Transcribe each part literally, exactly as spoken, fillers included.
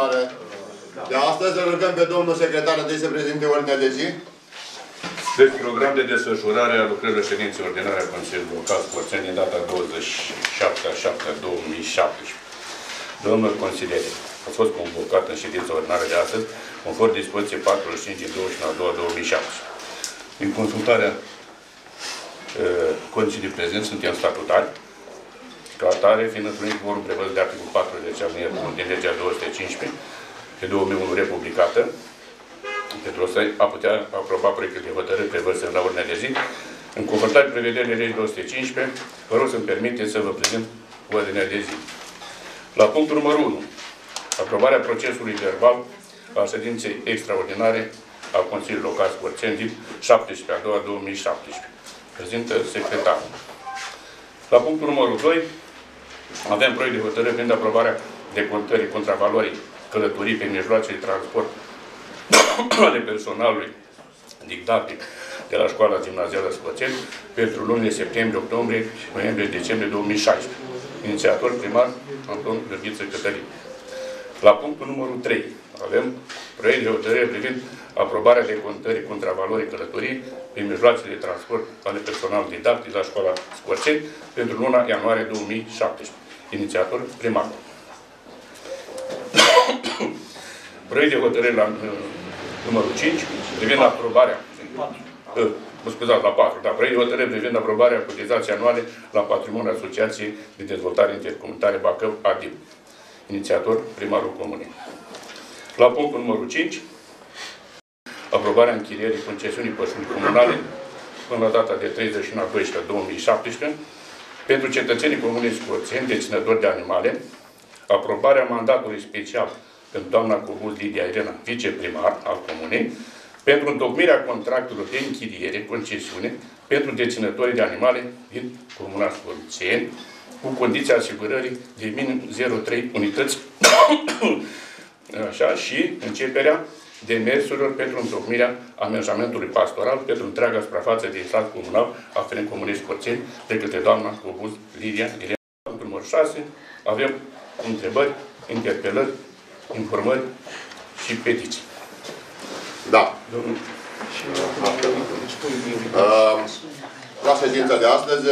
ordinare de astăzi. Îl rugăm pe domnul secretar întâi să prezinte ordinea de zi. Deci, program de desfășurare a lucrărilor ședinței ordinare a Consiliului Local Scorțeni din data douăzeci și șapte a șaptea două mii șaptesprezece. Domnul consilier, a fost convocat în ședința ordinară de astăzi, conform dispoziție patruzeci și cinci din douăzeci și nouă a doua două mii șaptesprezece. Din consultarea uh, consilii prezent, suntem statutari, ca atare, fiind întâlnit vorbul prevăzut de articolul patruzeci din legea două sute cincisprezece pe două mii unu republicată, pentru a putea aproba proiectul de hotărâri prevăzut la ordinea de zi. În conformitate cu prevederile legii două sute cincisprezece, vă rog să-mi permiteți să vă prezint ordinea de zi. La punctul numărul unu. Aprobarea procesului verbal al ședinței extraordinare a Consiliului Local Scorțeni din șaptesprezece a doua două mii șaptesprezece. Prezintă secretarul. La punctul numărul doi avem proiect de hotărâre privind aprobarea decontării contravalorii călătorii pe mijloace de transport ale personalului didactic de la Școala Gimnazială Scorțeni pentru lunile septembrie, octombrie, noiembrie, decembrie două mii șaisprezece. Inițiator primar Anton Gheorghiță Cătălin. La punctul numărul trei avem proiect de hotărâre privind aprobarea decontării contravalorii călătorii prin mijloacele de transport ale personalului didactic la Școala Scorțeni pentru luna ianuarie două mii șaptesprezece. Inițiator primar. Proiect de hotărâre la numărul cinci privind aprobarea mă scuzați, la patru, dar proiect de hotărâre privind aprobarea cotizației anuale la patrimoniul Asociației de Dezvoltare Intercomunitară Bacău A D I B. Inițiator primarul comunei. La punctul numărul cinci, aprobarea închirierii concesiunii pășunii comunale până la data de treizeci și unu a doisprezecea două mii șaptesprezece pentru cetățenii comunei Scorțeni deținători de animale, aprobarea mandatului special pentru doamna Cobuz Lidia Irena, viceprimar al comunei, pentru întocmirea contractelor de închiriere, concesiune, pentru deținătorii de animale din comuna Scorțeni, cu condiția asigurării de minim zero virgulă trei unități așa, și începerea demersurilor pentru întocmirea amenajamentului pastoral pentru întreaga suprafață din stat comunal aferent Comunei Scorțeni de către doamna Cobuz Lidia Irena. Punctul numărul șase. Avem întrebări, interpelări, informări și petiții. Da. Domnul. La ședința de astăzi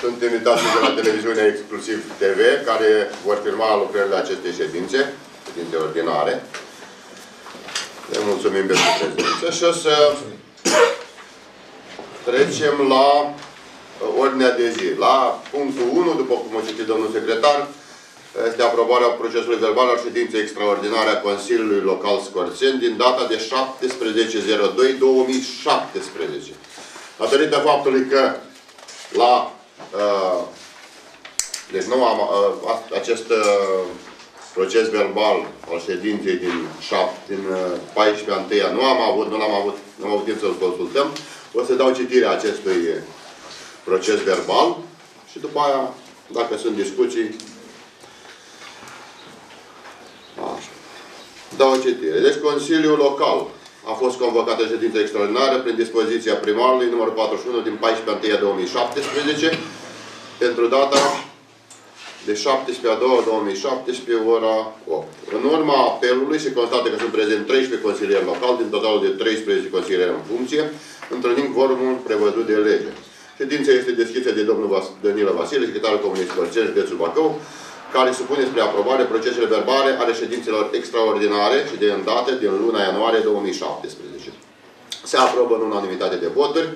sunt invitați de la televiziunea Exclusiv T V, care vor filma lucrările acestei ședințe, ședințe ordinare. Le mulțumim pentru prezență și o să trecem la ordinea de zi. La punctul unu, după cum a citit domnul secretar, este aprobarea procesului verbal al ședinței extraordinare a Consiliului Local Scorțeni din data de șaptesprezece zero doi două mii șaptesprezece. Datorită faptului că la Uh, deci nu am, uh, acest uh, proces verbal al ședinței din, din uh, paisprezece a întâia nu am avut, nu am avut, nu am avut timp să-l consultăm. O să dau citirea acestui uh, proces verbal și după aia, dacă sunt discuții, așa, dau o citire. Deci Consiliul Local a fost convocată ședință extraordinară prin dispoziția primarului numărul patruzeci și unu din paisprezece a doua două mii șaptesprezece pentru data de șaptesprezece a doua două mii șaptesprezece ora opt. În urma apelului se constată că sunt prezent treisprezece consilieri locali din totalul de treisprezece consilieri în funcție, întâlnind vorumul prevăzut de lege. Ședința este deschisă de domnul Vas Danila Vasile, secretarul Comunei Scorțeni, județul Bacău, care supune spre aprobare procesele verbale ale ședințelor extraordinare și de îndată din luna ianuarie două mii șaptesprezece. Se aprobă în unanimitate de voturi,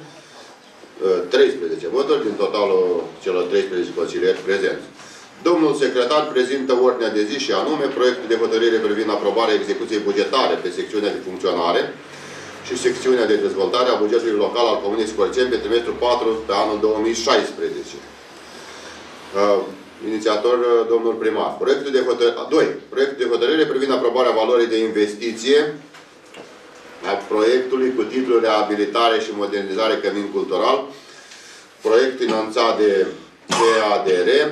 treisprezece voturi, din totalul celor treisprezece consilieri prezenți. Domnul secretar prezintă ordinea de zi și anume proiectul de hotărâre privind aprobarea execuției bugetare pe secțiunea de funcționare și secțiunea de dezvoltare a bugetului local al Comunei Scorțeni pe trimestrul patru pe anul două mii șaisprezece. Inițiator, domnul primar. Proiectul de hotărâre, doi. Proiectul de hotărâre privind aprobarea valorii de investiție a proiectului cu titlul Reabilitare și Modernizare Cămin Cultural, proiect finanțat de C A D R,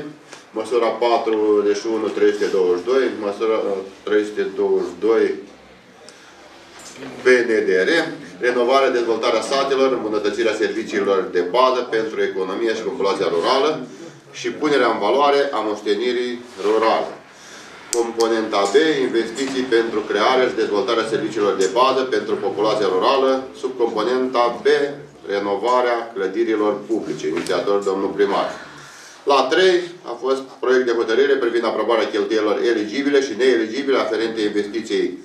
măsura patruzeci și unu trei douăzeci și doi, măsura trei sute douăzeci și doi P N D R, renovarea, dezvoltarea satelor, îmbunătățirea serviciilor de bază pentru economia și populația rurală, și punerea în valoare a moștenirii rurale. Componenta B, investiții pentru crearea și dezvoltarea serviciilor de bază pentru populația rurală. Subcomponenta B, renovarea clădirilor publice. Inițiator, domnul primar. La trei a fost proiect de hotărâre privind aprobarea cheltuielor eligibile și neeligibile aferente investiției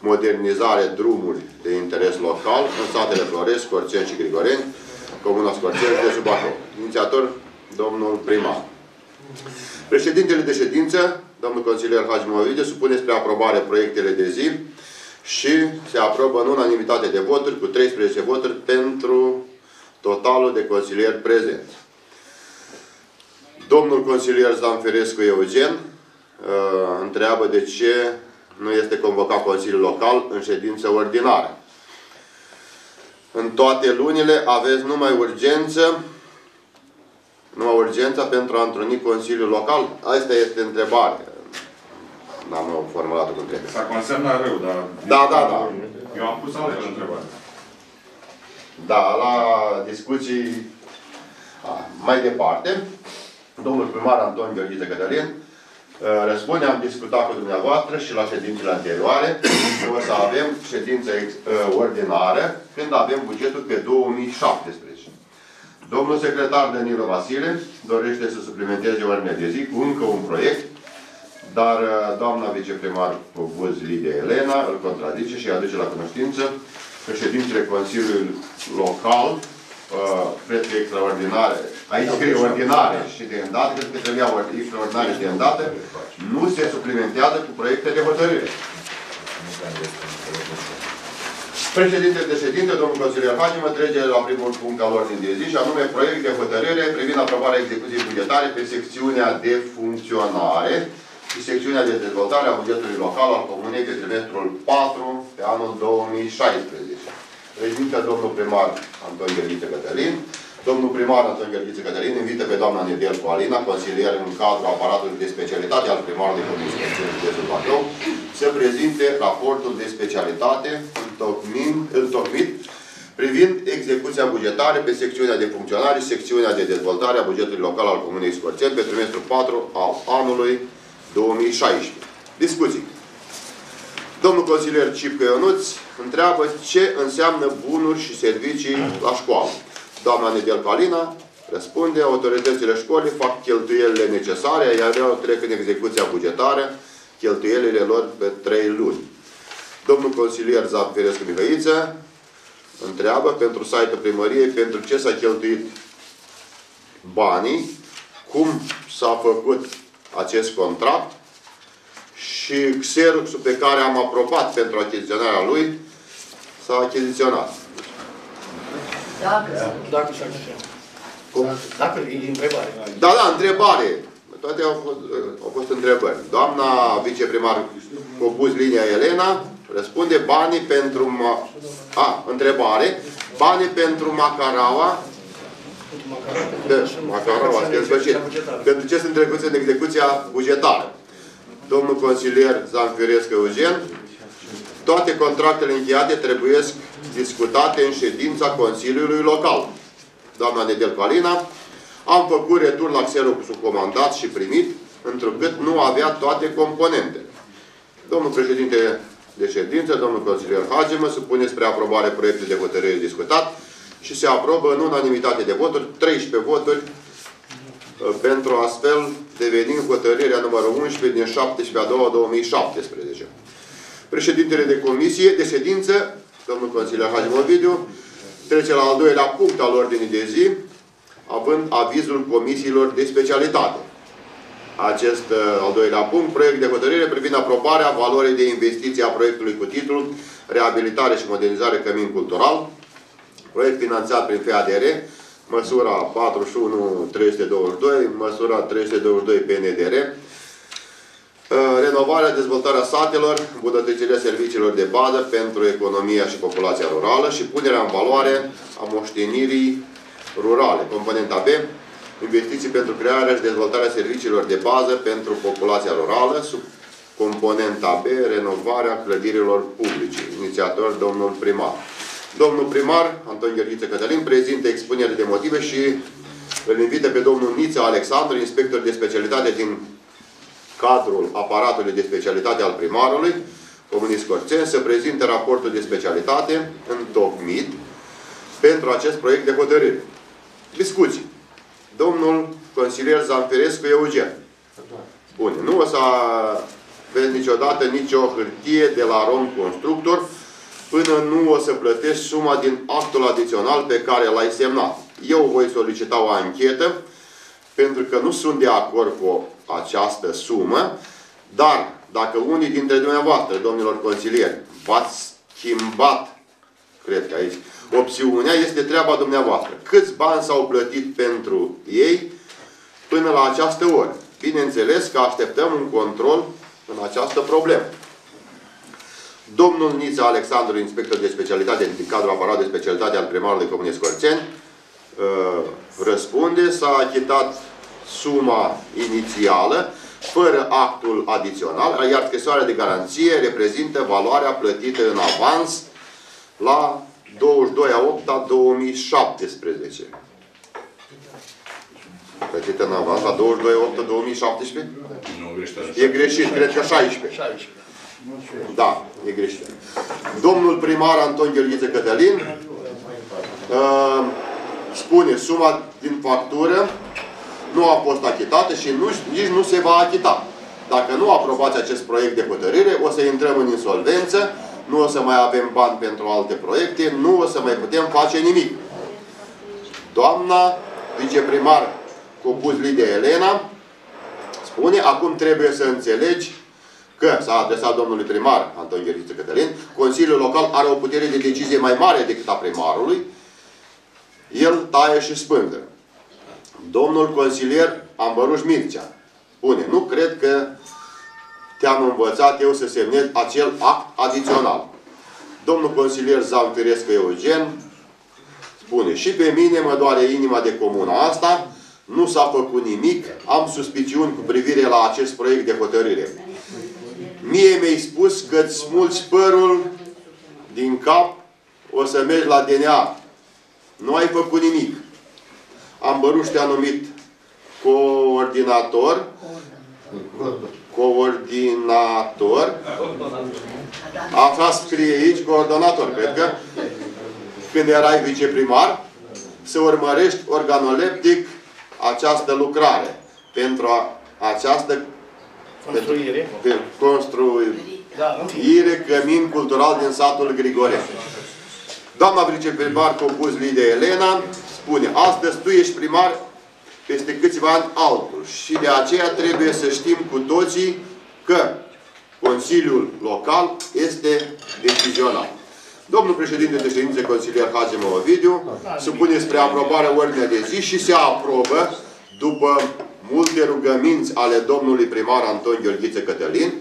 modernizare drumuri de interes local în satele Florești, Scorțeni și Grigoreni, comuna Scorțeni de sub Bacău. Inițiator, domnul primar. Președintele de ședință, domnul consilier Hajimovic, supune spre aprobare proiectele de zi și se aprobă în unanimitate de voturi, cu treisprezece voturi pentru totalul de consilieri prezent. Domnul consilier Zamferescu Eugen întreabă de ce nu este convocat Consiliul Local în ședință ordinară. În toate lunile aveți numai urgență Numai urgența pentru a întruni Consiliul Local? Asta este întrebarea. N-am formulat-o cum trebuie. S-a consemnat rău, dar... Da, da, da. Eu am pus altă întrebare. Da, la discuții... Mai departe, domnul primar Anton Gheorghiță Cătălin răspunde, am discutat cu dumneavoastră și la ședințele anterioare că o să avem ședință ordinară când avem bugetul pe două mii șaptesprezece. Domnul secretar Danilo Vasile dorește să suplimenteze ordinea de zi cu încă un proiect, dar doamna viceprimar Cobuz Lidia Elena îl contrazice și aduce la cunoștință că ședințele Consiliului Local, cred că extraordinare, aici scrie ordinare și de îndată, cred că trebuia extraordinare și de îndată, nu se suplimentează cu proiecte de hotărâre. Președintele de ședință, domnul consilier Hagi, mă trece la primul punct al ordinii de zi, și anume proiect de hotărâre privind aprobarea execuției bugetare pe secțiunea de funcționare și secțiunea de dezvoltare a bugetului local al comunei pe trimestrul patru pe anul două mii șaisprezece. Prezintă domnul primar Anton Gheorghiță Cătălin. Domnul primar Anton Gheorghiță Cătălin invită pe doamna Nedel Alina, consilier în cadrul aparatului de specialitate al primarului comunei de sub Bacău, să prezinte raportul de specialitate întocmit privind execuția bugetară pe secțiunea de funcționare și secțiunea de dezvoltare a bugetului local al comunei Scorțeni pe trimestrul patru al anului două mii șaisprezece. Discuții. Domnul consilier Cipcă Ionuț întreabă ce înseamnă bunuri și servicii la școală. Doamna Nedel Palina răspunde, autoritățile școlii fac cheltuielile necesare, iar eu trec în execuția bugetară cheltuielile lor pe trei luni. Domnul consilier Zamferescu Mihăiță întreabă pentru site-ul primăriei pentru ce s-a cheltuit banii, cum s-a făcut acest contract și xeroxul pe care am aprobat pentru achiziționarea lui s-a achiziționat. Dacă s-a achiziționat. Dacă e întrebare. Da, da, întrebare. Toate au fost, au fost întrebări. Doamna viceprimar Cobuz Lidia Elena răspunde banii pentru... Ma... A, întrebare. Banii pentru Macaraua... De, Macaraua, pentru ce sunt trecuți în execuția bugetară. Domnul consilier Zamferescu Eugen, toate contractele încheiate trebuie discutate în ședința Consiliului Local. Doamna Nedel Palina, am făcut retur la xeroxul comandat și primit, întrucât nu avea toate componentele. Domnul președinte de ședință, domnul consilier Hagimă, supune spre aprobare proiectul de hotărâre discutat și se aprobă în unanimitate de voturi, treisprezece voturi, pentru astfel devenind hotărârea numărul unsprezece din șaptesprezece a doua două mii șaptesprezece. Președintele de comisie de ședință, domnul consilier Hagimă Ovidiu, trece la al doilea punct al ordinii de zi, având avizul comisiilor de specialitate. Acest al doilea punct, proiect de hotărâre privind aprobarea valorii de investiție a proiectului cu titlul Reabilitare și modernizare Cămin Cultural, proiect finanțat prin F A D R, măsura patruzeci și unu trei sute douăzeci și doi, măsura trei sute douăzeci și doi P N D R, renovarea, dezvoltarea satelor, îmbunătățirea serviciilor de bază pentru economia și populația rurală și punerea în valoare a moștenirii rurale. Componenta B, investiții pentru crearea și dezvoltarea serviciilor de bază pentru populația rurală. Sub componenta B, renovarea clădirilor publice. Inițiator, domnul primar. Domnul primar, Anton Gheorghiță Cătălin, prezintă expunere de motive și îl invită pe domnul Niță Alexandru, inspector de specialitate din cadrul aparatului de specialitate al primarului Comunii Scorțeni să prezinte raportul de specialitate întocmit pentru acest proiect de hotărâre. Discuții. Domnul consilier Zamfirescu Eugen. Bun. Nu o să vezi niciodată nicio hârtie de la Rom Constructor până nu o să plătești suma din actul adițional pe care l-ai semnat. Eu voi solicita o anchetă pentru că nu sunt de acord cu această sumă, dar dacă unii dintre dumneavoastră, domnilor consilieri, v-ați schimbat, cred că aici, opțiunea este treaba dumneavoastră. Câți bani s-au plătit pentru ei până la această oră? Bineînțeles că așteptăm un control în această problemă. Domnul Niță Alexandru, inspector de specialitate din cadrul aparatului de specialitate al primarului Comunei Scorțeni, răspunde, s-a achitat suma inițială fără actul adițional, iar scrisoarea de garanție reprezintă valoarea plătită în avans la douăzeci și doi opt două mii șaptesprezece. Plătită în avans la douăzeci și doi opt două mii șaptesprezece? E greșit, cred că șaisprezece. Da, e greșit. Domnul primar Anton Gheorghiță Cătălin uh, spune, suma din factură nu a fost achitată și nu, nici nu se va achita. Dacă nu aprobați acest proiect de hotărâre, o să intrăm în insolvență, nu o să mai avem bani pentru alte proiecte, nu o să mai putem face nimic. Doamna viceprimar Copuz Lidia Elena spune, acum trebuie să înțelegi că s-a adresat domnului primar Anton Gheorghiță Cătălin, Consiliul Local are o putere de decizie mai mare decât a primarului, el taie și spânză. Domnul consilier Ambăruș Mircea spune, nu cred că te-am învățat eu să semnez acel act adițional. Domnul consilier Zamfirescu Eugen spune, și pe mine mă doare inima de comuna asta, nu s-a făcut nimic, am suspiciuni cu privire la acest proiect de hotărâre. Mie mi-ai spus că-ți smulți părul din cap, o să mergi la D N A. Nu ai făcut nimic. Ambăruș te-a numit coordinator, coordinator, așa scrie aici, coordonator, cred că, când erai viceprimar, să urmărești organoleptic această lucrare pentru această construire, construire cămin cultural din satul Grigore. Doamna viceprimar Copuz Lidia Elena spune, astăzi tu ești primar, peste câțiva ani altul. Și de aceea trebuie să știm cu toții că Consiliul Local este decizional. Domnul președinte de ședință, consilier Hazim Ovidiu, supune spre aprobare ordinea de zi și se aprobă după multe rugăminți ale domnului primar Anton Gheorghiță Cătălin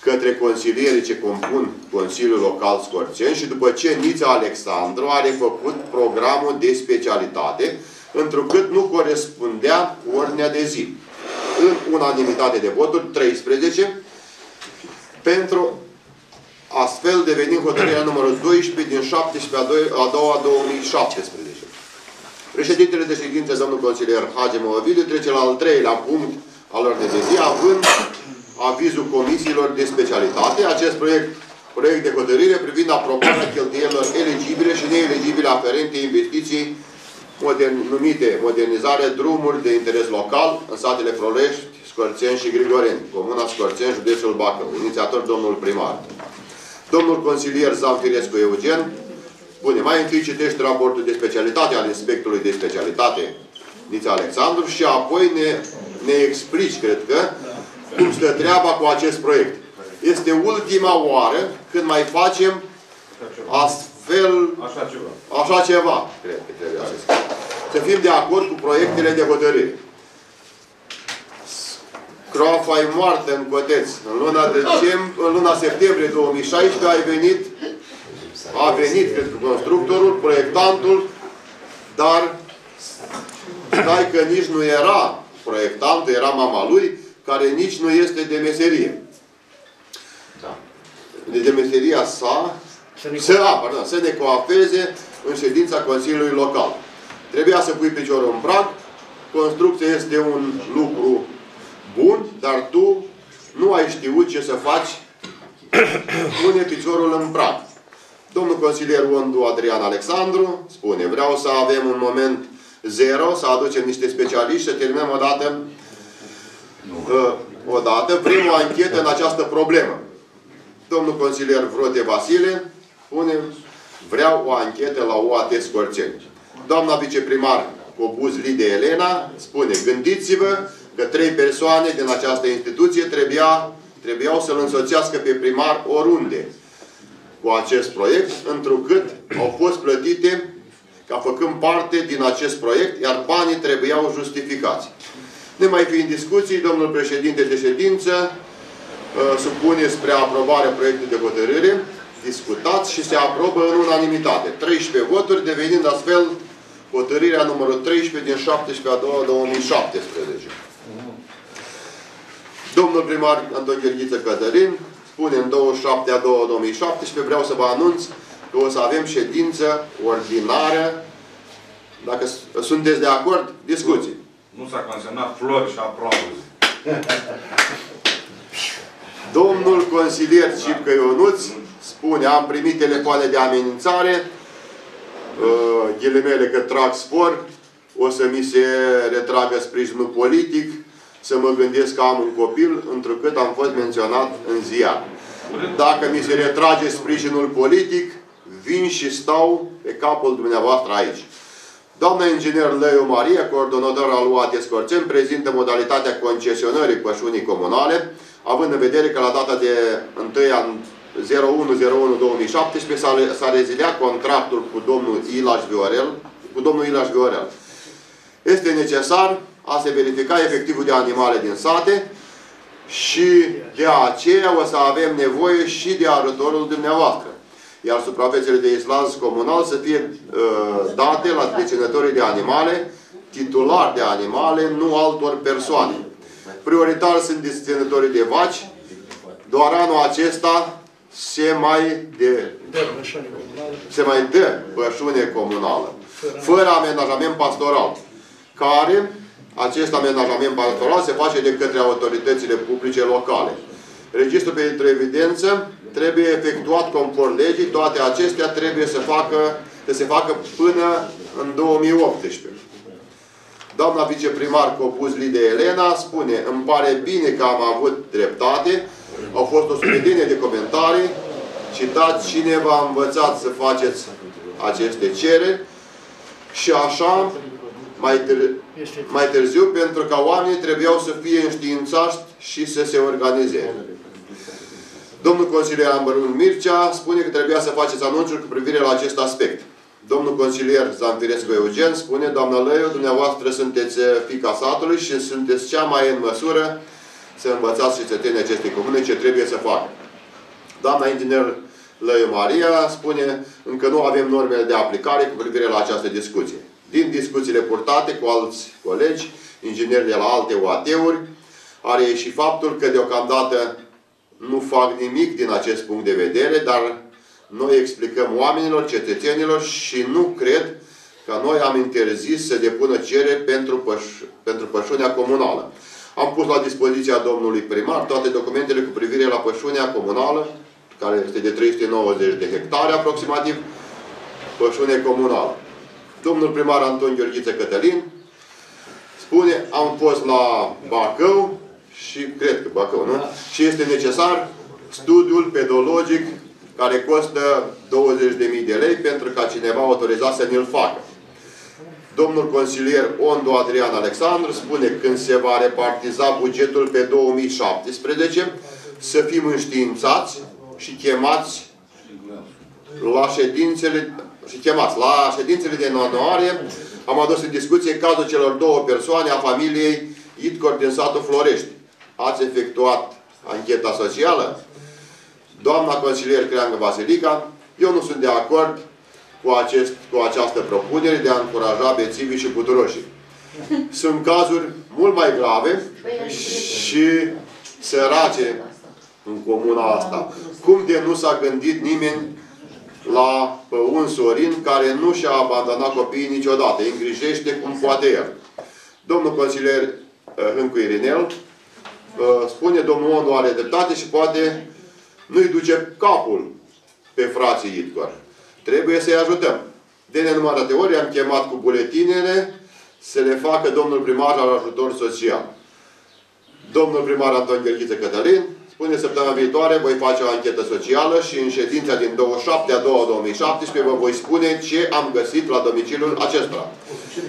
către consilierii ce compun Consiliul Local Scorțeni și după ce Nița Alexandru are făcut programul de specialitate, întrucât nu corespundea ordinea de zi. În unanimitate de voturi, treisprezece, pentru astfel devenind hotărârea numărul doisprezece din șaptesprezece a doua două mii șaptesprezece. Președintele de ședință, domnul consilier Hagem Ovidiu, trece la al treilea punct al ordinei de zi, având avizul comisiilor de specialitate. Acest proiect, proiect de hotărâre privind aprobarea cheltuielilor eligibile și neeligibile aferente investiției modern, numite modernizare drumuri de interes local în satele Frolești, Scorțeni și Grigoreni, comuna Scorțeni, județul Bacău. Inițiator domnul primar. Domnul consilier Zamfirescu Eugen. Bun, mai întâi citești raportul de specialitate al inspectorului de specialitate Nița Alexandru și apoi ne, ne explici, cred că, cum stă treaba cu acest proiect. Este ultima oară când mai facem astfel... Așa ceva. Așa ceva, cred că trebuie așa să spun. Să fim de acord cu proiectele de hotărâre. Croafa e moartă în Coteț. În luna, decembrie, în luna septembrie două mii șaisprezece ai venit A venit, cred că, constructorul, proiectantul, dar stai că nici nu era proiectantul, era mama lui, care nici nu este de meserie. Da. De, de meseria sa să, a, pardon, să ne coafeze în ședința Consiliului Local. Trebuia să pui piciorul în prag. Construcția este un lucru bun, dar tu nu ai știut ce să faci. Pune piciorul în prag. Domnul consilier Ondu Adrian Alexandru spune, vreau să avem un moment zero, să aducem niște specialiști, să terminăm odată, uh, odată prima anchetă în această problemă. Domnul consilier Vrote Vasile spune, vreau o anchetă la U A T Scorțeni. Doamna viceprimar Cobuz Lidia Elena spune, gândiți-vă că trei persoane din această instituție trebuia, trebuiau să-l însoțească pe primar oriunde cu acest proiect, întrucât au fost plătite ca făcând parte din acest proiect, iar banii trebuiau justificați. Nemai fiind discuții, domnul președinte de ședință supune spre aprobare proiectul de hotărâre, discutați și se aprobă în unanimitate. treisprezece voturi, devenind astfel hotărârea numărul treisprezece din șaptesprezece a doua două mii șaptesprezece. Domnul primar Anton Gheorghiță Cătălin spune în douăzeci și șapte a doua două mii șaptesprezece, vreau să vă anunț că o să avem ședință ordinară. Dacă sunteți de acord, discuții. Nu, nu s-a consemnat flori și aplauze. Domnul consilier Cipcă Ionuț spune, am primit telefoane de amenințare, ghilimele că trag spor, o să mi se retragă sprijinul politic, să mă gândesc că am un copil, întrucât am fost menționat în ziar. Dacă mi se retrage sprijinul politic, vin și stau pe capul dumneavoastră aici. Doamna inginer Leu Maria, coordonator al U A T Scorțeni, prezintă modalitatea concesionării pășunii comunale, având în vedere că la data de unu ianuarie două mii șaptesprezece s-a reziliat contractul cu domnul Ilaș Viorel, cu domnul Ilaș Viorel. Este necesar a se verifica efectivul de animale din sate și de aceea o să avem nevoie și de ajutorul dumneavoastră. Iar suprafețele de islanz comunal să fie uh, date la deținătorii de animale, titulari de animale, nu altor persoane. Prioritar sunt deținătorii de vaci. Doar anul acesta se mai, de, se mai dă pășune comunală, fără amenajament pastoral, care acest amenajament pastoral se face de către autoritățile publice locale. Registrul pentru evidență trebuie efectuat conform legii, toate acestea trebuie să, facă, să se facă până în două mii optsprezece. Doamna viceprimar Cobuz Lidia Elena spune, îmi pare bine că am avut dreptate, au fost o sumedenie de comentarii, citați cine v-a învățat să faceți aceste cereri și așa mai târziu. Mai târziu, pentru că oamenii trebuiau să fie înștiințați și să se organizeze. Domnul consilier Ambrun Mircea spune că trebuia să faceți anunțuri cu privire la acest aspect. Domnul consilier Zanfirescu Eugen spune, doamna Lăiu, dumneavoastră sunteți fiica satului și sunteți cea mai în măsură să învățați cetățenii acestei comune ce trebuie să facă. Doamna inginer Lăiu Maria spune, încă nu avem normele de aplicare cu privire la această discuție. Din discuțiile purtate cu alți colegi, ingineri de la alte U A T-uri, a reieșit faptul că deocamdată nu fac nimic din acest punct de vedere, dar noi explicăm oamenilor, cetățenilor și nu cred că noi am interzis să depună cereri pentru, păș pentru pășunea comunală. Am pus la dispoziția domnului primar toate documentele cu privire la pășunea comunală, care este de trei sute nouăzeci de hectare aproximativ, pășune comunală. Domnul primar Anton Gheorghiță Cătălin spune, am fost la Bacău și cred că Bacău, nu? Și este necesar studiul pedologic care costă douăzeci de mii de lei pentru ca cineva autorizat să ne-l facă. Domnul consilier Ondu Adrian Alexandru spune, când se va repartiza bugetul pe două mii șaptesprezece, să fim înștiințați și chemați la ședințele și chemați. La ședințele de ianuarie am adus în discuție cazul celor două persoane a familiei Itcor din satul Florești. Ați efectuat ancheta socială? Doamna consilier Creangă Vasilica, eu nu sunt de acord cu, acest, cu această propunere de a încuraja bețivii și buturoșii. Sunt cazuri mult mai grave și sărace în comuna asta. Cum de nu s-a gândit nimeni la un Sorin care nu și-a abandonat copiii niciodată, îi îngrijește cum poate el. Domnul consilier Hâncu Irinel spune domnul Onu are dreptate și poate nu-i duce capul pe frații Idcor. Trebuie să-i ajutăm. De nenumărate ori am chemat cu buletinele să le facă domnul primar al ajutor social. Domnul primar Anton Gheorghiță Cătălin spune săptămâna viitoare voi face o anchetă socială și în ședința din douăzeci și șapte a doua două mii șaptesprezece vă voi spune ce am găsit la domiciliul acesta.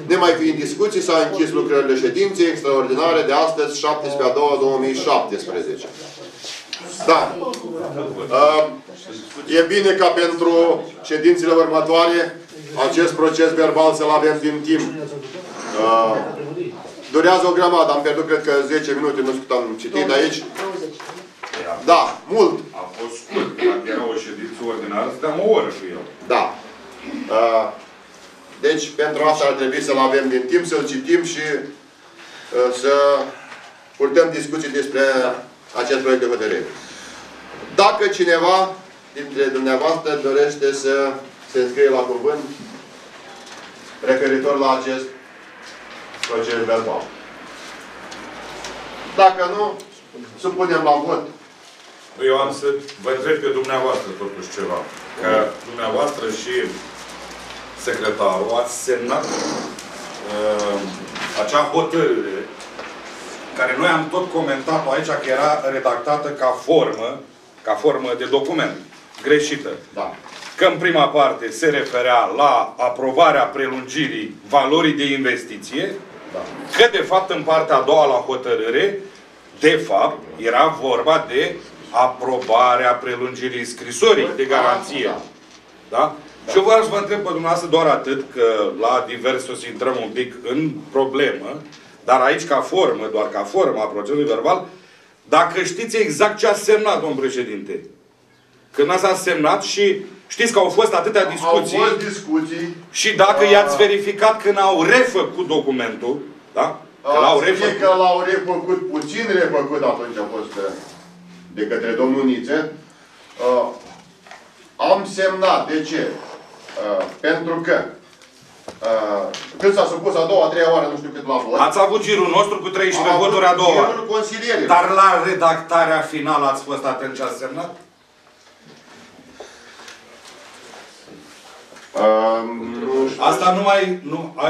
Nemai fiind discuții, s-au închis lucrările ședinței extraordinare de astăzi, șaptesprezece a doua două mii șaptesprezece. Da. E bine ca pentru ședințele următoare acest proces verbal să-l avem din timp. Durează o grămadă. Am pierdut, cred că, zece minute. Nu știu cât am citit aici. Da, mult. A fost scurt. Dacă era o ședință ordinară, stăm o oră și eu. Da. Deci, pentru asta ar trebui să-l avem din timp, să-l citim și să purtăm discuții despre acest proiect de hotărâre. Dacă cineva dintre dumneavoastră dorește să se înscrie la cuvânt referitor la acest proces verbal. Dacă nu, supunem la vot. Eu am să vă întreb pe dumneavoastră totuși ceva. Că dumneavoastră și secretarul ați semnat uh, acea hotărâre care noi am tot comentat aici că era redactată ca formă, ca formă de document. Greșită. Da. Că în prima parte se referea la aprobarea prelungirii valorii de investiție, da. Că de fapt în partea a doua la hotărâre, de fapt, era vorba de aprobarea prelungirii scrisorii de garanție. Da. Da? Da. Și eu vreau să vă întreb pe dumneavoastră doar atât, că la divers o să intrăm un pic în problemă, dar aici ca formă, doar ca formă a procesului verbal, dacă știți exact ce a semnat, domnul președinte. Când ați semnat și știți că au fost atâtea discuții, au fost discuții și dacă i-ați verificat când au refăcut documentul, da? Că l-au refăcut. Că l-au refăcut, puțin refăcut atunci a fost de către domnul Nițe. Uh, am semnat. De ce? Uh, pentru că Uh, cât s-a supus a doua, a treia oară, nu știu cât la vot. Ați avut girul nostru cu treisprezece voturi a doua. Dar la redactarea finală ați fost atent ce ați semnat? Uh, nu știu. Asta nu mai...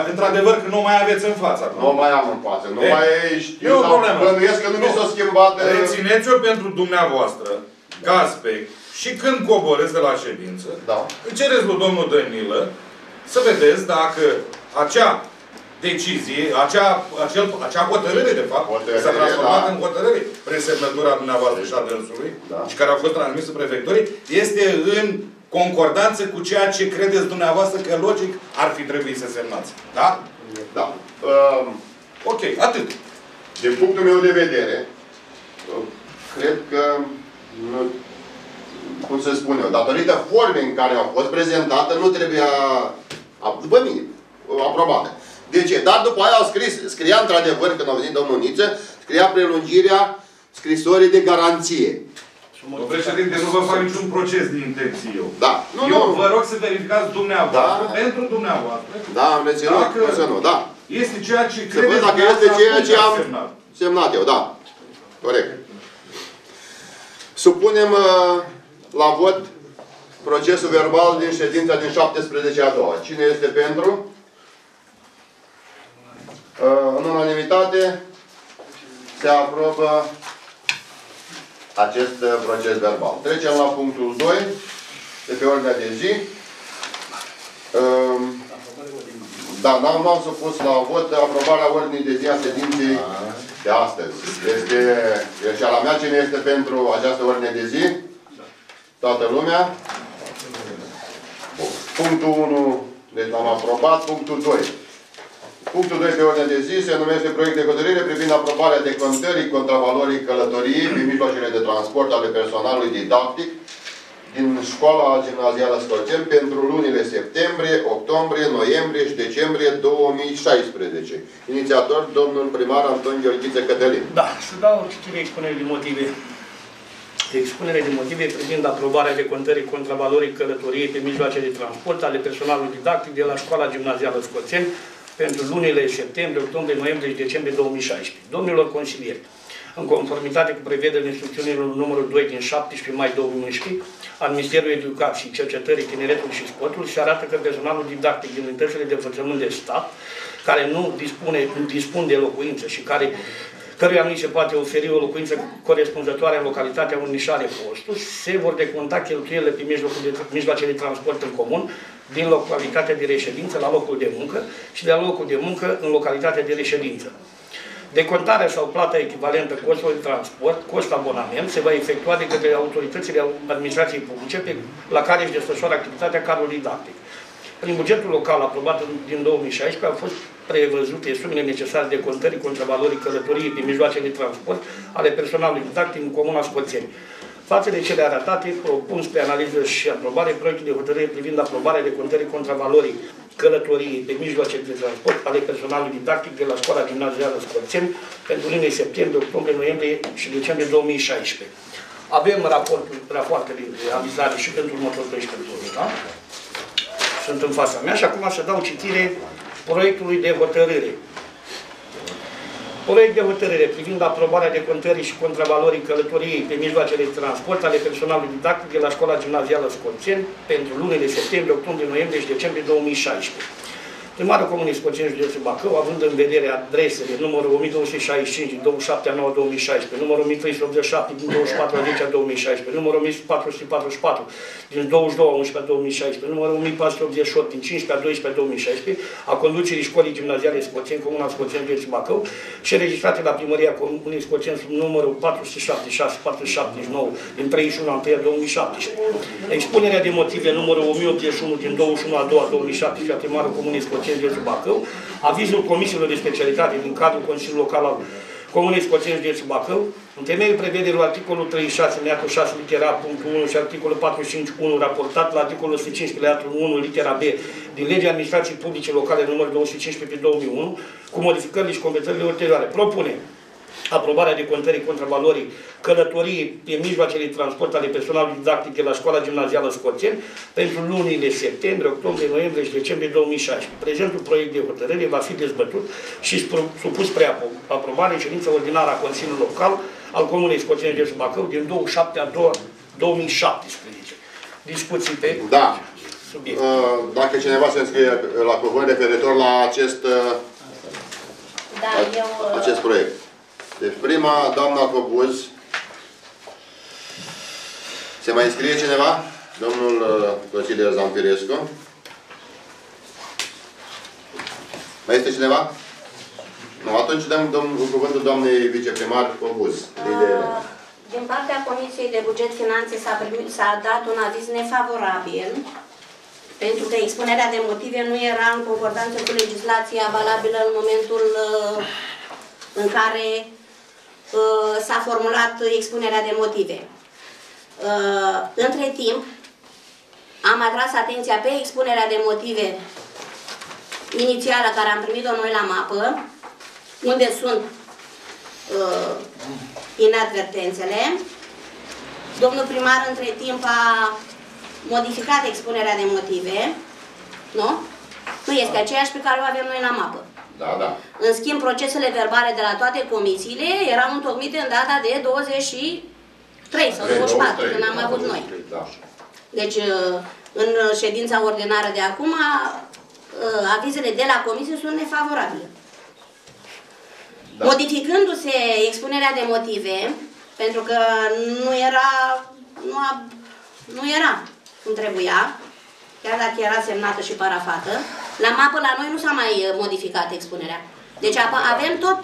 Într-adevăr că nu mai aveți în față. Nu mai am în față. Nu mai știu. Eu bănuiesc că nu mi s-a schimbat... Rețineți-o pentru dumneavoastră, ca aspect, și când coborâți de la ședință, îi cereți lui domnul Dănilă să vedeți dacă acea decizie, acea, acel, acea hotărâre, de fapt, s-a transformat da. în hotărâre. Presemnătura dumneavoastră și a dânsului, da. Și care a fost transmisă prefectorii, este în concordanță cu ceea ce credeți dumneavoastră că, logic, ar fi trebuit să semnați. Da? Da. Um, ok, atât. Din punctul meu de vedere, cred că... Nu... cum să spun eu, datorită formei în care au fost prezentată, nu trebuia, după mine, aprobată. De ce? Dar după aia au scris, scria într-adevăr, când au venit domnul Niță, scria prelungirea scrisorii de garanție. Domnul președinte, nu vă fac niciun proces din intenții eu. Da. Nu, eu nu, vă rog să verificați dumneavoastră, da. Pentru dumneavoastră. Da, am reținut, să nu, da. Este ceea ce credeți dacă este ceea ce am semnat. semnat eu, da. Corect. Supunem... Uh, la vot procesul verbal din ședința din șaptesprezece a doua. Cine este pentru? În unanimitate se aprobă acest proces verbal. Trecem la punctul doi de pe ordinea de zi. Da, n-am supus la vot aprobarea ordinii de zi a ședinței de astăzi. Este greșeala mea. Cine este pentru această ordine de zi? Toată lumea. Punctul unu, deci l-am aprobat. Punctul doi. Punctul doi pe ordine de zi se numește proiect de hotărâre privind aprobarea decontării contravalorii călătoriei prin mijloacele de transport ale personalului didactic din Școala Gimnazială Scorțeni pentru lunile septembrie, octombrie, noiembrie și decembrie două mii șaisprezece. Inițiator, domnul primar Anton Gheorghiță Cătălin. Da, să dau citire expunerii de motive. Expunere de motive privind aprobarea decontării contravalorii călătoriei pe mijloace de transport ale personalului didactic de la Școala Gimnazială Scorțeni pentru lunile septembrie, octombrie, noiembrie și decembrie două mii șaisprezece. Domnilor consilieri, în conformitate cu prevederile instrucțiunilor numărul doi din șaptesprezece mai două mii unsprezece al Ministerului Educației, Cercetării, Tineretului și Sportului, se arată că personalul didactic din unitățile de învățământ de stat, care nu dispune, dispun de locuință și care căruia nu se poate oferi o locuință corespunzătoare în localitatea unde și are postul, se vor deconta cheltuielile prin mijloace de transport în comun din localitatea de reședință la locul de muncă și de la locul de muncă în localitatea de reședință. Decontarea sau plata echivalentă costului de transport, cost abonament, se va efectua de către autoritățile administrației publice pe, la care își desfășoară activitatea cadrului didactic. Prin bugetul local aprobat din două mii șaisprezece au fost prevăzute sumele necesare de contării contravalorii călătoriei prin mijloace de transport ale personalului didactic în Comuna Scoțeni. Față de cele arătate, propun spre analiză și aprobare proiectul de hotărâre privind aprobarea de contării contravalorii călătoriei pe mijloace de transport ale personalului didactic de la Școala Gimnazială Scoțeni pentru lunile septembrie, octombrie, noiembrie și decembrie două mii șaisprezece. Avem raportul, rapoartele de avizare și pentru următorul treisprezece, da? Sunt în fața mea și acum să dau citire proiectului de hotărâre. Proiect de hotărâre privind aprobarea decontării și contravalorii călătoriei pe mijloace de transport ale personalului didactic de la Școala Gimnazială Scoțeni pentru lunile septembrie, octombrie, noiembrie și decembrie două mii șaisprezece. Primarul Comunei Scoțeni, județul Bacău, având în vedere adresele numărul o mie două sute șaizeci și cinci din douăzeci și șapte a noua două mii șaisprezece, numărul o mie trei sute optzeci și șapte din douăzeci și patru a zecea două mii șaisprezece, numărul o mie patru sute patruzeci și patru din douăzeci și doi a unsprezecea două mii șaisprezece, numărul o mie patru sute optzeci și opt din cincisprezece a doisprezecea două mii șaisprezece, a conducerii Școlii Gimnaziale Scoțeni, Comuna Scoțeni, județul Bacău, și înregistrate la Primăria Comunei Scoțeni sub numărul patru sute șaptezeci și șase patru sute șaptezeci și nouă din treizeci și unu a întâia două mii șaptesprezece. Expunerea de motive numărul o mie optzeci și unu din douăzeci și unu a doua două mii șaptesprezece a primarului Comunei Scoțeni, județul Bacău, avizul comisiilor de specialitate din cadrul Consiliului Local al Comunei Scoțeni, județul Bacău, în temeiul prevederilor articolul treizeci și șase, alineatul șase, litera punctul unu și articolul patruzeci și cinci punct unu, raportat la articolul o sută cincisprezece, alineatul unu, litera B, din legea administrației publice locale numărul două sute cincisprezece pe două mii unu, cu modificările și completările ulterioare. Propune aprobarea decontării contravalorii călătoriei pe mijloacele de transport ale personalului didactic de la Școala Gimnazială Scoțeni pentru lunile septembrie, octombrie, noiembrie și decembrie două mii șaisprezece. Prezentul proiect de hotărâre va fi dezbătut și supus spre aprobare în ședința ordinară a Consiliului Local al Comunei Scoțeni, județul Bacău, din douăzeci și șapte a doua două mii șaptesprezece. Discuții pe da. Subiect. Dacă cineva se înscrie la cuvânt referitor la acest, da, eu... acest proiect. Deci prima, doamna Cobuz. Se mai înscrie cineva? Domnul Consilier Zampirescu. Mai este cineva? Nu, atunci dăm domnul, cuvântul doamnei viceprimar Cobuz. Din partea Comisiei de Buget Finanțe s-a dat un aviz nefavorabil, pentru că expunerea de motive nu era în concordanță cu legislația valabilă în momentul în care uh, s-a formulat expunerea de motive. Uh, între timp, am atras atenția pe expunerea de motive inițială care am primit-o noi la mapă, unde sunt uh, inadvertențele. Domnul primar, între timp, a modificat expunerea de motive, nu? Nu este aceeași pe care o avem noi la mapă. Da, da. În schimb, procesele verbale de la toate comisiile erau întocmite în data de douăzeci și trei sau douăzeci și patru, când am avut noi. Da. Deci, în ședința ordinară de acum, avizele de la comisie sunt nefavorabile. Da. Modificându-se expunerea de motive, pentru că nu era, nu, a, nu era cum trebuia, chiar dacă era semnată și parafată, la mapă la noi nu s-a mai modificat expunerea. Deci avem tot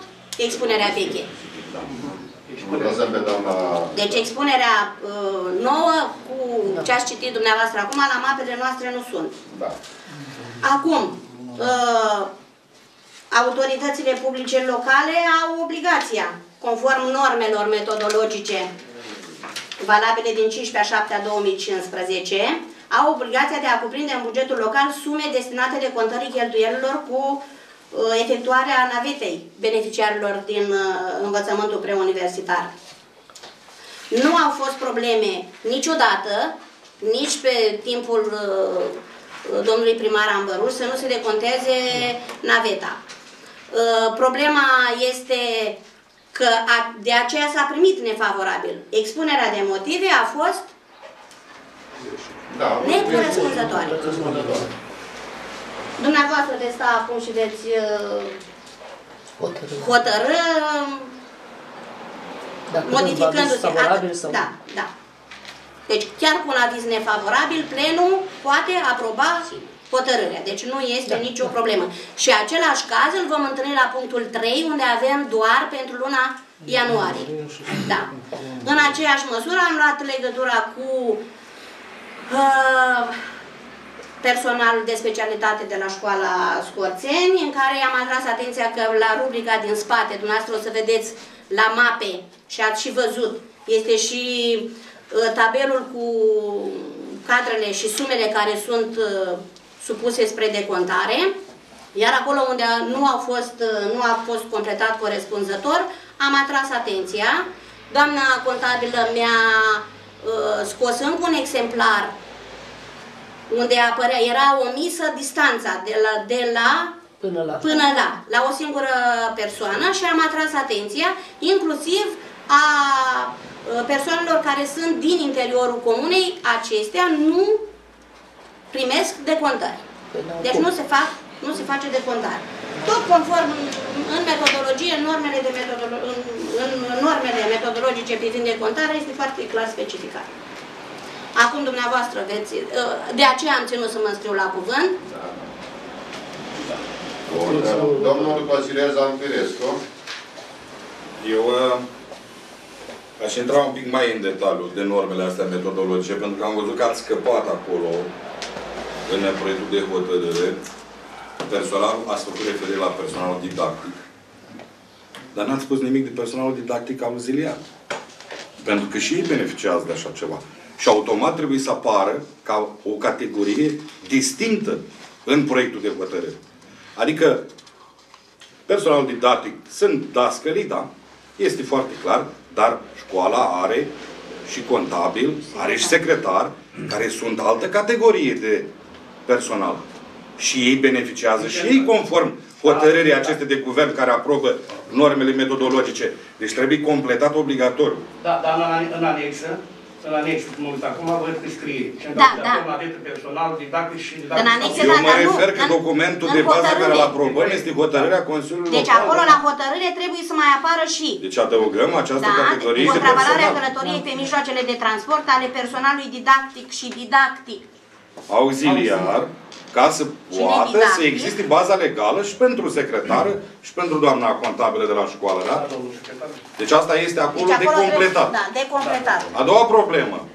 expunerea veche. Deci expunerea uh, nouă cu ce ați citit dumneavoastră acum, la mapele noastre nu sunt. Acum, uh, autoritățile publice locale au obligația, conform normelor metodologice valabile din cincisprezece a șaptea două mii cincisprezece, au obligația de a cuprinde în bugetul local sume destinate de contării cheltuielilor cu efectuarea navetei beneficiarilor din învățământul preuniversitar. Nu au fost probleme niciodată, nici pe timpul domnului primar Ambăruș, să nu se deconteze naveta. Problema este că a, de aceea s-a primit nefavorabil. Expunerea de motive a fost da, necorespunzătoare. Dumneavoastră veți sta acum și veți uh, hotărâ, modificându-se. Sau... Da, da. Deci chiar cu un aviz nefavorabil, plenul poate aproba hotărârea. Deci nu este da, nicio da. problemă. Și același caz îl vom întâlni la punctul trei, unde avem doar pentru luna ianuarie. Da. În aceeași măsură am luat legătura cu uh, personalul de specialitate de la școala Scorțeni, în care i-am atras atenția că la rubrica din spate, dumneavoastră o să vedeți la mape și ați și văzut, este și tabelul cu cadrele și sumele care sunt uh, supuse spre decontare, iar acolo unde nu, au fost, uh, nu a fost completat corespunzător, am atras atenția. Doamna contabilă mi-a uh, scos încă un exemplar unde apărea, era omisă distanța de la, de la până, la. până la, la o singură persoană și am atras atenția, inclusiv a persoanelor care sunt din interiorul comunei, acestea nu primesc decontări. Deci nu se, fac, nu se face decontare. Tot conform în metodologie, normele, de metodolo în, în normele metodologice privind decontarea este foarte clar specificat. Acum dumneavoastră veți... De aceea am ținut să mă înscriu la cuvânt. Da. Da. Bun, domnul consilier Zampirescu. Eu... Aș intra un pic mai în detaliu de normele astea metodologice, pentru că am văzut că ați scăpat acolo, în proiectul de hotărâre, personal, ați făcut referire la personalul didactic. Dar n-ați spus nimic de personalul didactic auxiliar. Pentru că și ei beneficiază de așa ceva. Și automat trebuie să apară ca o categorie distinctă în proiectul de hotărâre. Adică, personalul didactic sunt dascării, da, este foarte clar, dar școala are și contabil, are și secretar, care sunt altă categorie de personal. Și ei beneficiază și ei conform hotărârii aceste de guvern care aprobă normele metodologice. Deci trebuie completat obligatoriu. Da, dar în anexă, în anexă, cum uitați acum, văd că scrie. Da, da. Personal, didactic și didactic. În anexă, eu mă refer că documentul de bază care îl aprobăm este hotărârea Consiliului Local. Deci acolo, la hotărâre, trebuie să mai apară și... Deci adăugăm această categorie de personal. Contravalarea călătoriei pe mijloacele de transport ale personalului didactic și didactic auxiliar, ca să poată să existe baza legală și pentru secretară și pentru doamna contabilă de la școală, da? Deci asta este acolo, deci acolo de completat. Da, de completat. A doua problemă.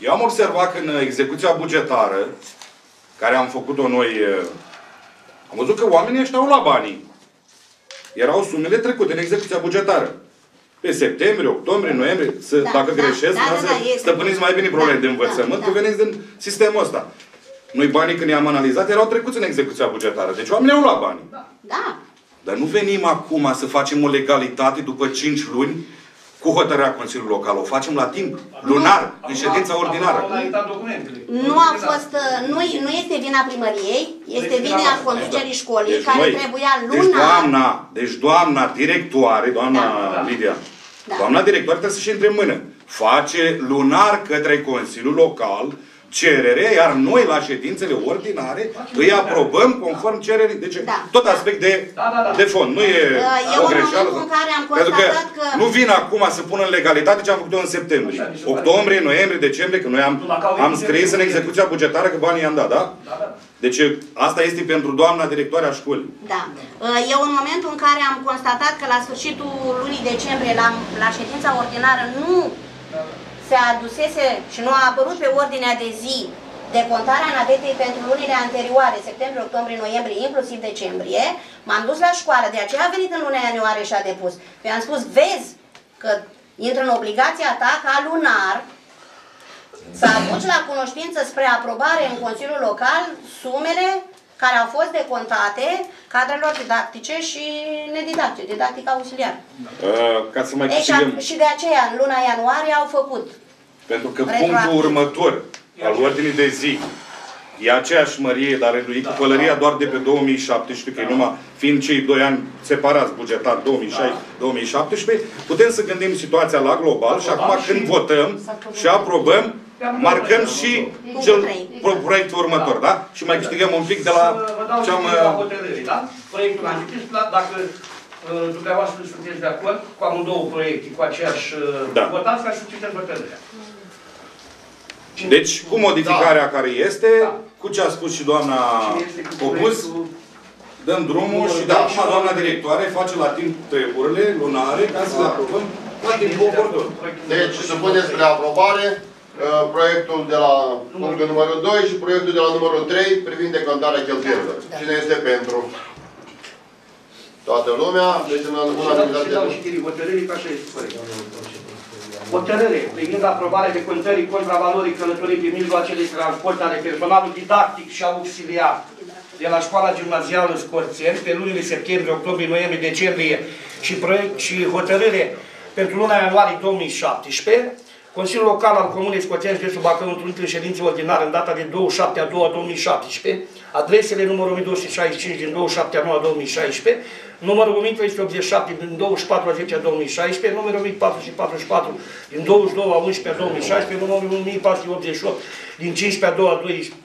Eu am observat că în execuția bugetară, care am făcut-o noi, am văzut că oamenii ăștia au luat banii. Erau sumele trecute în execuția bugetară. Pe septembrie, octombrie, noiembrie, să, da, dacă da, greșesc, da, da, să da, stăpâniți mai bine probleme da, de învățământ, da, da. că veniți din sistemul ăsta. Noi banii, când i-am analizat, erau trecuți în execuția bugetară. Deci oamenii au luat banii. Da. da. Dar nu venim acum să facem o legalitate după cinci luni cu hotărârea Consiliului Local. O facem la timp, lunar, în ședința ordinară. Nu a fost, nu, nu este vina primăriei, este vina conducerii școlii, deci care noi, trebuia lunar. Deci doamna, deci doamna directoare, doamna da, da. Lidia, da. doamna directoare trebuie să-și intre în mână. Face lunar către Consiliul Local cerere, iar noi la ședințele ordinare îi aprobăm conform cererii. Deci da. tot aspect de, da, da, da. de fond. Nu e Eu o greșeală. În care am pentru că, că nu vin acum să pun în legalitate ce am făcut-o în septembrie. Octombrie, noiembrie, decembrie, că noi am, am scris în execuția bugetară că banii i-am dat, da? da, da. Deci asta este pentru doamna directoarea școlii. Da. Eu în momentul în care am constatat că la sfârșitul lunii decembrie, la, la ședința ordinară, nu se adusese și nu a apărut pe ordinea de zi decontarea navetei pentru lunile anterioare, septembrie, octombrie, noiembrie, inclusiv decembrie, m-am dus la școală, de aceea a venit în luna ianuarie și a depus. I-am spus, vezi că intră în obligația ta ca lunar să aduci la cunoștință spre aprobare în Consiliul Local sumele care au fost decontate cadrelor didactice și nedidactice, didactica auxiliară. Uh, ca să mai câștigăm... Deci, și de aceea, în luna ianuarie, au făcut. Pentru că punctul următor al ordinii de zi E aceeași mărie, dar reduit da, cu pălăria da, doar de pe două mii șaptesprezece, da. Că numai fiind cei doi ani separați bugetar, două mii șaisprezece două mii șaptesprezece, putem să gândim situația la global da, și acum da, când și votăm și aprobăm, marcăm da, și da, cel da, proiectul următor, da? Da? Și mai câștigăm un pic de la ce am... Da? Proiectul da. Antichist, dacă dumneavoastră sunteți de acord cu amândouă proiecte, cu aceeași da. Votați, ca și cităm hotărârea. Deci, cu modificarea da. Care este, da. Cu ce a spus și doamna Popus, dăm drumul și de da, acum doamna directoare face la timp treburile lunare ca să da. Le aprobăm la timpul oportun. Deci, supuneți spre aprobare uh, proiectul de la punctul numărul doi și proiectul de la numărul trei privind decontarea cheltuielilor. Cine este pentru? Toată lumea. Deci, în unanimitate. Hotărâre privind aprobarea decontării contravalorii călătorii prin mijloacele de transport ale personalului didactic și auxiliar de la școala gimnazială Scorțeni pe lunile septembrie, octombrie, noiembrie, decembrie și, proiect, și hotărâre pentru luna ianuarie două mii șaptesprezece, Consiliul Local al Comunei Scorțeni Cresul Bacău întâlnit în ședință ordinară în data de douăzeci și șapte a doua două mii șaptesprezece, adresele numărul o mie două sute șaizeci și cinci din douăzeci și șapte a noua două mii șaisprezece, numărul o mie trei sute optzeci și șapte din douăzeci și patru a zece a două mii șaisprezece, numărul o mie patru sute patruzeci și patru din douăzeci și doi a unsprezece a două mii șaisprezece, numărul o mie patru sute optzeci și opt din cincisprezece a doua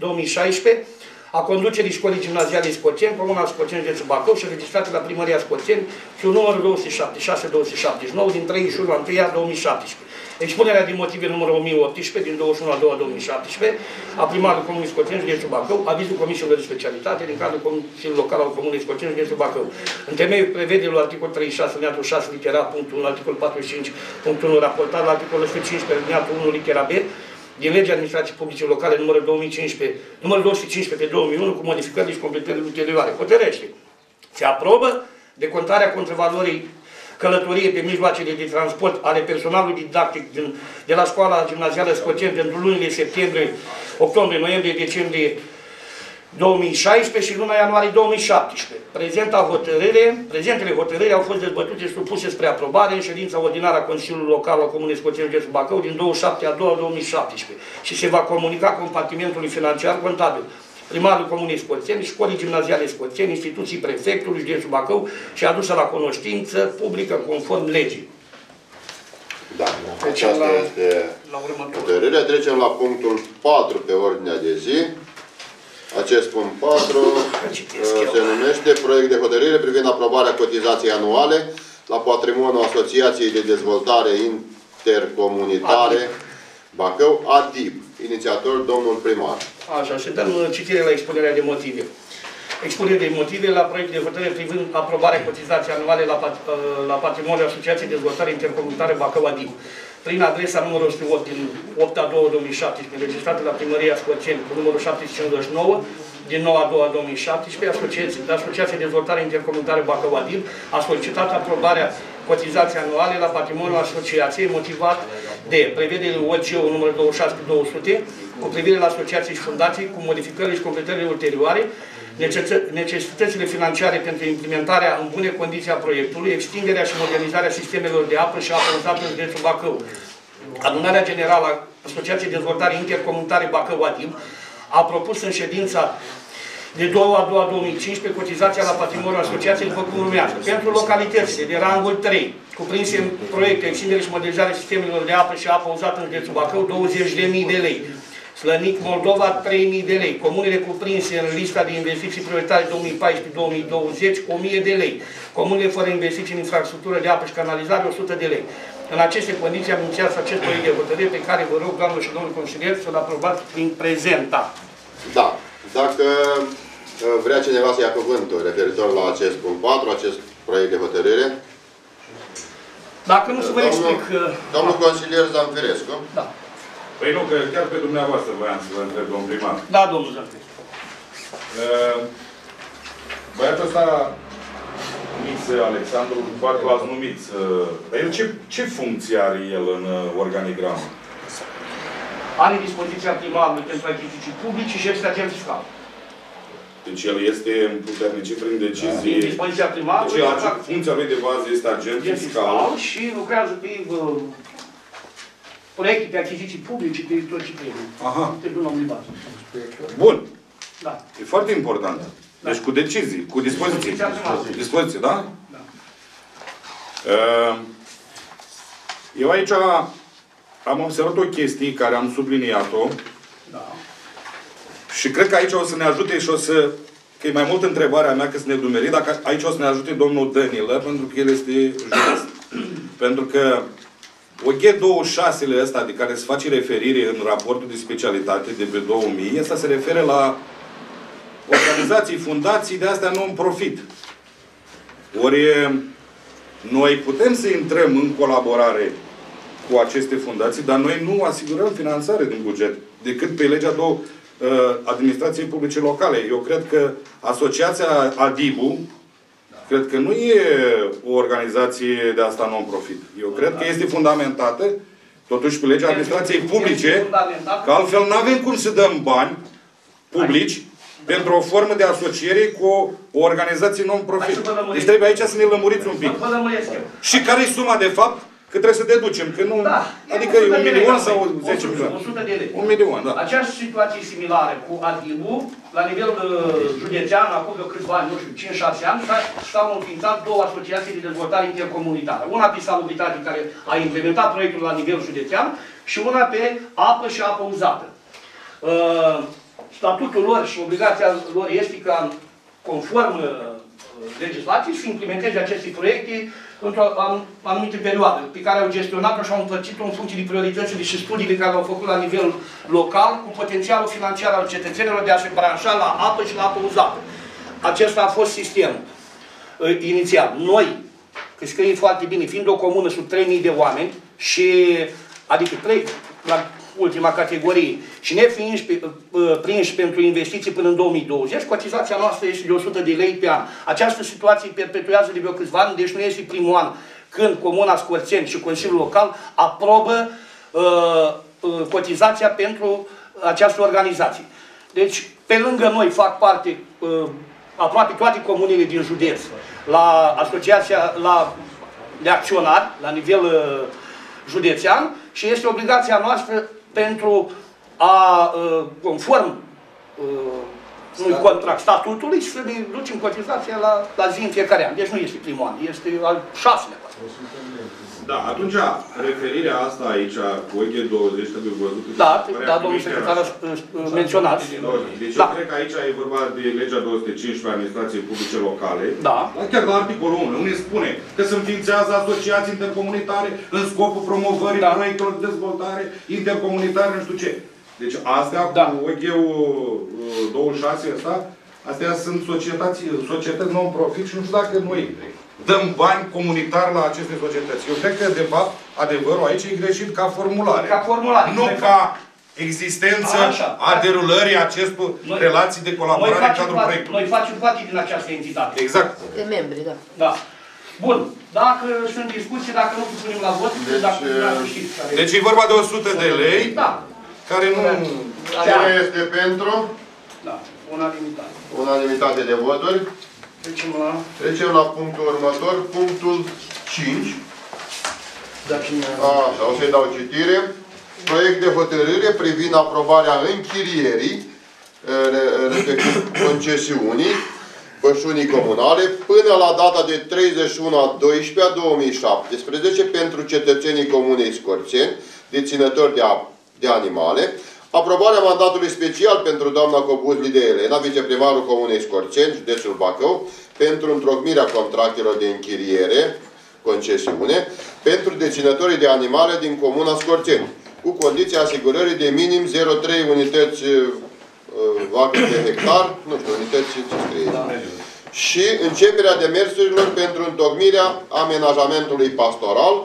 două mii șaisprezece, a conducerii școlii gimnaziale Scorțeni, Comuna Scorțeni, județul Bacău și registrate la Primăria Scorțeni și numărul două sute șaptezeci și șase două sute șaptezeci și nouă din treizeci și unu a întâia două mii șaptesprezece. Expunerea din motive numărul o mie optsprezece din douăzeci și unu a doua două mii șaptesprezece a primarului Comunei Scorțeni, județul Bacău, avizul Comisiilor de Specialitate din cadrul Consiliului Local al Comunei Scorțeni, județul Bacău. În temeiul prevederilor articolul treizeci și șase, alineatul șase, litera punctul unu, articolul patruzeci și cinci, punctul unu, raportat la articolul o sută cincisprezece, alineatul unu, litera B, din legea administrației publice locale numărul două mii cincisprezece, numărul două sute cincisprezece pe două mii unu, cu modificări și completări ulterioare. Hotărăște. Se aprobă decontarea contravalorii călătorie pe mijloacele de transport ale personalului didactic din, de la școala gimnazială Scorțeni pentru lunile septembrie, octombrie, noiembrie, decembrie două mii șaisprezece și luna ianuarie două mii șaptesprezece. Prezenta hotărâre, prezentele hotărâri au fost dezbătute și supuse spre aprobare în ședința ordinară a Consiliului Local al Comunei Scorțeni, județul Bacău din douăzeci și șapte a doua două mii șaptesprezece și se va comunica compartimentului financiar contabil, primarul Comunei Scorțeni, școlii gimnaziale Scorțeni, instituții prefectului, județul Bacău și adusă la cunoștință publică conform legii. Da, deci asta la, este hotărârea. Trecem la punctul patru pe ordinea de zi. Acest punct patru se numește proiect de hotărâre privind aprobarea cotizației anuale la patrimoniul Asociației de Dezvoltare Intercomunitare Bacău, A D I B, inițiator domnul primar. Așa, și dăm citire la expunerea de motive. Expunerea de motive la proiect de hotărâre privind aprobarea cotizației anuale la, pat la patrimoniul Asociației de Dezvoltare Intercomunitare Bacău, A D I B. Prin adresa numărul o sută opt din opt a doua două mii șaptesprezece, înregistrată la Primăria Scorțeni cu numărul șapte sute cincizeci și nouă din nouă a doua două mii șaptesprezece, Asociația de Dezvoltare Intercomunitară Bacău A D I B a solicitat aprobarea cotizației anuale la patrimoniul Asociației, motivat de prevederile O C E-ul numărul douăzeci și șase pe două sute, cu privire la Asociației și Fundații, cu modificările și completările ulterioare, necesitățile financiare pentru implementarea în bune condiții a proiectului, extinderea și modernizarea sistemelor de apă și apă uzată în județul Bacău. Adunarea Generală a Asociației de Dezvoltare Intercomunitare Bacău A D I B a propus în ședința de două a doua două mii cincisprezece cotizația la patrimoniul Asociației după cum urmează. Pentru localitățile de rangul trei, cuprinse în proiecte, extindere și modernizarea sistemelor de apă și apă uzată în județul Bacău, douăzeci de mii de lei. Slănic, Moldova, trei mii de lei. Comunele cuprinse în lista de investiții prioritare două mii paisprezece două mii douăzeci, o mie de lei. Comunele fără investiții în infrastructură de apă și canalizare, o sută de lei. În aceste condiții am inițiat acest proiect de hotărâre pe care vă rog, doamnă și domnul consilier, să-l aprobați prin prezenta. Da. Dacă vrea cineva să ia cuvântul referitor la acest punct patru, acest proiect de hotărâre. Dacă nu se vă explic... Domnul consilier Zamfirescu. Da. Păi nu, că chiar pe dumneavoastră voiam să vă întreb, domn primar. Da, domnul Zamfir. Băiatul ăsta, Miță Alexandru, parcă l-ați numit. Dar el ce, ce funcție are el în organigramă? Are dispoziția primarului pentru achiziții publice și este agent fiscal. Deci el este împuternicit prin decizie. Din dispoziția primarului. Deci funcția lui de bază este agent fiscal. Și lucrează pe... proiecte de achiziții publice, de tot ce trebuie. Aha. Trebuie un omnibat. Bun. Da. E foarte important. Da. Deci cu decizii, cu dispoziții. Dispoziții, da? Da. Eu aici am observat o chestie care am subliniat-o. Da. Și cred că aici o să ne ajute și o să... Că e mai mult întrebarea mea, că sunt nedumerit, dacă aici o să ne ajute domnul Danilă, pentru că el este jurist. Pentru că O G douăzeci și șase-le ăsta, de care se face referire în raportul de specialitate de pe două mii, ăsta se referă la organizații, fundații, de astea non-profit. Ori noi putem să intrăm în colaborare cu aceste fundații, dar noi nu asigurăm finanțare din buget, decât pe legea două, administrației publice locale. Eu cred că asociația ADIBU, da, cred că nu e o organizație de asta non-profit. Eu da, cred da. că este fundamentată, totuși, pe legea administrației publice, că altfel nu avem cum să dăm bani publici da. pentru o formă de asociere cu o organizație non-profit. Deci trebuie aici să ne lămuriți un pic. Și care e suma, de fapt? Că trebuie să deducem, că nu... Da. Adică e un milion sau zece milioane. o sută de lei. Un milion, da. Aceeași situație similară cu ADIBU, la nivel județean, acum de câțiva ani, nu știu, cinci șase ani, s-au înființat două asociații de dezvoltare intercomunitară. Una pe salubritate, care a implementat proiectul la nivel județean, și una pe apă și apă uzată. Statutul lor și obligația lor este ca, conform legislației, să implementeze aceste proiecte într-o anumită perioadă, pe care au gestionat-o și au împărțit-o în funcție de prioritățile și studiile care le-au făcut la nivel local, cu potențialul financiar al cetățenilor de a se branșa la apă și la apă uzată. Acesta a fost sistemul inițial. Noi, că scrie foarte bine, fiind o comună sub trei mii de oameni, și adică trei la ultima categorie, și ne fiind prinși pentru investiții până în două mii douăzeci, cotizația noastră este de o sută de lei pe an. Această situație perpetuează de vreo câțiva ani, deci nu este primul an când Comuna Scorțeni și Consiliul Local aprobă uh, uh, cotizația pentru această organizație. Deci, pe lângă noi fac parte uh, aproape toate comunile din județ la asociația la, de acționari, la nivel uh, județean, și este obligația noastră pentru a, conform unui contract statutului, să ne ducem cotizația la, la zi în fiecare an. Deci nu este primul an, este al șaselea. Da, atunci referirea asta aici cu O G douăzeci trebuie văzută. Da, da, domnul secretar a menționat. Deci eu cred că aici e vorba de legea două sute cincisprezece administrației publice locale. Da. Chiar la articolul unu, unde spune că se înființează asociații intercomunitare în scopul promovării proiectelor de dezvoltare intercomunitare, nu știu ce. Deci astea cu O G douăzeci și șase ăsta, astea sunt societăți non-profit și nu știu dacă noi dăm bani comunitari la aceste societăți. Eu cred că, de fapt, adevărul aici e greșit ca formulare. Ca formulare. Nu ca existență a derulării acestor relații de colaborare în cadrul proiectului. Noi facem parte din această entitate. Exact. De membri, da. Da. Bun. Dacă sunt discuții, dacă nu punem la vot, deci, dacă nu știți. Deci e vorba de o sută de lei, da, care nu... Cine este pentru? Da. Unanimitate. Unanimitate de voturi. Trecem la... Trecem la punctul următor, punctul cinci. Așa, o să-i dau citire. Proiect de hotărâre privind aprobarea închirierii, respectiv concesiunii, pășunii comunale, până la data de treizeci și unu a doisprezecea două mii șaptesprezece pentru cetățenii Comunei Scorțeni, deținători de, de animale. Aprobarea mandatului special pentru doamna Cobuzli de Elena, viceprimarul Comunei Scorțeni, județul Bacău, pentru întrocmirea contractelor de închiriere, concesiune, pentru deținătorii de animale din Comuna Scorțeni, cu condiția asigurării de minim zero virgulă trei unități vacă de hectar, nu știu, unități ce scrie, da, și începerea demersurilor pentru întocmirea amenajamentului pastoral,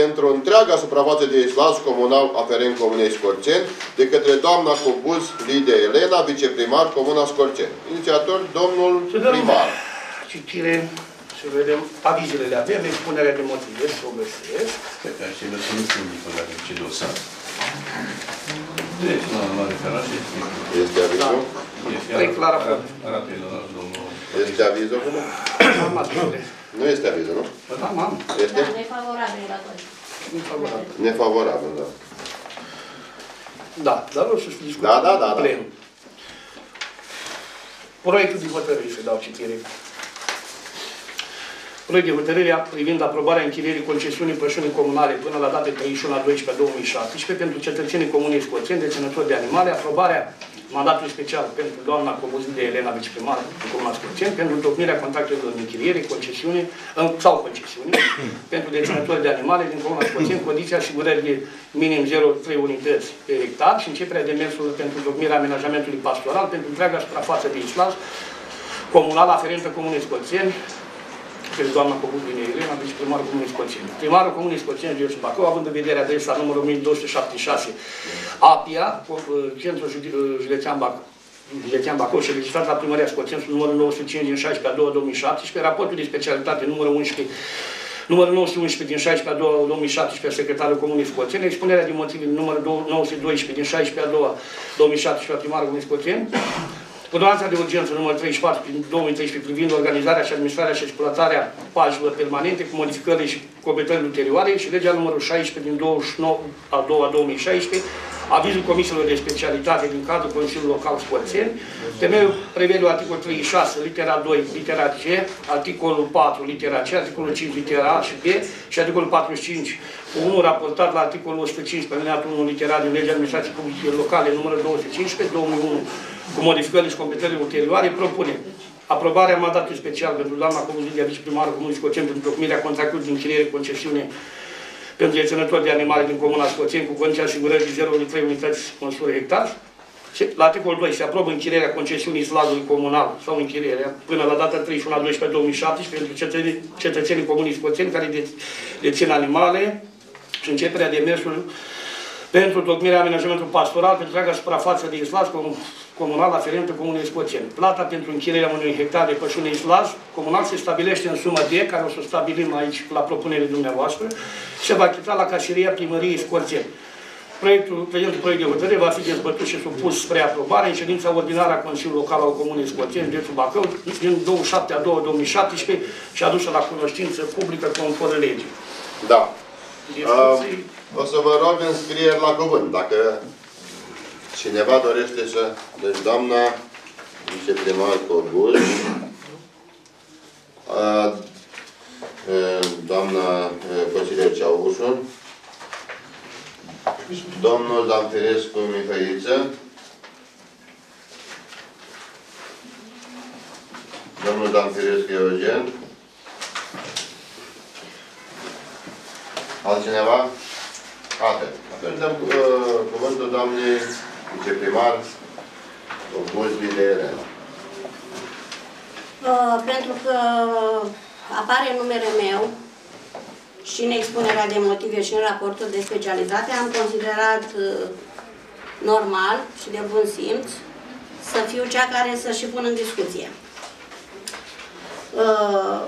pentru întreaga suprafață de islas comunal aferent Comunei Scorțeni, de către doamna Cobuzli de Elena, viceprimar Comuna Scorțeni. Inițiator, domnul primar. Citire, să vedem, avizele le avem, expunerea de motive, să o găsesc. Stai că aștept să nu spun nici dacă ce dosar. Deci, la referat este avizul? Este avizul? Nu este avizul, nu? Da, mamă. Este? Da, nefavorabil la toți. Nefavorabil. Nefavorabil, da. Da, dar nu știu să discutăm. Da, da, da, da. Plen. Proiectul de hotărâri, să dau citire. Proiect de hotărâre privind aprobarea închirierii concesiunii pășunii comunale până la data treizeci și unu a doisprezecea două mii șaptesprezece pentru cetățenii comunei scoțieni deținători de animale, aprobarea mandatului special pentru doamna Cobuzin de Elena, viceprimară în comuna Scoțieni, pentru întocmirea contractului de închiriere, concesiune sau concesiune pentru deținători de animale din comuna Scoțieni, condiția asigurării de minim zero virgulă trei unități pe hectar și începerea demersurilor pentru întocmirea amenajamentului pastoral pentru întreaga suprafață de islas comunală aferentă comunei Scoțieni, pentru doamna Cobuzin Elena, viceprimarul comunei Scoțieni. Primarul comunei Scoțieni, George Bacău, având în vedere adresa numărul o mie două sute șaptezeci și șase, Apia, Centrul Județean Bacău, Județean Bacău și registrat la Primăria Scoțieni sub numărul nouă sute cinci din șaisprezece a doua două mii șaptesprezece, raportul de specialitate numărul unsprezece, numărul nouă sute unsprezece din șaisprezece a doua două mii șaptesprezece, secretarul comunei Scoțieni, expunerea de motive numărul nouă sute doisprezece din șaisprezece a doua două mii șaptesprezece, primarul comunei Scoțieni, ordonanța de urgență numărul treizeci și patru din două mii treisprezece privind organizarea și administrarea și exploatarea pajelor permanente cu modificările și completările ulterioare și legea numărul șaisprezece din douăzeci și nouă a doua două mii șaisprezece, avizul comisiilor de specialitate din cadrul Consiliului Local Scoțieni, temeiul prevede articolul treizeci și șase, litera doi, litera G, articolul patru, litera C, articolul cinci, litera A și B și articolul patruzeci și cinci punct unu raportat la articolul o sută cincisprezece, alineatul unu, litera din legea administrației publice locale numărul două sute cincisprezece din două mii unu, cu modificările și completările ulterioare, propune aprobarea mandatului special pentru doamna Cobuzin de viceprimarul Comunei Scoțieni pentru întocmirea contractului de închiriere concesiune pentru deținători de animale din Comuna Scoțieni cu condiția asigurării zero virgulă trei unități măsură hectar. La articolul doi se aprobă închirierea concesiunii slagului comunal sau închirierea până la data treizeci și unu a doisprezecea două mii șaptesprezece pentru cetățenii Comunei Scoțieni care dețin animale și începerea demersului pentru întocmirea amenajamentului pastoral pentru întreaga suprafață de islas comunal aferentă Comunei Scoțieni. Plata pentru închirierea unui hectar de pășune islas comunal se stabilește în sumă de, care o să stabilim aici la propunerea dumneavoastră, se va achita la caseria Primăriei Scoțieni. Proiectul, prezentul proiect de hotărâre va fi dezbătut și supus spre aprobare în ședința ordinară a Consiliului Local al Comunei Scoțieni, județul Bacău, din douăzeci și șapte a doua două mii șaptesprezece și adusă la cunoștință publică conform legii. Da. Discuții... Uh... O să vă rog înscrieri la cuvânt, dacă cineva dorește să... Deci, doamna viceprimar Cobuz, doamna consilier Ceaușu, domnul Zamfirescu Mihăiță, domnul Zamfirescu Eugen, altcineva? Atât. Atunci dăm uh, cuvântul doamnei viceprimar Cobuzin de Elena. Uh, pentru că apare numele meu și în expunerea de motive și în raportul de specialitate, am considerat uh, normal și de bun simț să fiu cea care să și pun în discuție. Uh,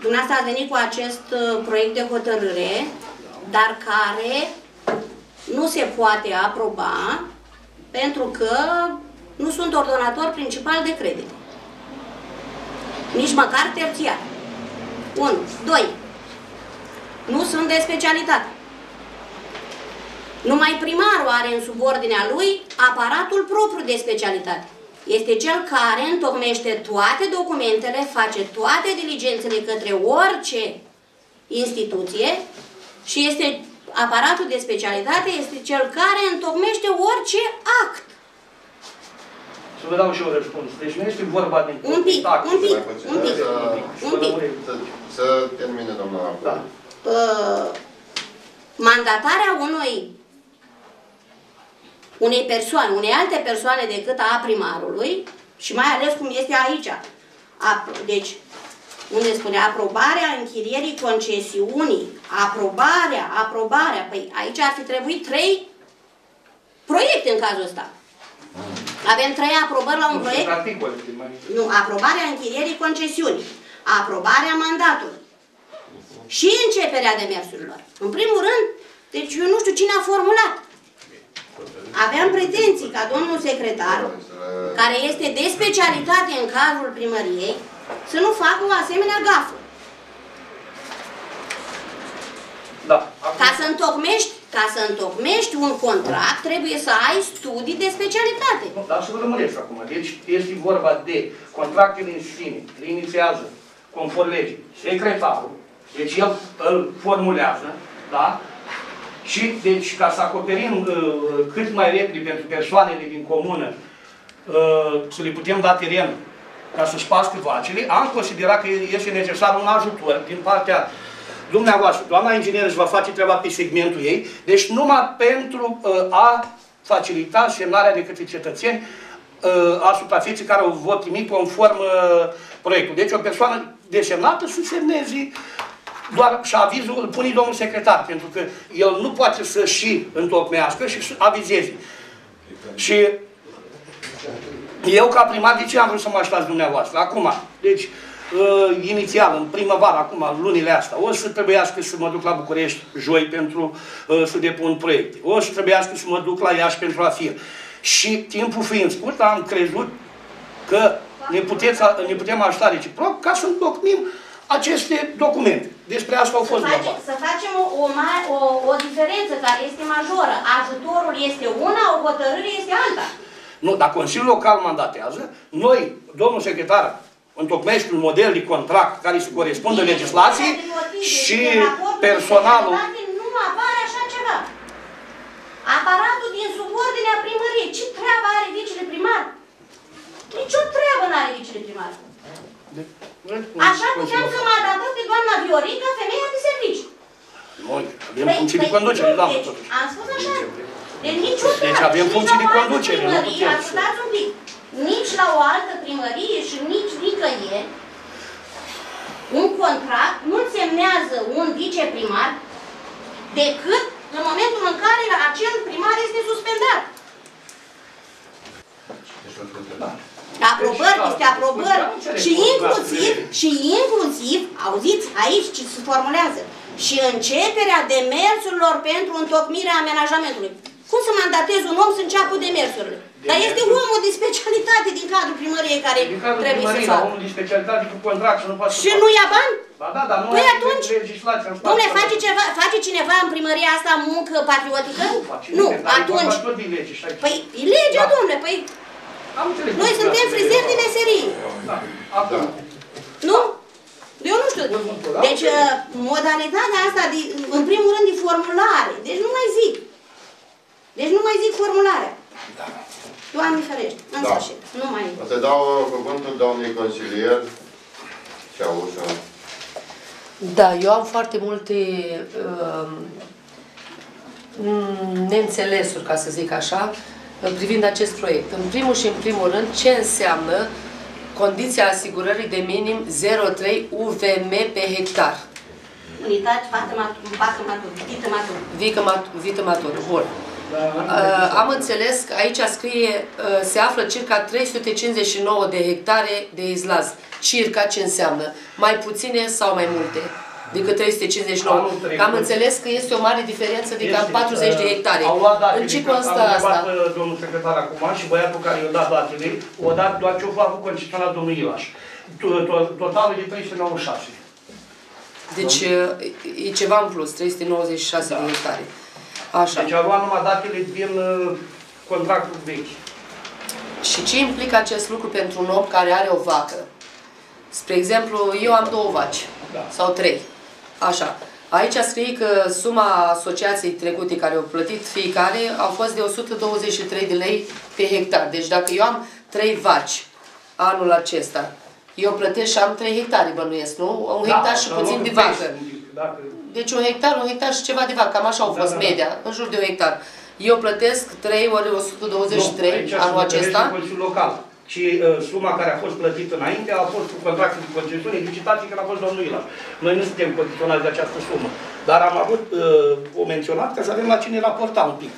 Dumneavoastră a venit cu acest uh, proiect de hotărâre, dar care nu se poate aproba pentru că nu sunt ordonator principal de credite. Nici măcar terțiar. unu. doi. Nu sunt de specialitate. Numai primarul are în subordinea lui aparatul propriu de specialitate. Este cel care întocmește toate documentele, face toate diligențele către orice instituție. Și este, aparatul de specialitate este cel care întocmește orice act. Să vă dau și eu răspuns. Deci nu este vorba de... Un pic, tact, un pic, un pic, să, un pic. Să, să termine, doamna. Da. Uh, mandatarea unui, unei persoane, unei alte persoane decât a primarului, și mai ales cum este aici, a, deci... unde spune aprobarea închirierii concesiunii, aprobarea, aprobarea, păi aici ar fi trebuit trei proiecte în cazul ăsta. Avem trei aprobări la un nu proiect. Articol, nu, aprobarea închirierii concesiunii, aprobarea mandatului și începerea demersurilor. În primul rând, deci eu nu știu cine a formulat. Aveam pretenții ca domnul secretar, care este de specialitate în cadrul primăriei, să nu facă o asemenea gafă. Da. Ca să întocmești Ca să întocmești un contract, trebuie să ai studii de specialitate. Nu, dar să vă rămâneți acum. Deci este vorba de contractele în sine, le inițiază, conform legii, secretarul, deci el îl formulează, da? Și, deci, ca să acoperim uh, cât mai repede pentru persoanele din comună, uh, să le putem da teren ca să-și pască vacile, am considerat că este necesar un ajutor din partea dumneavoastră. Doamna ingineră își va face treaba pe segmentul ei, deci numai pentru uh, a facilita semnarea de către cetățeni uh, a suprafeței care o vor primi conform uh, proiectul. Deci o persoană desemnată să semneze doar și avizul îl pune domnul secretar, pentru că el nu poate să și întocmească și să avizeze. Și eu, ca primar, de ce am vrut să mă așteptați dumneavoastră? Acum, deci, uh, inițial, în primăvară, acum, lunile astea, o să trebuiască să mă duc la București, joi, pentru uh, să depun proiecte. O să trebuiască să mă duc la Iași pentru a fi. Și timpul fiind scurt, am crezut că ne, puteți, ne putem aștepta reciproc ca să întocmim aceste documente. Despre asta au fost. Să, face, să facem o, o, o, o diferență care este majoră. Ajutorul este una, o hotărâre este alta. Nu, dar Consiliul Local mandatează, noi, domnul secretar, întocmește un model de contract care se corespundă legislației și personalul... Nu apare așa ceva. Aparatul din subordinea primăriei, ce treabă are vice-primar? Nici o treabă n-are vice-primar. Așa puteam că m-a dat pe doamna Viorica, femeia de serviciu. Noi avem funcții de conducere, doamnă. Am spus așa. Deci avem funcții de conducere. Ascultați un pic. Nici la o altă primărie și nici nicăieri un contract nu semnează un viceprimar decât în momentul în care acel primar este suspendat. Aprobări este aprobări și inclusiv, și inclusiv, auziți aici ce se formulează, și începerea demersurilor pentru întocmirea amenajamentului. Cum să mandatez un om să înceapă demersurile? Dar este omul de specialitate din cadrul primăriei care trebuie să facă. Omul de specialitate cu contract și nu poate să facă. Și nu ia bani? Ba da, dar nu ia atunci. Dom'le, face cineva în primăria asta muncă patriotică? Nu, atunci. Păi, e legea, dom'le, păi... Noi suntem frizeri de meserie. Nu? Eu nu știu. Deci, modalitatea asta, în primul rând, e formulare. Deci nu mai zic. Deci nu mai zic formularea. Da. Doamne ferește, în sfârșit, nu mai... O să dau cuvântul doamnei consilier Ceaușă. Da, eu am foarte multe uh, neînțelesuri, ca să zic așa, privind acest proiect. În primul și în primul rând, ce înseamnă condiția asigurării de minim zero virgulă trei U V M pe hectar? Unitate, fată matură, vită matură. Vită matură, bun. Uh, am înțeles că aici scrie, uh, se află circa trei sute cincizeci și nouă de hectare de izlaz. Circa ce înseamnă? Mai puține sau mai multe decât trei sute cincizeci și nouă? Că am înțeles că este o mare diferență de cam patruzeci de hectare. În ce constă asta? Domnul secretar acum și băiatul care i-a dat datele, o dat doar ce a făcut concesiunea la domnul Ilaș. Totalul de trei sute nouăzeci și șase. Deci e ceva în plus, trei sute nouăzeci și șase de hectare. Așa. Deci au luat numai datele din uh, contractul vechi. Și ce implică acest lucru pentru un om care are o vacă? Spre exemplu, eu am două vaci. Da. Sau trei. Așa. Aici scrie că suma asociației trecute care au plătit fiecare au fost de o sută douăzeci și trei de lei pe hectar. Deci dacă eu am trei vaci anul acesta, eu plătesc și am trei hectare, bănuiesc, nu? Un hectar da, și puțin de vacă. Dacă... Deci un hectar, un hectar și ceva de vacă, cam așa au fost da, da, da. media, în jur de un hectar. Eu plătesc trei ori o sută douăzeci și trei nu, anul acesta. Local. Și uh, suma care a fost plătită înainte a fost cu contractul de concesiune, licitații care a fost domnul Ilaș. Noi nu suntem condiționați de această sumă. Dar am avut uh, o menționat ca să avem la cine raporta un pic.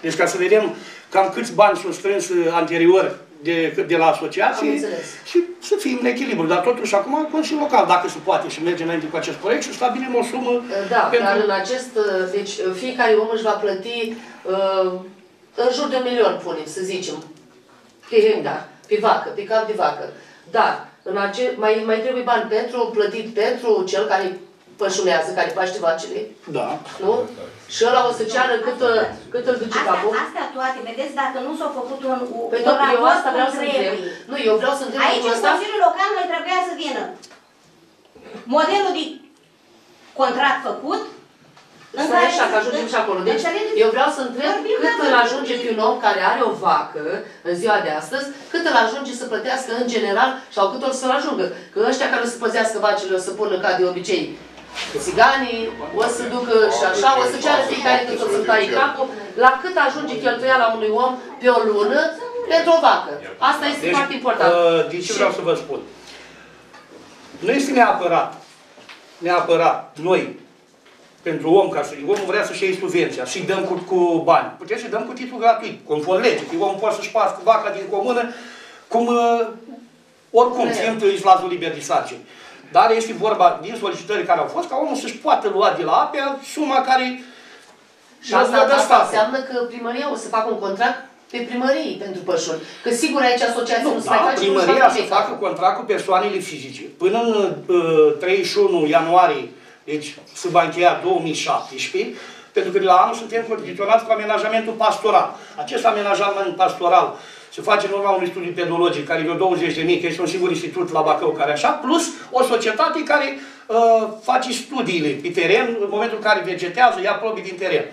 Deci ca să vedem cam câți bani sunt strâns anterior de, de la asociații și să fim în echilibru. Dar totuși acum Consiliul Local, dacă se poate, și merge înainte cu acest proiect și stabilim o sumă. Da, pentru... dar în acest... Deci fiecare om își va plăti uh, în jur de un milion, punem, să zicem, pe hectar, pe vacă, pe cap de vacă. Dar în ace mai, mai trebuie bani pentru plătit pentru cel care pășunează, care face vacile. Da. Nu? Și ăla o să ceară cât, cât îl duce capul. Astea toate, vedeți, dacă nu s-au făcut un raport, eu asta vreau să întreb. Nu, eu vreau să întreb. Aici, în Consiliul Local, noi trebuia să vină modelul de contract făcut. Să așa, că ajungem și acolo. Deci, eu vreau să întreb cât îl ajunge pe un om care are o vacă în ziua de astăzi, cât îl ajunge să plătească în general sau cât o să-l ajungă. Că ăștia care o să păzească vacile o să pună ca de obicei țiganii, o să ducă și așa, o să ceară fiecare cât o să-mi taie capul, la cât ajunge cheltuiala unui om pe o lună pentru o vacă. Asta este deci, foarte important. Deci vreau să vă spun. Nu este neapărat, neapărat noi, pentru om, ca și omul vrea să-și iei subvenția, și dăm cu, cu bani. Putem să dăm cu titlu gratuit, conform legii. Omul poate să-și pască vaca din comună, cum, oricum, ținând izlazul liber de sarcini. Dar este vorba din solicitări care au fost, ca omul să-și poată lua de la apea suma care... Și asta, asta înseamnă că primăria o să facă un contract pe primărie pentru pășuri. Că sigur aici asociația nu, nu se da, mai face... Primăria să facă contract cu persoanele fizice. Până în uh, treizeci și unu ianuarie, deci se va încheia două mii șaptesprezece, pentru că la anul suntem condiționați cu amenajamentul pastoral. Acest amenajament pastoral se face în urma unui studiu pedologic, care e douăzeci de mii, că este un singur institut la Bacău care așa, plus o societate care uh, face studiile pe teren, în momentul în care vegetează, ia probe din teren.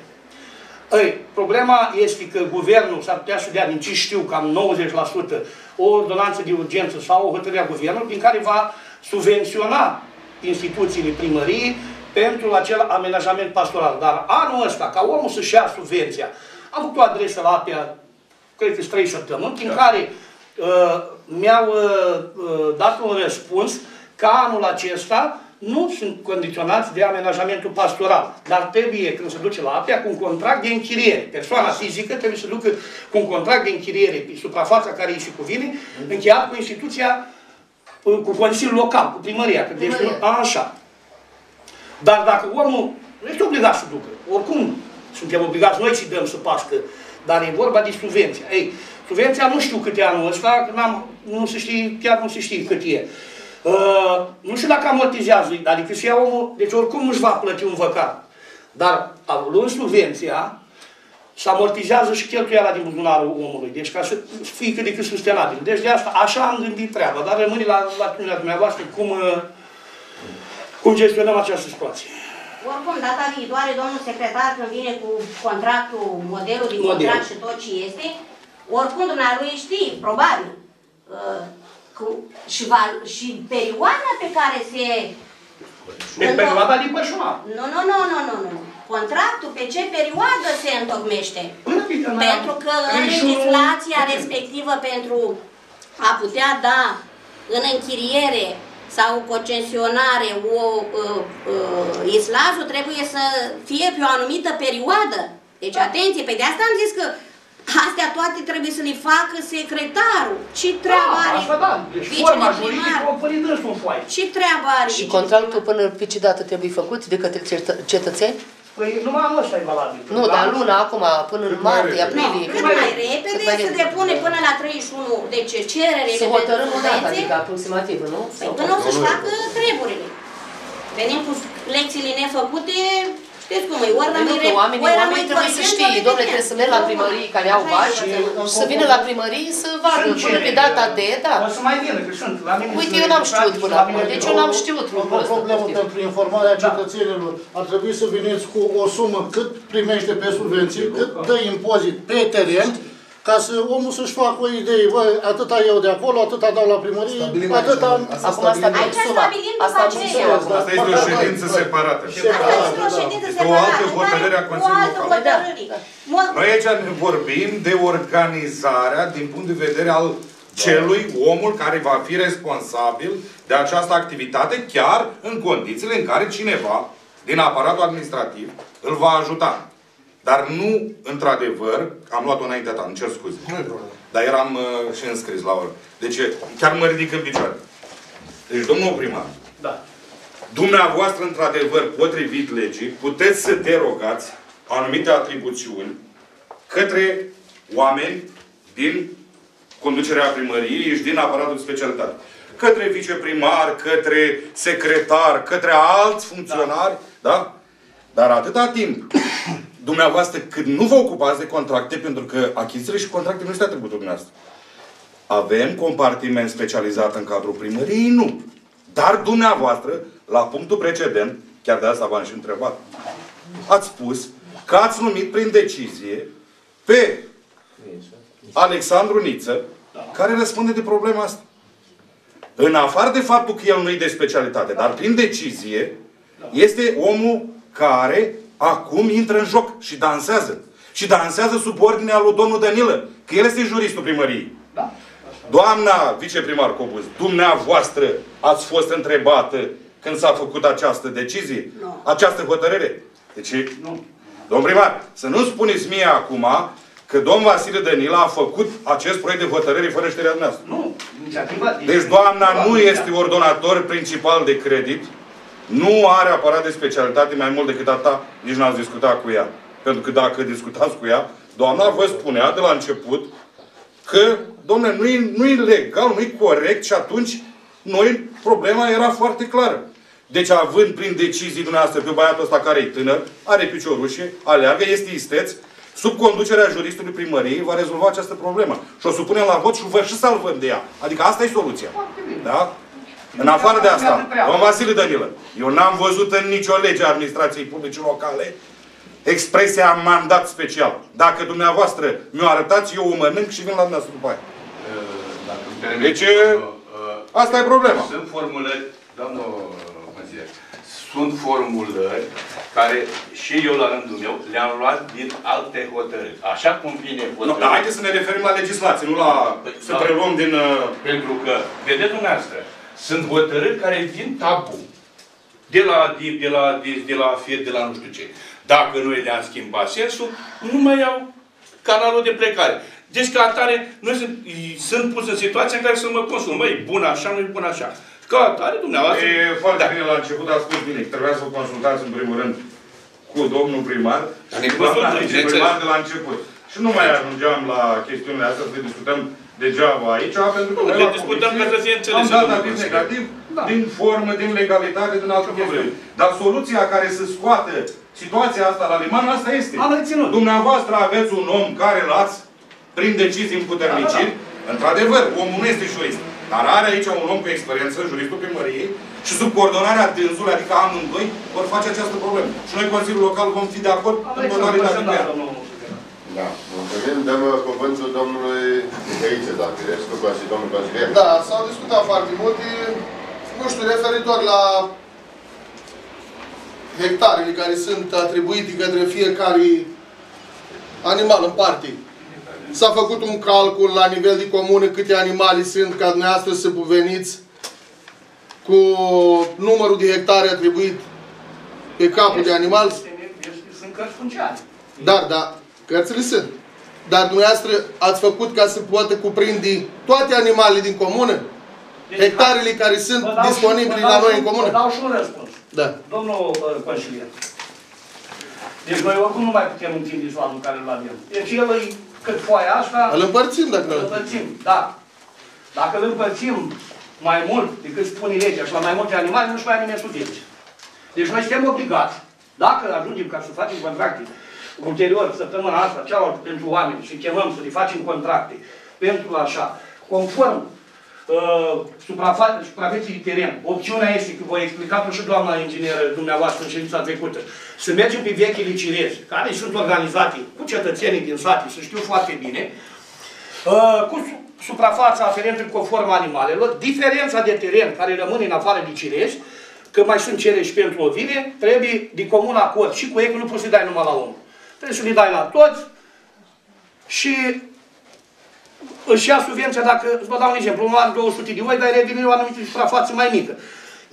Ei, problema este că guvernul s-ar putea să dea, din ce știu, cam nouăzeci la sută, o ordonanță de urgență sau o hotărâre a guvernului, prin care va subvenționa instituțiile primăriei pentru acel amenajament pastoral. Dar anul ăsta, ca omul să-și ia subvenția, am făcut o adresă la APEA, cred că trei săptămâni, prin care uh, mi-au uh, dat un răspuns că anul acesta nu sunt condiționați de amenajamentul pastoral. Dar trebuie, când se duce la APEA, cu un contract de închiriere. Persoana fizică trebuie să ducă cu un contract de închiriere pe suprafața care îi se cuvine, încheiat cu instituția, cu Consiliul Local, cu primăria, că deci, așa. Dar dacă omul nu este obligat să ducă, oricum suntem obligați, noi ți dăm să pască, dar e vorba de subvenția. Ei, subvenția nu știu câte anul ăsta, că n-am, nu se știe, chiar nu se știe cât e. Uh, nu știu dacă amortizează, adică se ia omul, deci oricum nu-și va plăti un văcar. Dar, luând subvenția, se amortizează și cheltuiala din buzunarul omului. Deci ca să fie cât de cât sustenabil. Deci de asta, așa am gândit treaba. Dar rămâne la atitudinea dumneavoastră cum, cum gestionăm această situație. Oricum, data viitoare, domnul secretar, când vine cu contractul, modelul din Model. contract și tot ce este, oricum dumnealui știe, probabil, că și, va, și perioada pe care se... Pe perioada din pășuna. Nu, nu, nu, nu, nu, nu. Contractul pe ce perioadă se întocmește? Pentru că în legislația respectivă, pentru a putea da în închiriere sau concesionare o uh, uh, islazul, trebuie să fie pe o anumită perioadă. Deci, atenție, pe de asta am zis că astea toate trebuie să le facă secretarul. Ce treabă da, are? Asta da. Deci forma juridică o pune dâns un foaie. Ce treabă are? Și contractul până pe ce dată trebuie făcut de către cetățeni? Păi numai anul ăsta e valabil. Nu, dar luna acum, până în martie, aprilie. Cât mai repede se depune până la treizeci și unu, deci cerere. Se hotărâm o dată, adică aproximativ, nu? Păi până o să-și facă treburile. Venim cu lecțiile nefăcute, știți cum e, ori rămâi repede. Oamenii trebuie să știe, domnule, trebuie să merg la primării care au bani, să vină la primării să vadă până pe data de, da. O să mai vină, că sunt. Uite, eu n-am știut până acum, deci eu n-am știut. O problemă pentru informarea cetățenilor. Ar trebui să veniți cu o sumă cât primește pe subvenții, cât dă impozit pe teren, ca să omul să-și facă o idee, bă, atâta eu de acolo, atâta dau la primărie, atâta... Acum stabilim suma. Asta este o ședință separată. Asta este o ședință separată. O altă hotărâre a Consiliului Local. Noi aici vorbim de organizarea din punct de vedere al celui, omul care va fi responsabil de această activitate, chiar în condițiile în care cineva din aparatul administrativ îl va ajuta. Dar nu, într-adevăr, am luat-o înaintea ta, îmi cer scuze. Dar eram uh, și înscris la oră. Deci, chiar mă ridic în picioare. Deci, domnul primar, da. Dumneavoastră, într-adevăr, potrivit legii, puteți să derogați anumite atribuțiuni către oameni din conducerea primăriei și din aparatul specialitate. către viceprimar, către secretar, către alți funcționari, da? da? Dar atâta timp, dumneavoastră, cât nu vă ocupați de contracte, pentru că achizițiile și contractele nu sunt atributul dumneavoastră. Avem compartiment specializat în cadrul primăriei? Nu. Dar dumneavoastră, la punctul precedent, chiar de asta v-am și întrebat, ați spus că ați numit prin decizie pe Alexandru Niță, care răspunde de problema asta. În afară de faptul că el nu e de specialitate, dar prin decizie, este omul care acum intră în joc și dansează. Și dansează sub ordinea lui domnul Danilă, că el este juristul primăriei. Da. Doamna viceprimar Cobuz, dumneavoastră ați fost întrebată când s-a făcut această decizie? Nu. Această hotărâre? Deci, nu. Domn primar, să nu spuneți mie acum că domn Vasile Danilă a făcut acest proiect de hotărâre fără știrea noastră. Nu. Deci doamna nu este ordonator principal de credit, nu are aparat de specialitate mai mult decât atâta, nici n-ați discutat cu ea. Pentru că dacă discutați cu ea, doamna vă spunea de la început că, domnule, nu-i nu-i legal, nu-i corect și atunci noi, problema era foarte clară. Deci având prin decizii dumneavoastră pe băiatul ăsta care e tânăr, are piciorușe, aleargă, este isteț, sub conducerea juristului primăriei va rezolva această problemă. Și o supunem la vot și vă și salvăm de ea. Adică asta e soluția. Da? În afară de asta, domn Vasile Danilă, eu n-am văzut în nicio lege a administrației publice locale expresia mandat special. Dacă dumneavoastră mi-o arătați, eu o mănânc și vin la dumneavoastră după aia. Deci, asta e problema. Sunt formulări, doamnă consilier, sunt formulări care și eu la rândul meu le-am luat din alte hotărâri. Așa cum vine hotărâri... No, dar haideți să ne referim la legislație, nu la... să preluăm din... Pentru că, vedeți dumneavoastră, sunt hotărâri care vin tabu. De la ADIP, de la ADIS, de la AFIR, de la nu știu ce. Dacă noi le-am schimbat sensul, nu mai au canalul de plecare. Deci, ca atare, noi sunt, sunt pus în situația în care să mă consum. Măi, bun așa, nu e bun așa. Ca atare, dumneavoastră... E foarte bine la început, a spus bine. Trebuia să vă consultați, în primul rând, cu domnul primar și cu domnul primar de la început. Și nu mai ajungeam la chestiunile astea, să discutăm degeaba aici, pentru că... Le discutăm ca să fie înțeles. Am dat aviz negativ, din formă, din legalitate, din alte probleme. Dar soluția care se scoate situația asta la liman, asta este. Dumneavoastră aveți un om care l-ați, prin decizii împuterniciri, într-adevăr, omul nu este jurist, dar are aici un om cu experiență, juristul primăriei, și sub coordonarea dânsului, adică amândoi, vor face această problemă. Și noi, Consiliul Local, vom fi de acord în totalitate cu ea. Da. Mulțumim. Dăm cuvântul domnului Căiță, dacă ești cu și domnul consilier. Da, s-au discutat foarte multe, nu știu, referitor la hectarele care sunt atribuite către fiecare animal în parte. S-a făcut un calcul la nivel de comune câte animale sunt, ca dumneavoastră să poveniți cu numărul de hectare atribuit pe capul de animal. Sunt cărți funciare. Dar, da. Cărțile sunt. Dar dumneavoastră ați făcut ca să poată cuprinde toate animalele din comună? Deci, hectarele care sunt disponibile la noi în comună? Vă dau și un răspuns. Da. Domnul consilier. Deci noi oricum nu mai putem întinde joanul care îl avem. Deci el îi cât foaia asta... Îl împărțim dacă îl împărțim, da. Dacă îl împărțim mai mult decât spune legea și la mai multe animale, nu și mai nimeni subiecte. Deci noi suntem obligați, dacă ajungem ca să facem contracte, ulterior, săptămâna asta, cealaltă, pentru oameni și chemăm să le facem contracte pentru așa, conform uh, suprafeței de teren. Opțiunea este, că voi explica-o și doamna ingineră dumneavoastră în ședința trecută, să mergem pe vechile cirezi, care sunt organizate cu cetățenii din sate, să știu foarte bine, uh, cu suprafața aferentă conform animalelor, diferența de teren care rămâne în afară de cirezi, că mai sunt cerești pentru ovine, trebuie de comun acord și cu ei, că nu poți să dai numai la om. Trebuie să le dai la toți și își ia subvenția, dacă, îți vă dau un exemplu, un an două sute de oi, dar revine o anumită suprafață mai mică.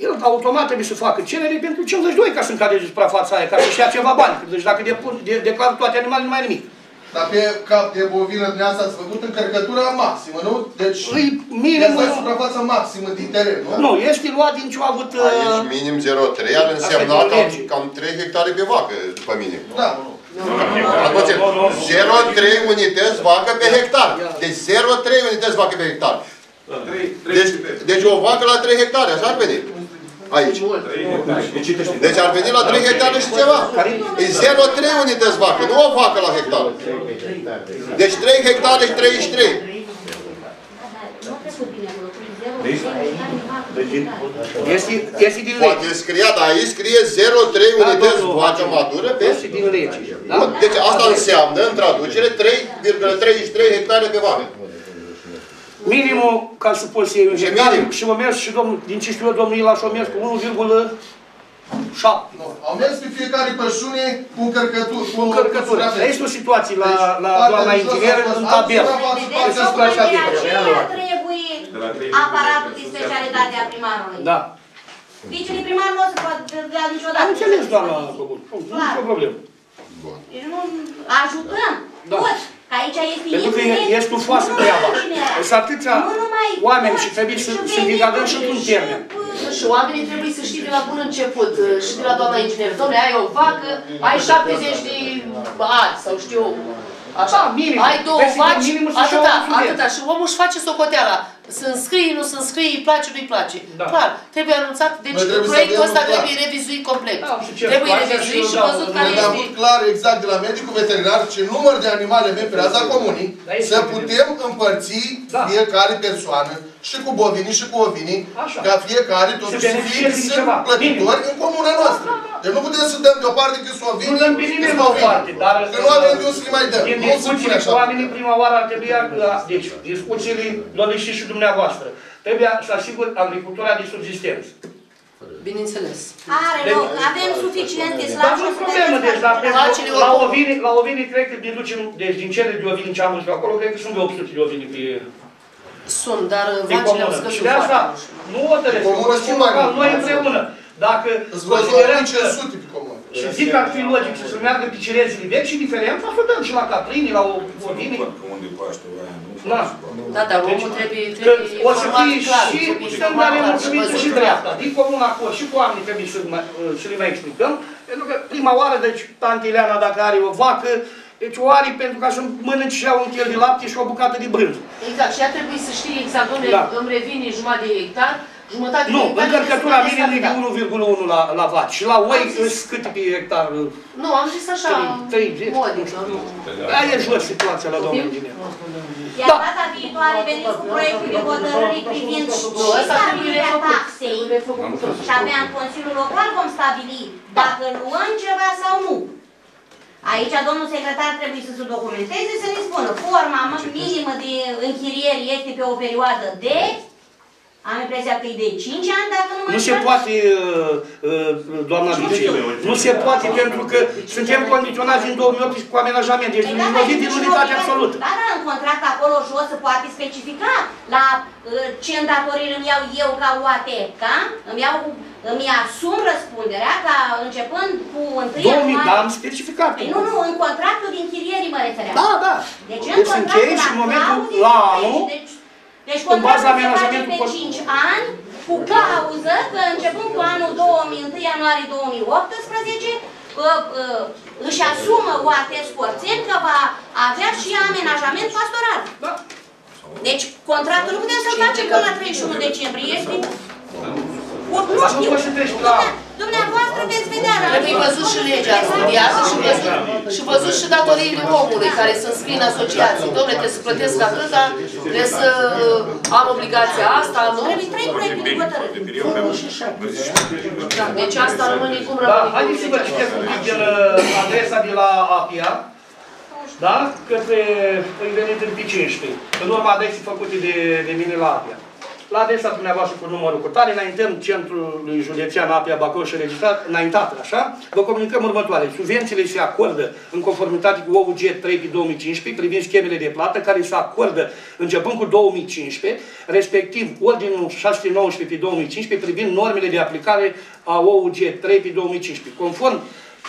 El automat trebuie să facă cerere pentru cincizeci de oi ca să-mi cadeze suprafața aia, ca să-și ia ceva bani. Deci dacă depun, de, declară toate animalele, nu mai nimic. Dar pe cap de bovină dumneavoastră ați făcut încărcătura maximă, nu? Deci asta e suprafața maximă din teren, nu? Nu, este luat din ce-o avut... Aici minim zero virgulă trei, iar însemna cam trei hectare pe vacă, după mine. Da. zero virgulă trei unități vacă pe hectar. Deci zero virgulă trei unități vacă pe hectar. Deci, deci o vacă la trei hectare, așa ar veni. Aici. Deci ar veni la trei hectare și ceva. E zero virgulă trei unități vacă, nu o vacă la hectare. Deci trei hectare și treizeci și trei. Poate scria, dar aici scrie zero virgulă trei unități vacă matură pe... Deci asta înseamnă, în traducere, trei virgulă treizeci și trei hectare pe vacă. Minimul, ca să poți să iei un hectare, și mă mers și domnul, din ce știu eu, domnul Ilaș, o mers cu unu virgulă șapte. Au mers pe fiecare pășune cu încărcături. Cu încărcături. Aici sunt situații la doamna ingineră în tabelă. De aceea trebuie aparatul de specialitate a primarului. Da. Viciului primar nu o să poată da niciodată. Am înțeles, doamna, nu e o problemă. Ajutăm toți. Pentru că e stufoasă treaba. Sunt atâția oameni și femei să digadăm și într-un termen. Și oamenii trebuie să știe de la bun început. Și de la doamna inginer. Dom'le, ai o vacă, ai șaptezeci de ani sau știu... Așa, ai două vaci, atâta, atâta. Și omul își face socoteala. Să înscrie, nu se înscrie, îi place, nu-i place. Clar, trebuie anunțat. Deci proiectul ăsta trebuie revizuit complet. Trebuie revizuit și văzut care este. Noi am avut clar exact de la medicul veterinar ce număr de animale avem pe raza comunii să putem împărți fiecare persoană și cu bovinii și cu ovinii ca fiecare totuși să fie plătitori în comuna noastră. Deci nu putem să dăm deoparte că sunt ovinii, că sunt ovinii. Că nu avem de unde să le mai dăm. Din discuțiile cu oamenii prima oară ar trebui deci discuțiile logice și dumneavoastră. Trebuie să asiguri agricultura de subsistență. Bineînțeles. Are loc. Avem suficiente slași. Dar nu problemă. Deci la ovinii cred că ne ducem, deci din cele de ovinii ce am văzut acolo, cred că sunt de opt sute de ovinii pe... Sunt, dar vacile au scăzut. Și de asta, nu o dăresc. Noi împreună. Dacă considerăm că... Și zic că ar fi logic să se meargă pe cirezile vechi și diferența, să dăm și la caprini, la ovinii. Da, dar omul trebuie informat clar. Și să nu avem mulțumită și dreapta. Din comun acolo și cu oamenii trebuie să le mai explicăm. Pentru că prima oară, deci, tante Ileana, dacă are o vacă, deci o are pentru ca să mănânci și un chel de lapte și o bucată de brânză. Exact. Și ea trebuie să știe exact unde îmi revine jumătate de hectar. Nu, încărcătura minimă e de unu virgulă unu la vaci. Și la oi îți câte pe hectar? Nu, am zis așa, modic. Aia e jos situația la domnul inginer. Iar data viitoare veniți cu proiectul de hotărâri privind și stabilirea taxei. Și abia în Consiliul Local vom stabili dacă luăm ceva sau nu. Aici domnul secretar trebuie să se documenteze, să ne spună forma minimă de închiriere este pe o perioadă de... Am impresia că e de cinci ani, dacă nu mai... Nu se poate, doamna vice, nu se poate, pentru că suntem condiționați din două mii optsprezece cu amenajament. Deci nu e din unitate absolută. Da, da, în contract acolo jos se poate specifica la ce îndatoriri îmi iau eu ca U A T F, îmi asum răspunderea ca începând cu întâi ianuarie... două mii, dar am specificat. Nu, nu, în contractul din închirierii mă refeream. Da, da. Deci în contractul la anul... Deci contractul se face pe cinci ani, cu clauză că începând cu anul întâi ianuarie două mii optsprezece își asumă O A T S Corțeni că va avea și amenajament pastoral. Deci contractul nu putem să-l facem până la treizeci și unu decembrie. Este... Nu știu. Dumneavoastră veți vedea la... Trebuie văzut și legea studiază și văzut și datoriile omului care sunt scrii în asociații. Dom'le, trebuie să plătesc atâta, trebuie să am obligația asta, nu? Trebuie trei proiecte de hotărâri. Deci asta rămâne cum rămâne. Haideți să vă citesc un pic de adresa de la A P I A, da? Către venit în P cincisprezece, în urma adresii făcute de mine la A P I A. La adresa dumneavoastră cu numărul cu tare, înaintăm Centrului Județean Apia Bacău și înregistrat, înaintat, așa, vă comunicăm următoare. Subvențiile se acordă în conformitate cu O U G trei pe două mii cincisprezece privind schemele de plată care se acordă începând cu două mii cincisprezece, respectiv Ordinul șase sute nouăsprezece pe două mii cincisprezece privind normele de aplicare a O U G trei pe două mii cincisprezece. Conform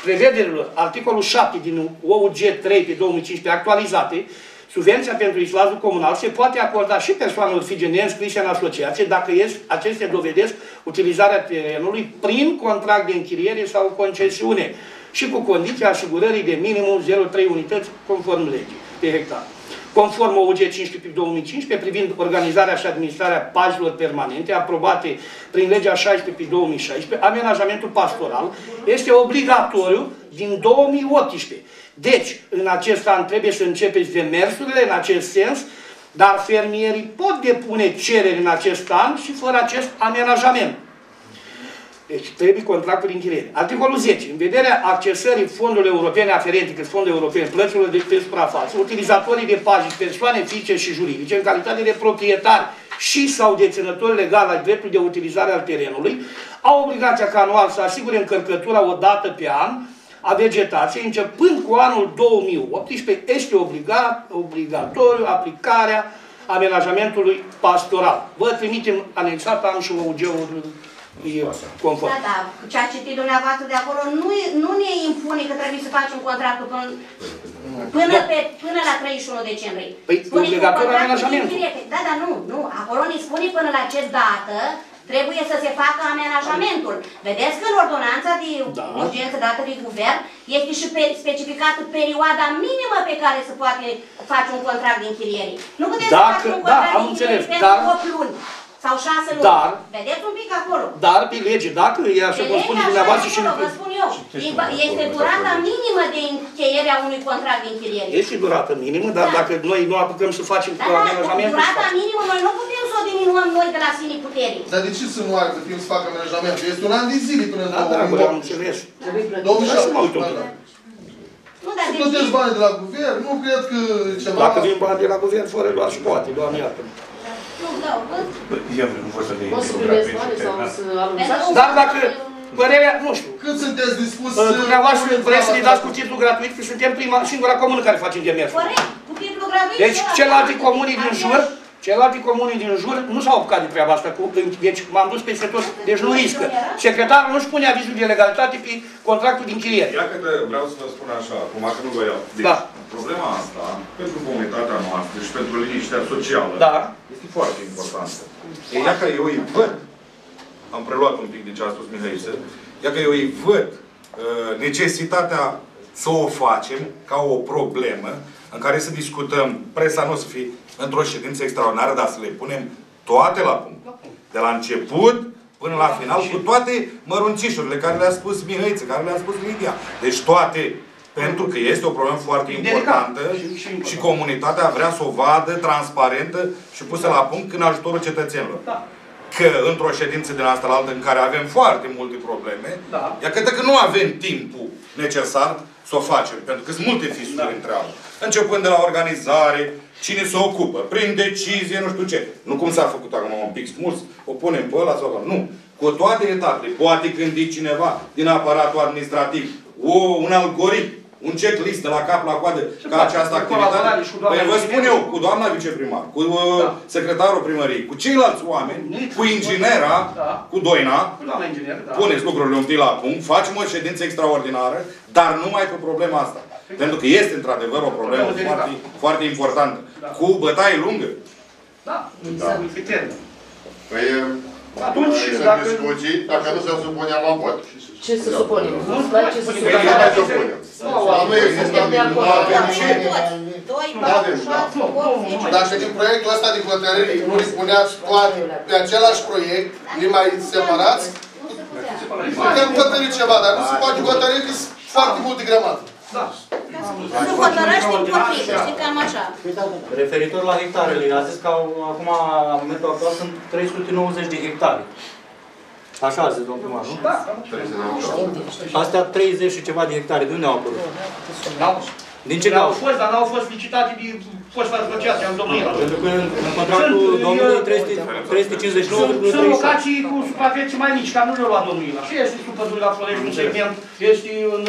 prevederilor articolul șapte din O U G trei pe două mii cincisprezece actualizate, subvenția pentru izlazul comunal se poate acorda și persoanelor figene înscrise în asociație dacă acestea dovedesc utilizarea terenului prin contract de închiriere sau concesiune și cu condiția asigurării de minimum zero virgulă trei unități conform legii pe hectare. conform O U G cincisprezece pe două mii cincisprezece privind organizarea și administrarea pajilor permanente aprobate prin legea șaisprezece pe două mii șaisprezece, amenajamentul pastoral este obligatoriu din două mii optsprezece. Deci, în acest an trebuie să începeți demersurile în acest sens, dar fermierii pot depune cereri în acest an și fără acest amenajament. Deci trebuie contractul de închiriere. Articolul zece. În vederea accesării fondurilor europene aferente, cât fondul european plăților de pe suprafață, utilizatorii de paji, persoane fizice și juridice, în calitate de proprietari și sau deținători legali ai dreptului de utilizare al terenului, au obligația ca anual să asigure încărcătura o dată pe an a vegetației, începând cu anul două mii optsprezece, este obligat, obligatoriu aplicarea amenajamentului pastoral. Vă trimitem anexat, am și O U G-ul conform. Da, da, ce a citit dumneavoastră de acolo nu, nu ne impune că trebuie să facem contractul până, până, da. pe, până la treizeci și unu decembrie. Păi, obligatoriu amenajamentul. Da, da, nu, nu. Acolo ne spune până la ce dată trebuie să se facă amenajamentul. Vedeți că în ordonanța de da. urgență dată de guvern este și specificată perioada minimă pe care se poate face un contract de închiriere. Nu puteți Dacă, să faci un contract da, de închiriere pentru opt luni sau șase luni. Dar, vedeți un pic acolo. Dar pe lege, dacă e așa cum spune dumneavoastră și... Acolo, vă spun eu, este durata minimă de încheiere a unui contract de închiriere. Este durata minimă, dar da. dacă noi nu apucăm să facem da, amenajamentul... Durata minimă noi nu putem să o diminuăm noi de la sine puterii. Dar de ce să nu ar trebui să facă amenajamentul? Este un an de zile până în două mii șapte. Să plătești bani de la guvern? Nu cred că ceva... Dacă vin bani de la guvern, fără luat și poate, doamne iartă-mă. Eu nu văd să ne interpretăm. Dar dacă părerea, nu știu, cât sunteți dispus să... Dumneavoastră vreți să ne dați cu titlu gratuit, că suntem prima, singura comună care facem demersul. Deci celelalte comuni din jur, celelalte comuni din jur nu s-au ocupat de treaba asta. Deci m-am dus peste tot, deci nu riscă. Secretarul nu-și pune avizul de legalitate pe contractul de închiriere. Ia că vreau să vă spun așa, acum că nu vă iau. Deci problema asta, pentru comunitatea noastră și pentru liniștea socială, este foarte importantă. Ia că eu îi văd, am preluat un pic de ce a spus Mihăiță, ia că eu îi văd necesitatea să o facem ca o problemă în care să discutăm, presa nu o să fie într-o ședință extraordinară, dar să le punem toate la punct. De la început până la final, cu toate mărunțișurile care le-a spus Mihăiță, care le-a spus Lidia. Deci toate, pentru că este o problemă foarte importantă și comunitatea vrea să o vadă transparentă și pusă la punct în ajutorul cetățenilor. Că într-o ședință din asta la altă, în care avem foarte multe probleme, iar că dacă nu avem timpul necesar să o facem, pentru că sunt multe fisuri între alea. Începând de la organizare, cine se ocupă, prin decizie, nu știu ce. Nu cum s-a făcut acum un pic smuls, o punem pe ăla sau ăla. Nu. Cu toate etapele. Poate gândi cineva din aparatul administrativ o, un algoritm, un checklist de la cap la coadă ca această activitate. Păi vă spun eu, cu doamna viceprimar, cu da. secretarul primăriei, cu ceilalți oameni, Nici cu inginera, da. cu Doina, da. Da. puneți lucrurile un pic la punct, facem o ședință extraordinară, dar numai cu problema asta. Pentru că este într-adevăr o problemă foarte, foarte importantă. Da. Cu bătaie lungă. Da, exact. Păi, atunci, dacă... discuții, dacă nu se supune la vot. Ce să supunem? Ce să supunem? Nu există nimic. Nu avem ce. Nu avem. Dar și din proiectul ăsta de hotărâri, nu dispuneați toate pe același proiect, numai separați, putem hotărâi ceva, dar nu se poate hotărâi că sunt foarte multe grămadă. Da. Nu hotărăști împotrivă, știi, cam așa. Referitor la hectarele, a zis că acum, la momentul actual, sunt trei sute nouăzeci de hectare. Așa a zis domnul primar, nu? Da. Astea treizeci și ceva de hectare, de unde au apărut? Din ce au fost, dar n-au fost licitate de fost asociația în domnilor. Pentru că în contractul domnului trei sute cincizeci și nouă... Sunt locații cu suprafețe mai mici, ca nu le-au luat domnilor. Și este sub pădurii la Florești un segment, este în,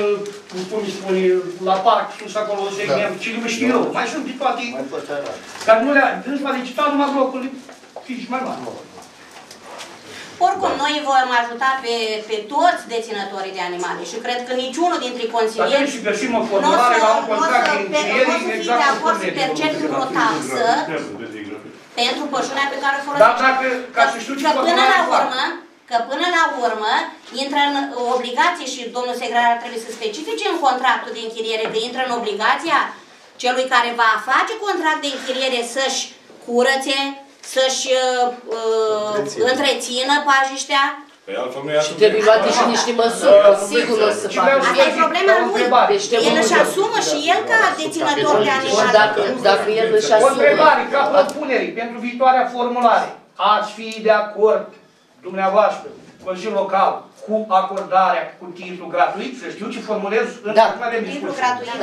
cum îi spune, la parc, sus acolo un segment, cine mă știu eu. Mai sunt de toate, dar nu le-a licitat numai blocul fizici mai mari. Oricum, noi vom ajuta pe, pe toți deținătorii de animale și cred că niciunul dintre consilieri nu o să, să fie de acord să percepem o taxă pentru pășunea pe care o folosim. Că până la urmă, că până la urmă, intră în obligație și domnul secretar trebuie să specifice în contractul de închiriere că intră în obligația celui care va face contract de închiriere să-și curățe, să-și uh, întrețină pajiștea. Păi altfel nu și trebuie luate și niște măsuri, sigur o să facă. Asta e problema lui. El își asumă și el ca deținător de animal. Dacă el își asumă... O întrebare, ca propunerii pentru viitoarea formulare. Ați fi de acord, dumneavoastră, Consiliul Local, cu acordarea cu titlu gratuit? Să știu ce formulez în următoarele discuții.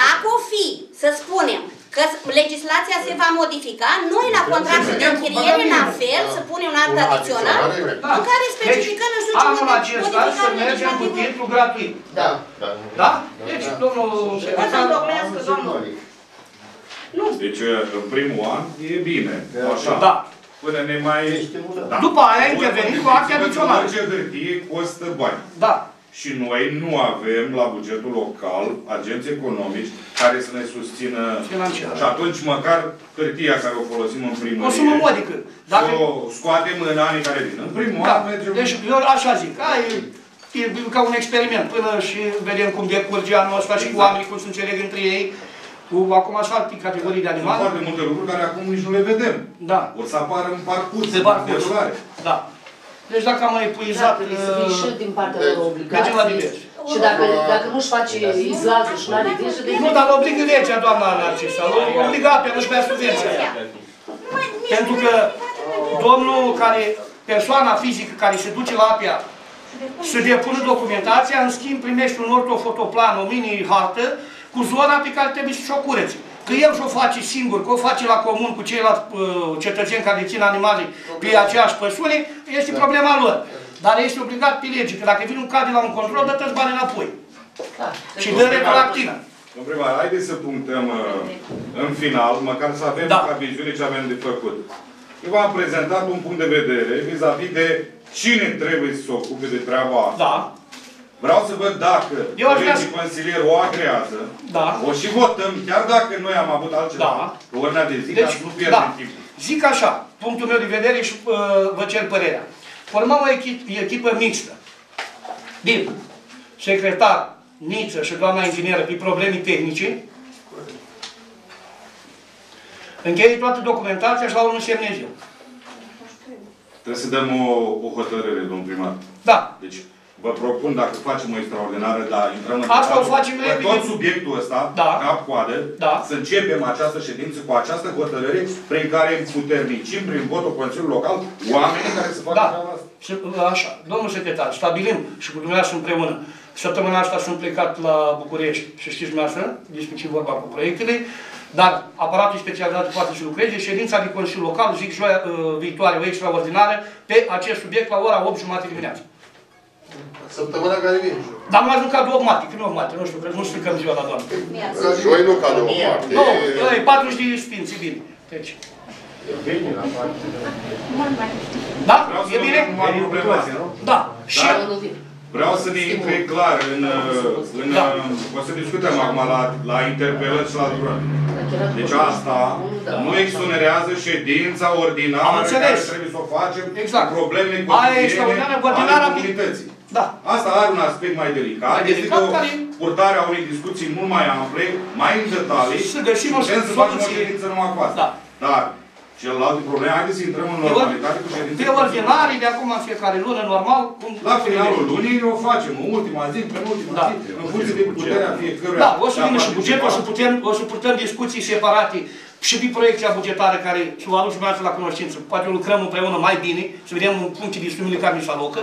Dacă o fi, să spunem, că legislația se va modifica, noi la contractul de închiriere, în fel, să punem un act adițional în care specificăm, nu știu ce modificare legislativă. Da. Da? Deci, domnul... Deci, în primul an, e bine. Da. Până ne mai... După aia, intervenim cu acte adiționale. Orice hârtie costă bani. Da. Și noi nu avem la bugetul local agenți economici care să ne susțină financiar. Și atunci măcar hârtia care o folosim în primul an. O sumă modică. Dacă... O scoatem în anii care vin. În primul da. an mergem... Deci eu așa zic. Ai, e ca un experiment. Până și vedem cum decurge anul ăsta și cu oamenii, cum se înțeleg între ei. Cu acum așa alte categorii de animale. Sunt foarte multe lucruri care acum nici nu le vedem. Da. O să apară în parcurs. Pe parcurs. Da. Deci dacă am epuizat... Da, trebuie să fie și din partea lor obligații. Și dacă, dacă nu-și face izlazul și nu are grijă de... Nu, dar obligă legea, doamna Narcisa. Obliga pe nu-și bea subvenția. Pentru că domnul care... Persoana fizică care se duce la apia să depună documentația, în schimb primește un ortofotoplan, o mini-hartă, cu zona pe care trebuie să o cureți. Că el și-o face singur, că o face la comun cu ceilalți cetățeni care țin animale pe aceeași păsune, este problema lor. Dar este obligat pe lege, că dacă vine un cad la un control, dă toți banii înapoi. Și dă retroactivă. Domnul primar, haideți să punctăm în final, măcar să avem ca viziune ce avem de făcut. Eu v-am prezentat un punct de vedere vis-a-vis de cine trebuie să se ocupe de treaba asta. Vreau să văd dacă colegii consilieri o agrează, o și votăm, chiar dacă noi am avut altceva pe ordinea de zi, dar nu pierdem timpul. Zic așa, punctul meu de vedere și vă cer părerea. Formăm o echipă mixtă din secretar Niță și doamna ingineră pe probleme tehnice, încheie toată documentația și la unul semnez eu. Trebuie să dăm o hotărâre, domnul primar. Da. Vă propun, dacă facem o extraordinară, dar intrăm în asta o facem pe tot subiectul ăsta, da. cap-coadă, da. să începem această ședință cu această hotărâre prin care puternicim, prin votul Consiliului Local, oamenii care se fac da. treaba asta. Așa, domnul secretar, stabilim și cu dumneavoastră împreună. Săptămâna asta sunt plecat la București și știți dumneavoastră, despre ce vorba cu proiectele, dar aparatul specializat poate să lucreze. Ședința de Consiliul Local, zic joia viitoare, o extraordinară, pe acest subiect la ora opt și jumătate dimineață. Săptămâna care vine. Dar nu ajung ca două martie, nu martie, nu știu, nu stricăm ziua la doamnă. Că joi nu ca două martie. Nu, e patruzeci de sfinți, e bine. Deci. E bine la parte. Da? E bine? Da. Și... Vreau să ne intre clar în... O să discutăm acum la interpelări și la durări. Deci asta nu exonerează ședința ordinară care trebuie să o facem cu probleme cotidiene ale comunității. Da. Asta are un aspect mai delicat. Mai este delicat, o care... purtare a unei discuții mult mai ample, mai în detalii, și putem să facem o ședință numai cu asta. Da. Dar, celălalt probleme, haideți să intrăm în normalitate cu ședințe. Pe ordinare, de acum în fiecare lună, normal, cum... La finalul lunii o facem, în ultima zi, în ultima da. zi, în funcție de puterea fiecăruia. Da, o să vină și bugetul, o să, putem, o să purtăm discuții separate și pe proiecția bugetară care s-o aduc și la cunoștință. Poate lucrăm împreună mai bine, să vedem în funcție de sumele care ni se alocă.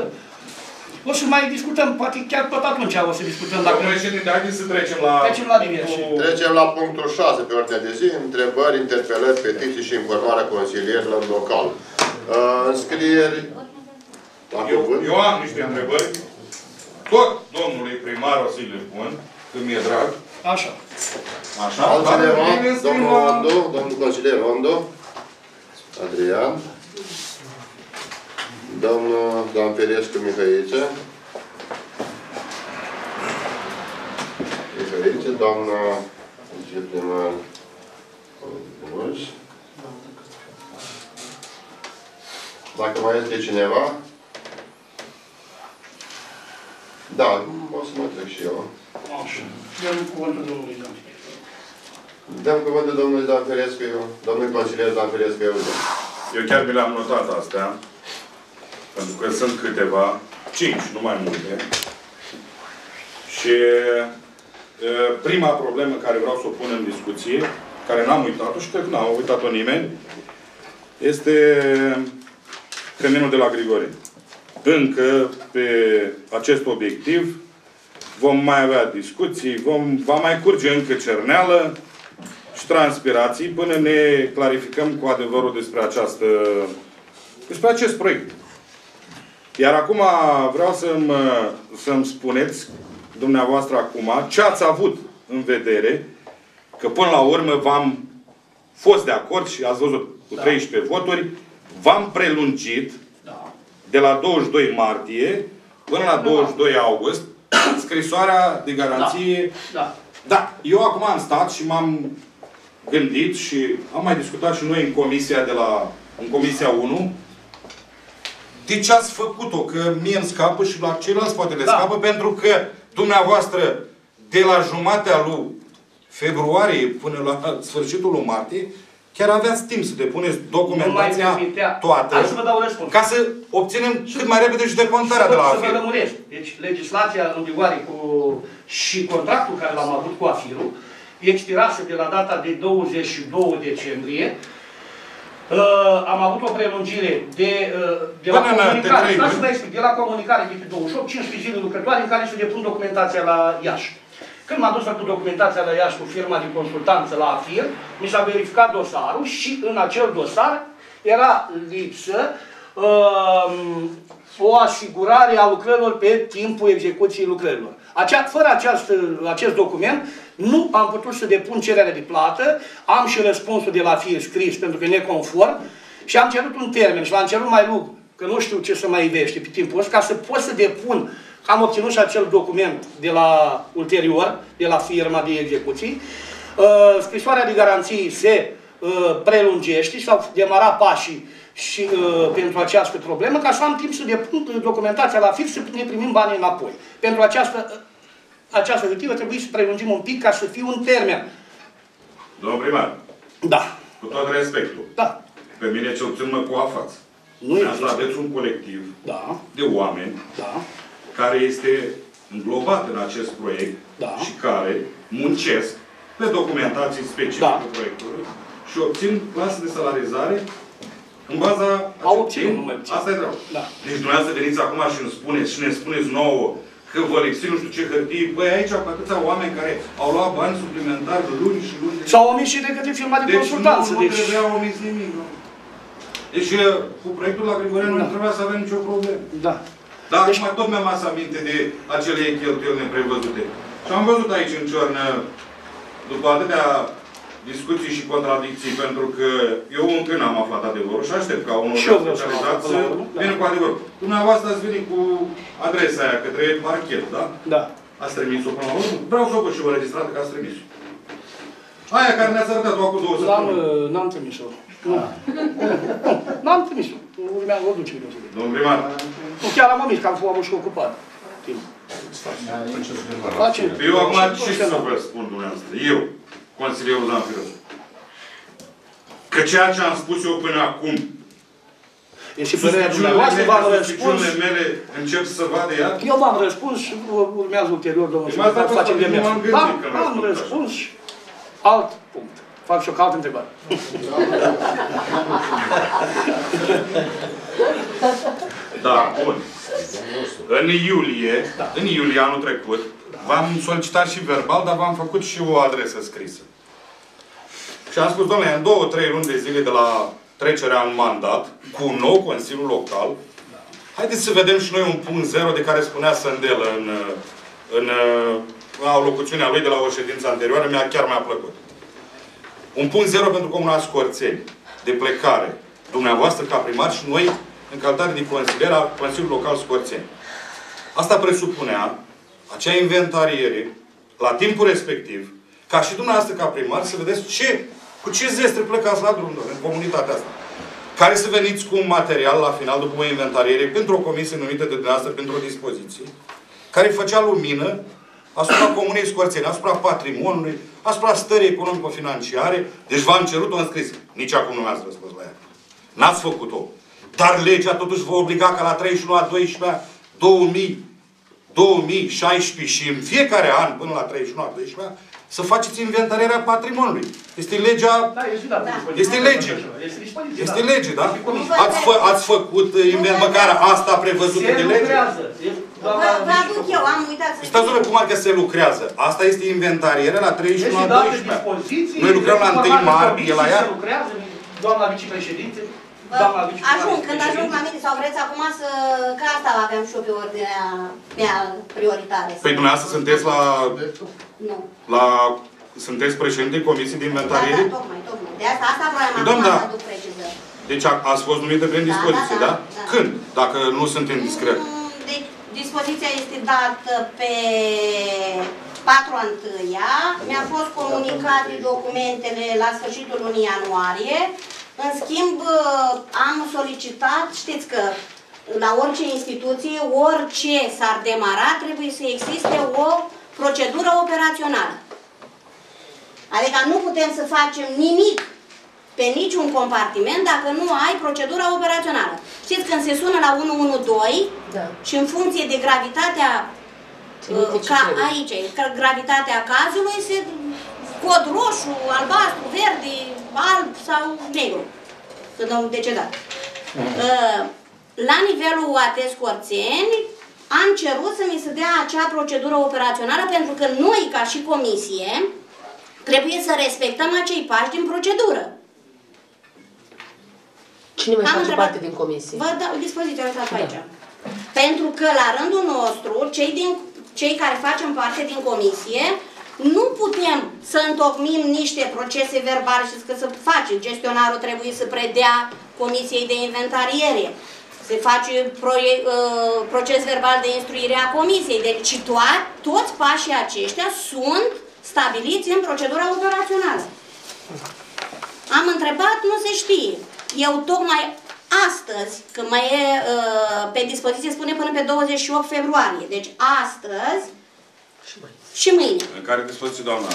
O să mai discutăm, poate chiar tot atunci o să discutăm. Dacă noi ședinte, haideți să trecem la... Trecem la punctul... Trecem la punctul șase pe ordinea de zi. Întrebări, interpelări, petiții și informarea consilierilor local. Uh, înscrieri... Eu, eu am niște întrebări. Tot domnului primar o să-i le pun, când mi-e drag. Așa. Așa. Altcineva, domnul Rondo, domnul consilier Rondo, Adrian. Domnul Damferescu Mihăiță. Mihăiță, doamna Gildeman Buș. Dacă mai este cineva? Da, o să mă trec și eu. Așa. Eu nu cuvântul domnului Damferescu. Dăm cuvântul domnului Dan Ferescu, domnul consilier Dan Ferescu, eu. Eu chiar mi le-am notat astea, pentru că sunt câteva, cinci, nu mai multe. Și prima problemă care vreau să o pun în discuție, care n-am uitat-o și cred că n-a uitat-o nimeni, este temenul de la Grigore. Încă pe acest obiectiv vom mai avea discuții, vom, va mai curge încă cerneală și transpirații până ne clarificăm cu adevărul despre această, despre acest proiect. Iar acum vreau să-mi să-mi spuneți dumneavoastră acum ce ați avut în vedere, că până la urmă v-am fost de acord și ați văzut cu treisprezece da. Voturi, v-am prelungit da. De la douăzeci și doi martie până la douăzeci și doi august scrisoarea de garanție. Da. Da. Da. Eu acum am stat și m-am gândit și am mai discutat și noi în comisia de la în comisia unu. De ce ați făcut-o? Că mie îmi scapă și la ceilalți poate le da. Scapă, pentru că dumneavoastră de la jumatea lui februarie până la sfârșitul lui martie chiar aveați timp să depuneți documentația toată. Hai să vă dau răspuns. Ca să obținem și cât mai repede și decontarea de la AFIR. Să vă lămuresc. Deci legislația în vigoare cu... și contractul care l-am avut cu AFIR-ul expirase de la data de douăzeci și doi decembrie. Uh, am avut o prelungire de, uh, de la comunicare, trei, de la comunicare de pe douăzeci și opt, cincisprezece zile lucrătoare în care se depun documentația la Iași. Când m-am dus cu documentația la Iași cu firma de consultanță la AFIR, mi s-a verificat dosarul și în acel dosar era lipsă uh, o asigurare a lucrărilor pe timpul execuției lucrărilor. Acea, fără aceast, acest document, nu am putut să depun cererea de plată, am și răspunsul de la fir scris, pentru că e neconform, și am cerut un termen și l-am cerut mai lung, că nu știu ce să mai ivește pe timpul ăsta, ca să pot să depun, am obținut și acel document de la ulterior, de la firma de execuții. Uh, scrisoarea de garanții se uh, prelungește, s-au demarat pașii și, uh, pentru această problemă, ca să am timp să depun documentația la fir, să ne primim banii înapoi. Pentru această Această directivă trebuie să prelungim un pic ca să fie un termen. Domnul primar. Da. Cu tot respectul. Da. Pe mine ce obțin mă coafați. Nu există. Aveți un colectiv da. De oameni da. Care este înglobat în acest proiect da. Și care muncesc pe documentații specifice da. Proiectului și obțin clase de salarizare în baza acestui. Asta e rău. Da. Deci dumneavoastră veniți acum și îmi spuneți și ne spuneți nouă că vă lipsi nu știu ce hârtii, băi, aici au atâția oameni care au luat bani suplimentari luni și luni. S-au omis și de către firma de consultanță. Deci nu, nu trebuia omis nimic, nu? Deci cu proiectul la Grigore nu trebuia să avem nicio problemă. Da. Dar acum tot mi-am adus aminte de acele cheltuieli neprevăzute. Și am văzut aici în ciornă, după atâtea discuții și contradicții, pentru că eu încă n-am aflat adevărul și aștept ca unul specializat să vină cu adevărul. Dumneavoastră ați venit cu adresa aia către parchet, da? Da. Ați trimis-o până la urmă? Vreau să o văd și vă registrată că ați trimis-o. Aia care ne-ați arătat-o acum două săptămâni. N-am trimis-o. N-am trimis-o. Urmea o duce. Domnul primar. Chiar am omis că am fost și ocupat. Eu acum ce să vă spun dumneavoastră? Eu. Consilierul Dan Ferescu. Că ceea ce am spus eu până acum, susțiciunile mele încep să vadă ea? Eu v-am răspuns și urmează ulterior, domnul și să facem de mers. Am răspuns și alt punct. Fac și o altă întrebare. Da, bun. În iulie, în iulie anul trecut, v-am solicitat și verbal, dar v-am făcut și o adresă scrisă. Și am spus, domnule, în două, trei luni de zile de la trecerea în mandat, cu un nou Consiliu Local, haideți să vedem și noi un punct zero de care spunea Sândelă în, în, în locuțiunea lui de la o ședință anterioară, mi-a chiar mi-a plăcut. Un punct zero pentru Comuna Scorțeni, de plecare, dumneavoastră ca primar și noi, în calitate de consilier al Consiliului Local Scorțeni. Asta presupunea acea inventariere, la timpul respectiv, ca și dumneavoastră ca primar, să vedeți ce, cu ce zestre plecați la drum, în comunitatea asta. Care să veniți cu un material la final, după o inventariere, pentru o comisie numită de dumneavoastră, pentru o dispoziție, care făcea lumină asupra Comunei Scorțeni, asupra patrimoniului, asupra stării economico-financiare, deci v-am cerut-o în scris. Nici acum nu mi-ați răspuns la ea. N-ați făcut-o. Dar legea totuși vă obliga ca la treizeci și unu a doisprezecea două mii șaisprezece și în fiecare an până la treizeci și unu a doisprezecea să faceți inventarea patrimoniului. Este legea... Da, este, da. Este lege. Este lege, da? Ați, fă, ați făcut măcar asta prevăzută de lege? Vă aduc eu, am uitat să... Stați doar cum ar că se lucrează. Asta este inventarierea la treizeci și unu a doisprezecea. Noi lucrăm la întâi martie, la ea. Doamna vicepreședinte, ajung, când ajung la mine, sau vreți acum să... Că asta aveam și eu pe ordinea mea prioritară. Păi dumneavoastră sunteți la... Nu. La... Sunteți președinte Comisiei de Inventariere? Da, da, tocmai, tocmai. De asta, asta vreau mai mult să aduc precizări. Deci ați fost numită prin dispoziție, da? Când? Dacă nu suntem discret. Deci dispoziția este dată pe patru întâia. Mi-a fost comunicate documentele la sfârșitul lunii ianuarie. În schimb, am solicitat, știți că la orice instituție, orice s-ar demara, trebuie să existe o procedură operațională. Adică nu putem să facem nimic pe niciun compartiment dacă nu ai procedura operațională. Știți, când se sună la unu unu doi, da, și în funcție de gravitatea, ca aici, gravitatea cazului, se cod roșu, albastru, verde, alb sau negru, să dăm decedat. La nivelul U A T S Corțeni am cerut să mi se dea acea procedură operațională pentru că noi, ca și comisie, trebuie să respectăm acei pași din procedură. Cine mai am face parte din comisie? Vă dau dispoziția asta pe aici. Da. Pentru că la rândul nostru, cei, din, cei care facem parte din comisie, nu putem să întocmim niște procese verbale și că să facem. Gestionarul trebuie să predea Comisiei de Inventariere. Se face proiect, uh, proces verbal de instruire a comisiei. Deci toat, toți pașii aceștia sunt stabiliți în procedura operațională. Am întrebat, nu se știe. Eu tocmai astăzi, că mai e uh, pe dispoziție, spune până pe douăzeci și opt februarie. Deci astăzi și mai. Și mâine. În care dispoziție, doamna,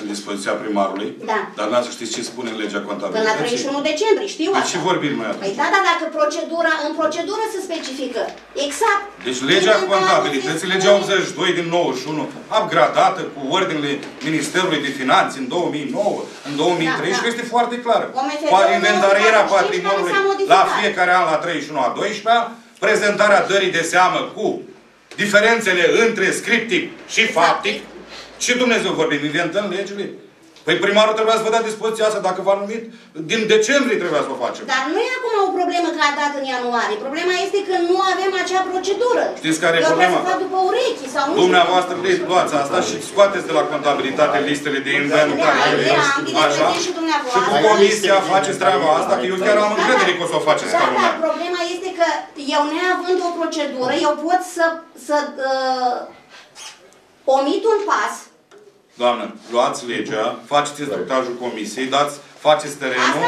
în dispoziția primarului, da, dar n-ați știți ce spune legea contabilității. Până la treizeci și unu decembrie, știu asta. Deci și vorbim mai atunci. Păi da, dar dacă procedura, în procedură se specifică. Exact. Deci legea contabilității, legea optzeci și doi din nouăzeci și unu, upgradată cu ordinele Ministerului de Finanțe în două mii nouă, în două mii treisprezece, da, da, este foarte clară. Inventarierea patrimoniului la fiecare an la treizeci și unu a doisprezecea, prezentarea dării de seamă cu diferențele între scriptic și faptic. Și Dumnezeu vorbim, inventăm legile. Păi primarul trebuia să vă dea dispoziția asta, dacă v-a numit, din decembrie trebuia să o facem. Dar nu e acum o problemă că a dat în ianuarie. Problema este că nu avem acea procedură. Știți care e problema? Eu vreau să fac după urechi sau nu. Dumneavoastră luați asta și scoateți de la contabilitate listele de inventariere. Așa. Și cu comisia faceți treaba asta, că eu chiar am încredere că o să o faceți ca lumea. Problema este că eu, neavând o procedură, eu pot să, să uh, omit un pas. Doamnă, luați legea, faceți instructajul comisiei, dați, faceți terenul,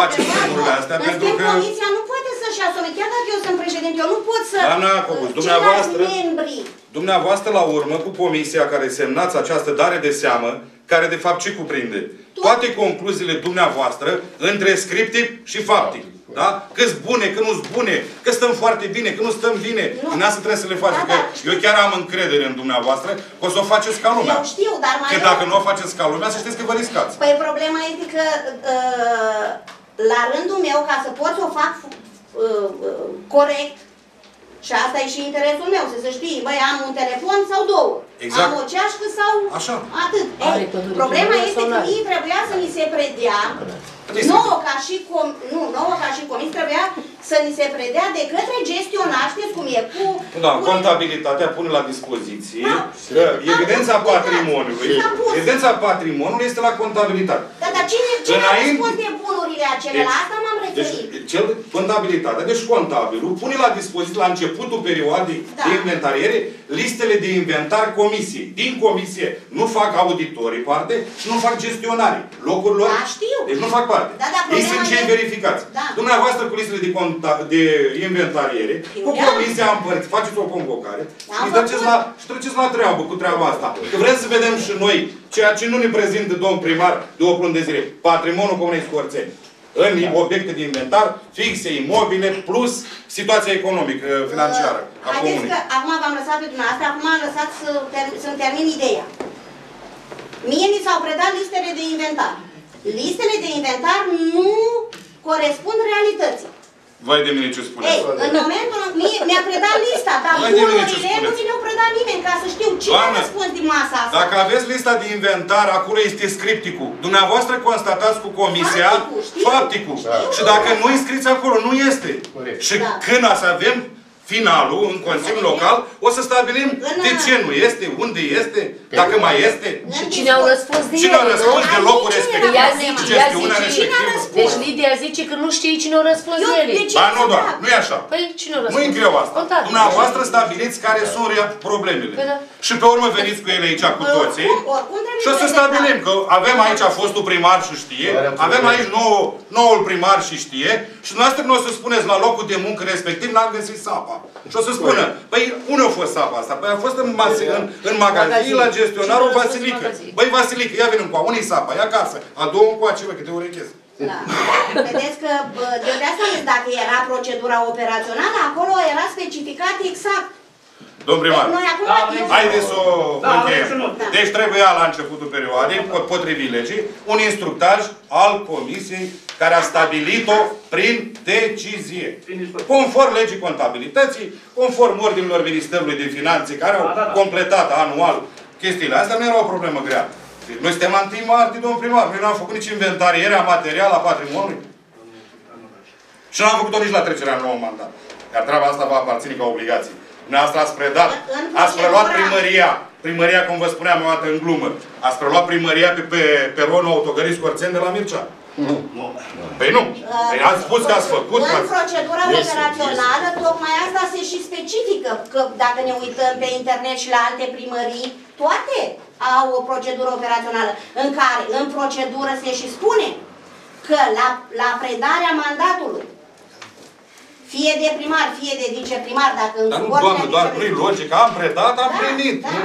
faceți lucrurile astea, pentru că... comisia nu poate să-și asume, chiar dacă eu sunt președinte, eu nu pot să... Doamna Iacobu, dumneavoastră, dumneavoastră, la urmă, cu comisia care semnați această dare de seamă, care, de fapt, ce cuprinde? Toate concluziile dumneavoastră, între scriptiv și faptic. Da? Că-s bune, că nu-s bune, că stăm foarte bine, că nu stăm bine. Nu asta trebuie să le facem. Da, că da. Eu chiar am încredere în dumneavoastră că o să o faceți ca lumea. Eu știu, dar mai că eu... dacă nu o faceți ca lumea, să știți că vă riscați. Păi problema este că uh, la rândul meu, ca să pot să o fac uh, uh, corect, și asta e și interesul meu, să se știe, băi, am un telefon sau două. Exact. Am o ceașcă sau așa, atât. Ei, problema este că ei trebuia să mi se predea, nouă ca și com nu, nouă ca și comis, trebuia să ni se predea de către gestionar, știți cum e, cu... Da, cu contabilitatea pune la dispoziție, da, evidența patrimoniului. Evidența patrimoniului este la contabilitate. Da, dar cine, cine a răspuns de bunurile acelea? La asta m-am referit. Deci, cel, contabilitatea. Deci, contabilul pune la dispoziție, la începutul perioadei da. de inventariere, listele de inventar comisiei. Din comisie nu fac auditorii parte și nu fac gestionarii locurilor. Da, știu. Deci nu fac parte. Da, da, ei sunt cei verificați. Da. Dumneavoastră, cu listele de, de inventariere, eu cu comisia împărți, faceți o convocare da, și, treceți la, și treceți la treabă cu treaba asta. Că vrem să vedem și noi ceea ce nu ne prezintă domn primar de o luni de zile. Patrimoniul Comunei Scorțeni. În obiecte de inventar, fixe, imobile, plus situația economică, financiară. Uh, haideți că acum v-am lăsat pe dumneavoastră, acum am lăsat să termin, să termin ideea. Mie mi s-au predat listele de inventar. Listele de inventar nu corespund realității. Vai de mine ce spuneți. Ei, în momentul în care mi-a predat lista, dar bunurile nu ți le-au predat nimeni, ca să știu cine răspuns din masa asta. Dacă aveți lista de inventar, acolo este scripticul. Dumneavoastră constatați cu comisia fapticul. fapticul. Da. Și dacă nu înscriți acolo, nu este. Corect. Și da. când să avem finalul în Consiliul Local, o să stabilim în... de ce nu este, unde este, pe dacă mai este. Și cine au răspuns de Cine au răspuns de locul respectiv. Deci Lidia zice că nu știe cine au răspuns de ele. Ba nu, doar, nu e așa. Păi cine răspuns? Nu-i greu asta. Dumneavoastră stabiliți care sunt problemele. Și pe urmă veniți cu ele aici cu toții. Și o să stabilim că avem aici fostul primar și știe, avem aici noul primar și știe, și noastră nu o să spuneți la locul de muncă respectiv n-am găsit sapa. Și o să spună, păi, unde a fost sapa asta? Păi a fost în, în, în magazin, la gestionarul Vasilică. Băi, Vasilică, ia vin încoa, unii sapa, ia acasă, a doua încoa, ceva, câte urechezi. Da. Vedeți că, de asta, dacă era procedura operațională, acolo era specificat exact. Domn primar, haideți să o încheiem. Deci trebuia la începutul perioadei, potrivit legii, un instructaj al comisiei care a stabilit-o prin decizie. Conform legii contabilității, conform ordinilor Ministerului de Finanțe, care au completat anual chestiile astea, nu era o problemă grea. Noi suntem la întâi martie, domn primar. Noi nu am făcut nici inventarierea materială a patrimoniului. Și nu am făcut-o nici la trecerea în nou mandat. Iar treaba asta va aparține ca obligație. Dumneavoastră ați predat, ați preluat primăria, primăria, cum vă spuneam o dată în glumă, ați preluat primăria pe, pe peronul autogării Scorțeni de la Mircea. Nu. nu. Păi nu. Păi ați spus că ați făcut. În procedura operațională, tocmai asta se și specifică, că dacă ne uităm pe internet și la alte primării, toate au o procedură operațională, în care, în procedură se și spune că la, la predarea mandatului, fie de primar, fie de viceprimar, dacă îmi vorbim... Dar nu, doamnă, doar nu-i logic. Am predat, am da, primit. Da.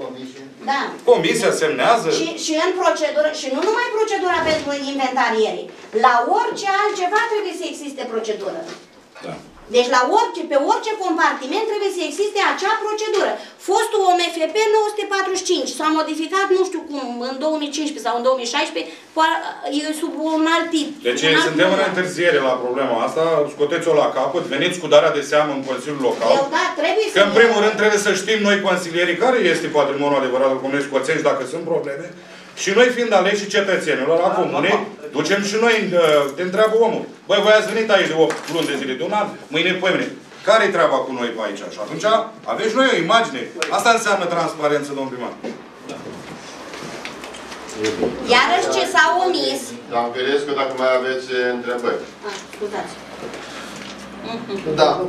Comisia. Da. Comisia semnează. Și, și în procedură, și nu numai procedura pentru inventariere. La orice altceva trebuie să existe procedură. Da. Deci la orice, pe orice compartiment trebuie să existe acea procedură. Fostul O M F P nouă sute patruzeci și cinci s-a modificat, nu știu cum, în două mii cincisprezece sau în două mii șaisprezece, sub un alt tip. Deci alt suntem în întârziere la problema asta, scoteți-o la capăt, veniți cu darea de seamă în Consiliul Local. Eu, da, trebuie că să în primul rând trebuie să știm noi consilierii care este patrimoniul adevărat al Comunei Scorțeni și dacă sunt probleme. Și noi fiind aleși și cetățenilor la comune, ducem și noi, te întreabă omul. Băi, voi ați venit aici de opt luni de zile, de un an, mâine, poimâine. Care-i treaba cu noi pe aici? Și atunci aveți noi o imagine. Asta înseamnă transparență, domn primar. Iarăși ce s-a omis. Dar vedeți că dacă mai aveți întrebări. Ah, scuzați. Da.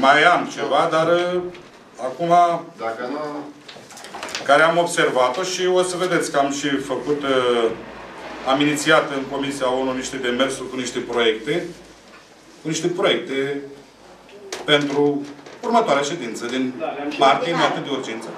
Mai am ceva, dar... Acum, dacă nu... care am observat-o și o să vedeți că am și făcut, am inițiat în Comisia ONU niște demersuri cu niște proiecte, cu niște proiecte pentru următoarea ședință din martie, în noapte de urgență.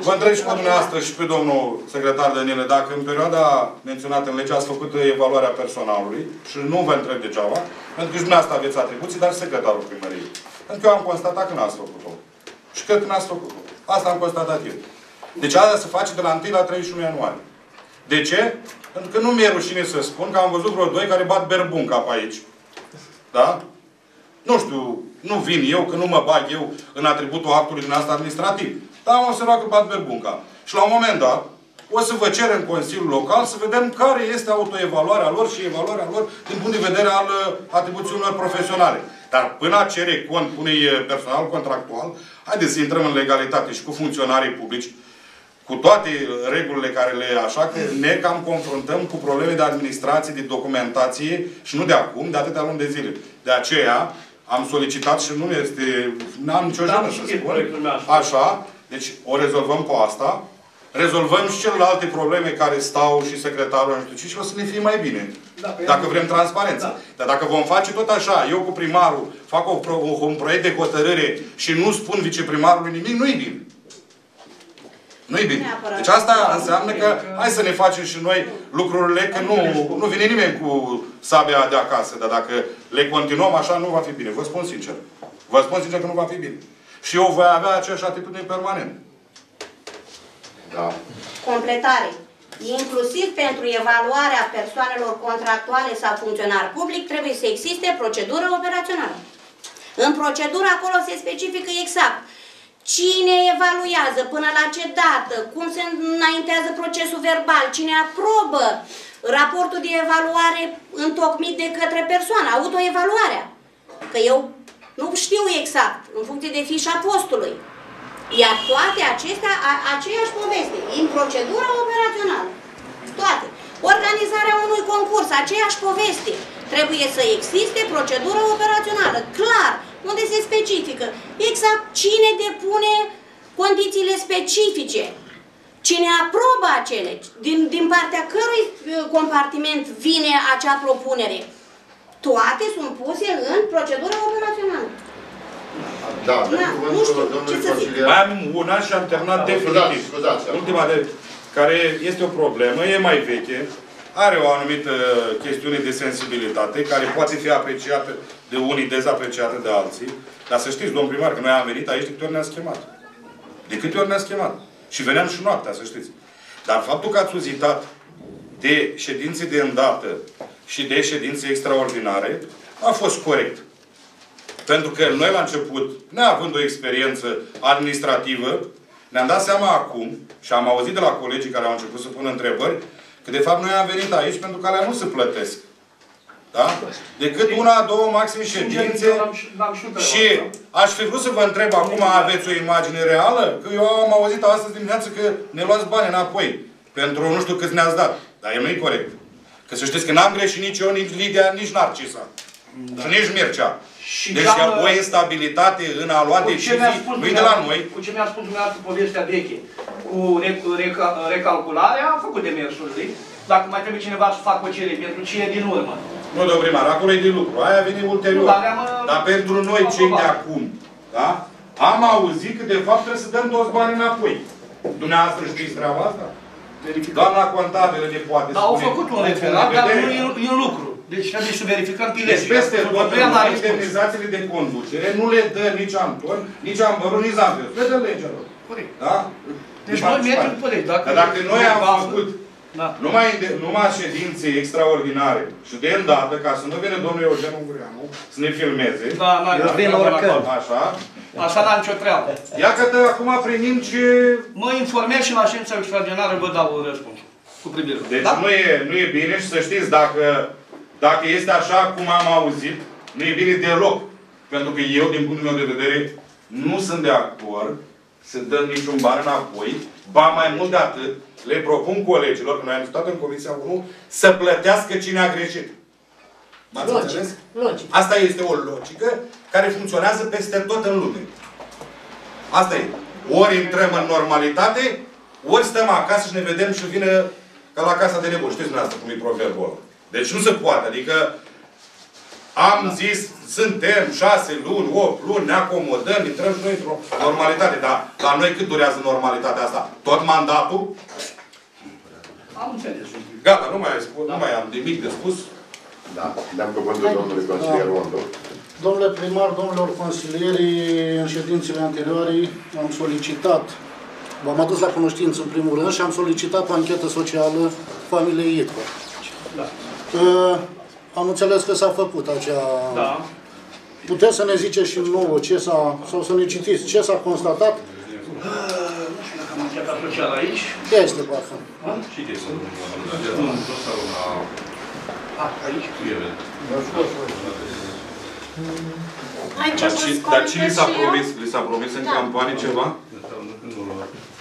Vă întreb și pe dumneavoastră și pe domnul secretar Danile, dacă în perioada menționată în lege ați făcut evaluarea personalului, și nu vă întreb degeaba, pentru că și dumneavoastră aveți atribuții, dar secretarul primăriei. Pentru că eu am constatat că n-ați făcut-o. Și cred că n-ați făcut-o. Asta am constatat eu. Deci asta se face de la întâi la treizeci și unu ianuarie. De ce? Pentru că nu mi-e rușine să spun că am văzut vreo doi care bat berbunca pe aici. Da? Nu știu, nu vin eu, că nu mă bag eu în atributul actului din asta administrativ. Dar am observat că bat berbunca. Și la un moment dat, o să vă cer în Consiliul Local să vedem care este autoevaluarea lor și evaluarea lor din punct de vedere al atribuțiilor profesionale. Dar până a cere cont unui personal contractual, haideți să intrăm în legalitate și cu funcționarii publici, cu cu toate regulile care le așa, că ne cam confruntăm cu probleme de administrație, de documentație și nu de acum, de atâtea luni de zile. De aceea am solicitat și nu este... N-am nicio jenă să spun. Așa. Deci o rezolvăm cu asta. Rezolvăm și celelalte probleme care stau și secretarul nu știu ce și o să ne fie mai bine. Da, dacă vrem transparență. Da. Dar dacă vom face tot așa, eu cu primarul fac o, un proiect de hotărâre și nu spun viceprimarului nimic, nu-i bine. Nu-i bine. Deci asta înseamnă că hai să ne facem și noi lucrurile, că nu, nu vine nimeni cu sabia de acasă. Dar dacă le continuăm așa, nu va fi bine. Vă spun sincer. Vă spun sincer că nu va fi bine. Și eu voi avea aceeași atitudine permanentă. Da. Completare. Inclusiv pentru evaluarea persoanelor contractuale sau funcționar public trebuie să existe procedură operațională. În procedură acolo se specifică exact cine evaluează, până la ce dată, cum se înaintează procesul verbal, cine aprobă raportul de evaluare întocmit de către persoană, autoevaluarea. Că eu nu știu exact, în funcție de fișa postului. Iar toate acestea, a, aceeași poveste, în procedura operațională. Toate. Organizarea unui concurs, aceeași poveste. Trebuie să existe procedură operațională, clar, unde se specifică exact cine depune condițiile specifice, cine aprobă acele, din, din partea cărui compartiment vine acea propunere. Toate sunt puse în procedura operațională. Da, da, nu știu, ce să zic. Mai am una și am terminat da, definitiv. Scuzați, ultima de, care este o problemă, e mai veche, are o anumită chestiune de sensibilitate, care poate fi apreciată de unii, dezapreciată de alții. Dar să știți, domn primar, că noi am venit aici de câte ori ne-a schemat. De câte ori ne-a schemat. Și veneam și noaptea, să știți. Dar faptul că ați uzitat de ședințe de îndată și de ședințe extraordinare, a fost corect. Pentru că noi la început, neavând o experiență administrativă, ne-am dat seama acum, și am auzit de la colegii care au început să pună întrebări, că de fapt noi am venit aici pentru că alea nu se plătesc. Da? Decât una, două, maxim ședințe. Și aș fi vrut să vă întreb acum, aveți o imagine reală? Că eu am auzit astăzi dimineață că ne luați bani înapoi. Pentru nu știu câți ne-ați dat. Dar nu-i corect. Că să știți că n-am greșit nici eu, nici Lidia, nici Narcisa. Da. Și nici Mircea. Și deci că o instabilitate în a lua decizii, nu-i de la noi. Cu ce mi-a spus dumneavoastră povestea veche, cu rec rec recalcularea, am făcut demersul, zic. Dacă mai trebuie cineva să facă o cerere, pentru cine din urmă. Nu, domnul primar, acolo e de lucru. Aia vine ulterior. Nu, dar, dar pentru noi, cei de acum, da? Am auzit că de fapt trebuie să dăm toți bani înapoi. Dumneavoastră știți treaba asta? Verificăm. Doamna contabilă ne poate spune. Dar au făcut un referat, dar nu e lucru. Deci trebuie să verificăm pileții. Deci peste tot, indemnizațiile de conducere nu le dă nici Anton, nici Ambăru, nici Zambiu. Le dă legea lor. Corect. Da? Deci noi mergem pe legi. Dar dacă noi am făcut numai, numai ședințe extraordinare și de îndată, ca să nu vină domnul Eugen Ungureanu să ne filmeze. Da, da, da. Așa. Așa n-am nicio treabă. Ia că acum primim ce... Mă informez și la ședința extraordinară vă dau un răspuns. Cu privire. Deci da? nu, e, nu e bine și să știți dacă... Dacă este așa cum am auzit, nu e bine deloc. Pentru că eu, din punctul meu de vedere, nu sunt de acord să dăm niciun ban înapoi. Ba mai mult de atât, le propun colegilor, că noi am stat în Comisia unu, să plătească cine a greșit. M-ați înțeles? Logic. Asta este o logică care funcționează peste tot în lume. Asta e. Ori intrăm în normalitate, ori stăm acasă și ne vedem și vine ca la casa de nebuni. Știți dumneavoastră cum e proverbul ăla. Deci nu se poate. Adică am zis, suntem șase luni, opt luni, ne acomodăm, intrăm și noi într-o normalitate. Dar la noi cât durează normalitatea asta? Tot mandatul? Am înțeles. Gata, nu mai, spus, da. Nu mai am nimic de spus. Da. Le-am cuvântul domnului consilier Rondo. Domnule primar, domnilor consilieri, în ședințele anterioare am solicitat, v-am adus la cunoștință în primul rând și am solicitat o anchetă socială familiei Itco. Da. Uh, am înțeles că s-a făcut acea... Da. Puteți să ne ziceți și nouă ce s-a... sau să ne citiți ce s-a constatat? Uh, nu știu dacă am încheiat socială aici. Este, parcă. Citeți. Aici? Dar, ci, dar cine li s-a promis? Eu? Li s-a promis în da. campanie ceva?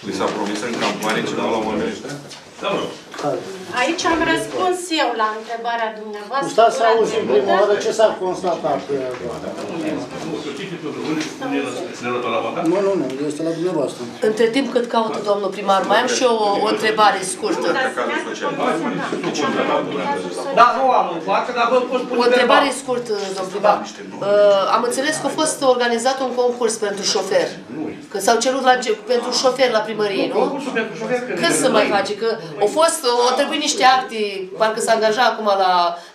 Li s-a promis în campanie ceva la Mănești? Da, mă. Aici am răspuns eu la întrebarea dumneavoastră. Cu stați să auzim prima oară ce s-a constatat. Nu, nu, nu, este la dumneavoastră. Între timp cât caută domnul primar, mai am și eu o întrebare scurtă. Da, nu am în față, dar vă pot spune. O întrebare scurtă, domnul primar. Am înțeles că a fost organizat un concurs pentru șofer. Că s-au cerut pentru șofer la primărie, nu? Cât să mai face? Că au fost, au trebuit niște acte, parcă s-a angajat acum la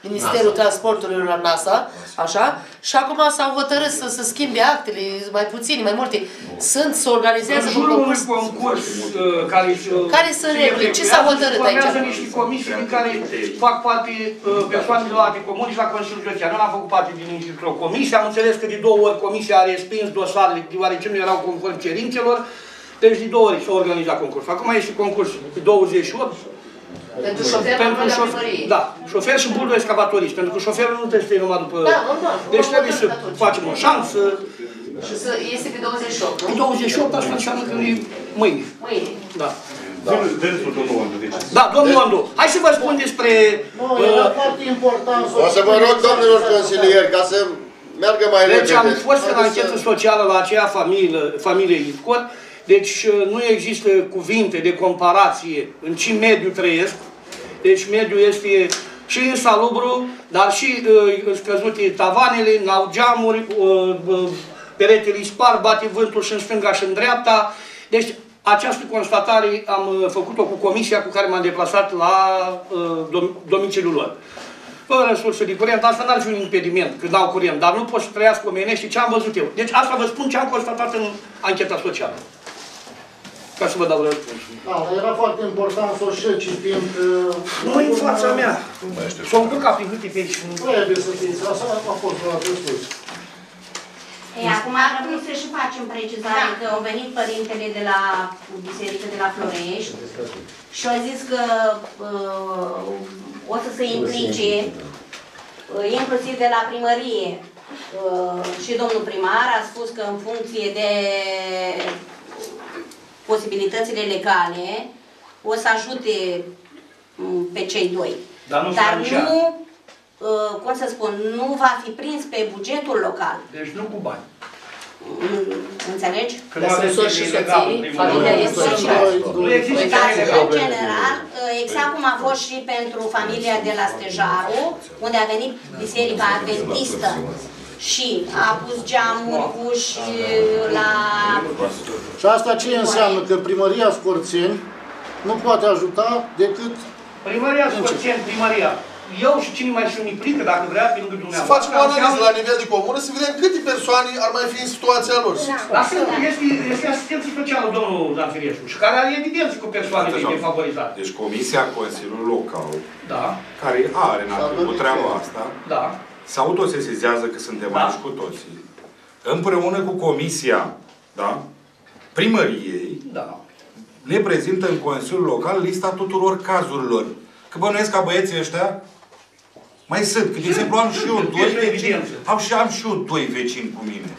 Ministerul Transportului, la NASA, așa, și acum s-au hotărât să, să schimbe actele, mai puțini, mai multe. Sunt, să organizează un concurs. concurs care, care sunt regulile? Ce s-a hotărât aici? Formează niște comisii din care fac parte persoanele la alte comuni și la Consiliul Județean. Nu am făcut parte din nicio comisie. Am înțeles că de două ori comisia a respins dosarele, deoarece nu erau conform cerințelor. Deci de două ori s-a organizat concursul. Acum este concursul douăzeci și opt. Pentru șofer, pentru șofer, da, șofer și buldo excavatorist, pentru că șoferul nu trebuie să numai după... Da, da, deci trebuie să facem o șansă... Și să iese pe douăzeci și opt, nu? Pe douăzeci și opt, asta înseamnă că e mâine. Mâine. Da. Da, domnul Andu, hai să vă spun despre... Era foarte important... O să vă rog, domnilor consilieri, ca să meargă mai repede. Deci am fost în anchetă socială la aceea familie Ivcot. Deci nu există cuvinte de comparație în ce mediu trăiesc. Deci mediul este și insalubru, dar și uh, scăzute tavanele, n-au geamuri, uh, uh, peretele spar, bate vântul și în stânga și în dreapta. Deci această constatare am uh, făcut-o cu comisia cu care m-am deplasat la uh, dom domiciliul lor. Fără resurse de curent, asta n-ar fi un impediment, că n-au curent, dar nu pot să trăiască omenește ce am văzut eu. Deci asta vă spun ce am constatat în ancheta socială. Ca să vă dau răspunsul. Da, era foarte important să o șeci timp... Nu în fața mea! S-o încurca prin câte pe aici. Nu trebuie să fiți, asta a fost la răspuns. Ei, acum nu trebuie să facem precizare, că au venit părintele de la biserică de la Florești și au zis că o să se implice, inclusiv de la primărie. Și domnul primar a spus că în funcție de posibilitățile legale o să ajute pe cei doi. Dar nu, Dar nu cum să spun, nu va fi prins pe bugetul local. Deci nu cu bani. Înțelegi? Că nu sunt soți și soții, familia este socială. În general, exact cum a fost și pentru familia de la Stejaru, unde a venit biserica adventistă și a pus geamuri, uși la... Și asta ce înseamnă? Că primăria Scorțeni nu poate ajuta decât... Primăria Scorțeni, primăria. Eu și cine mai sunt implică, dacă vrea, pentru că dumneavoastră... Să facem o analiză la nivel de comună, să vedem câte persoane ar mai fi în situația lor. Da, este asistență specială, domnul Zanfirescu, și care are evidență cu persoanele defavorizate. Deci Comisia Consiliului Local, care are în atribuit treaba asta, se autosesizează că suntem da. aici cu toții, împreună cu comisia da, primăriei, da. ne prezintă în Consiliul Local lista tuturor cazurilor. Că bănuiesc ca băieții ăștia mai sunt. Că, de exemplu, am și eu doi vecini, am și, am și eu doi vecini cu mine.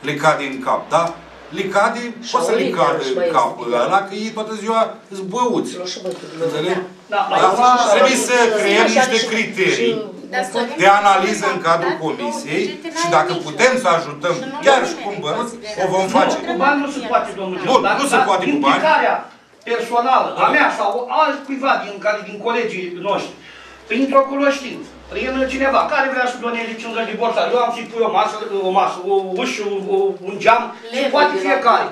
Le cade în cap, da? Le cade, poate să le cadă în cap ăla, că ei toată ziua sunt băuți. Trebuie să creăm niște criterii de analiză în cadrul comisiei și dacă putem să ajutăm chiar și cu bani, o vom face. Nu, cu bani nu se poate, domnule. Nu, nu se poate cu bani. Implicarea personală, a mea sau altcuiva din care, din colegii noștri, printr-o cunoștință, prin cineva care vrea să doneze cincizeci de borsari, eu am și pui o masă, o masă, o ușă, un geam, și poate fiecare.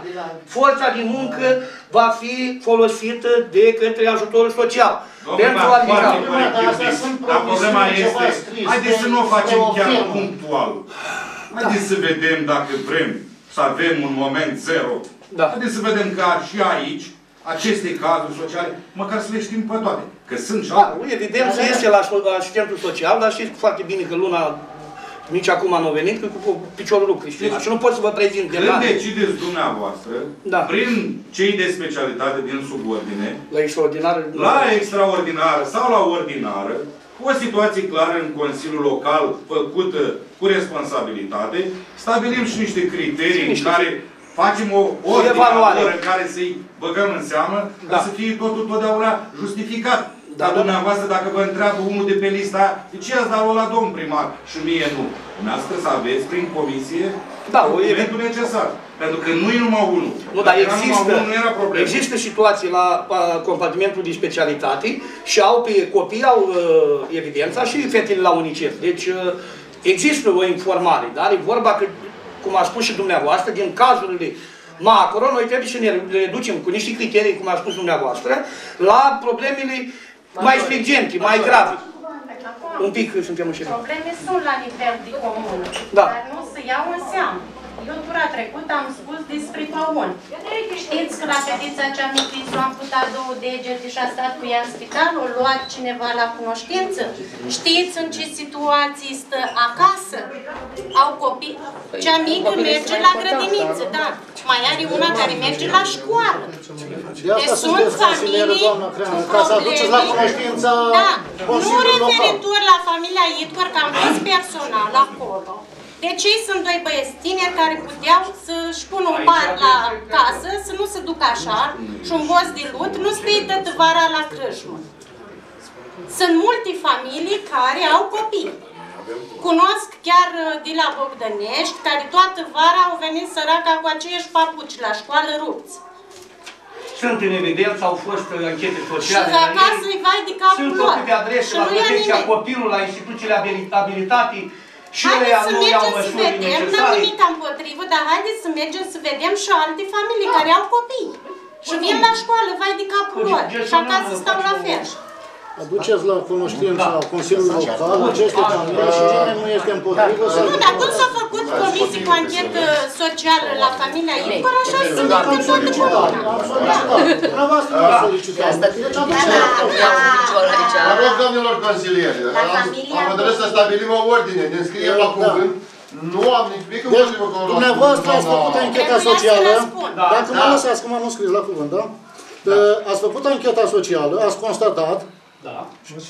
Forța din muncă va fi folosită de către ajutorul social. Pentru a Dar problema este, haideți să nu o facem chiar punctual. Haideți să vedem dacă vrem să avem un moment zero. Haideți să vedem că și aici, aceste cazuri sociale, măcar să le știm pe toate. Că sunt și alte. Evident, este la asistentul social, dar știți foarte bine că luna nici acum nu a venit, că cu piciorul lui Cristina. Și nu pot să vă prezint de la... Când decideți dumneavoastră, prin cei de specialitate din subordine, la extraordinară sau la ordinară, o situație clară în Consiliul Local, făcută cu responsabilitate, stabilim și niște criterii în care facem o ordine în care să-i băgăm în seamă, da, ca să fie totul totdeauna justificat. Dar dumneavoastră, dacă vă întreabă unul de pe lista, de ce ați dat-o la domn primar și mie nu? Dumneavoastră să aveți prin comisie documentul necesar. Pentru că nu e numai unul. Nu, dar există, există situații la compartimentul de specialitate și au pe copii, au evidența și fetele la UNICEF. Deci există o informare, dar e vorba că, cum a spus și dumneavoastră, din cazurile macro, noi trebuie să ne reducem cu niște criterii, cum a spus dumneavoastră, la problemele mai stringente, mai grave. Un pic suntem în ședință. Probleme sunt la nivel de comună, da, dar nu se iau în seamă. Eu, tura trecută, am spus despre Paon. Știți că la fetița cea mică am putat două degete și a stat cu ea în spital, o luat cineva la cunoștință? Știți în ce situații stă acasă? Au copii? Cea mică merge la grădiniță, da. Mai are una care merge la școală. Deci sunt familii cu probleme. Da, nu referitor la familia Idcor, că am fost personal acolo. Deci ei sunt doi băieți tineri care puteau să-și pună un bar la casă, să nu se ducă așa, și un voz de lut, nu stai toată vara la crâșmă. Sunt multe familii care au copii. Cunosc chiar de la Bogdănești, care toată vara au venit săraca cu aceiași papuci la școală rupți. Sunt în evidență, au fost anchete sociale. Și acasă îi vai de capul lor. Sunt toate de adrese la protecția copilului, la instituțiile abilitatii. Haideți să mergem să vedem, n-am nimic împotrivă, dar haideți să mergem să vedem și alte familii care au copii. Și vin la școală, vai de capul lor, și acasă stau la fel. Aduceți la cunoștința Consiliului Local, aceste familii și cine nu este împotrivă. Nu, dar cum s-a făcut comisii cu anchetă socială la familia Idcor, așa se întâmplă în toată comuna. Am solicitat. Mă rog, domnilor consilieri, am hotărât să stabilim o ordine de înscriere la cuvânt. Nu am nimic împotrivă cu ăla. Dumneavoastră ați făcut ancheta socială. Dacă mă lăsați, că m-am înscris la cuvânt, da? Ați făcut ancheta socială, ați constatat. Da.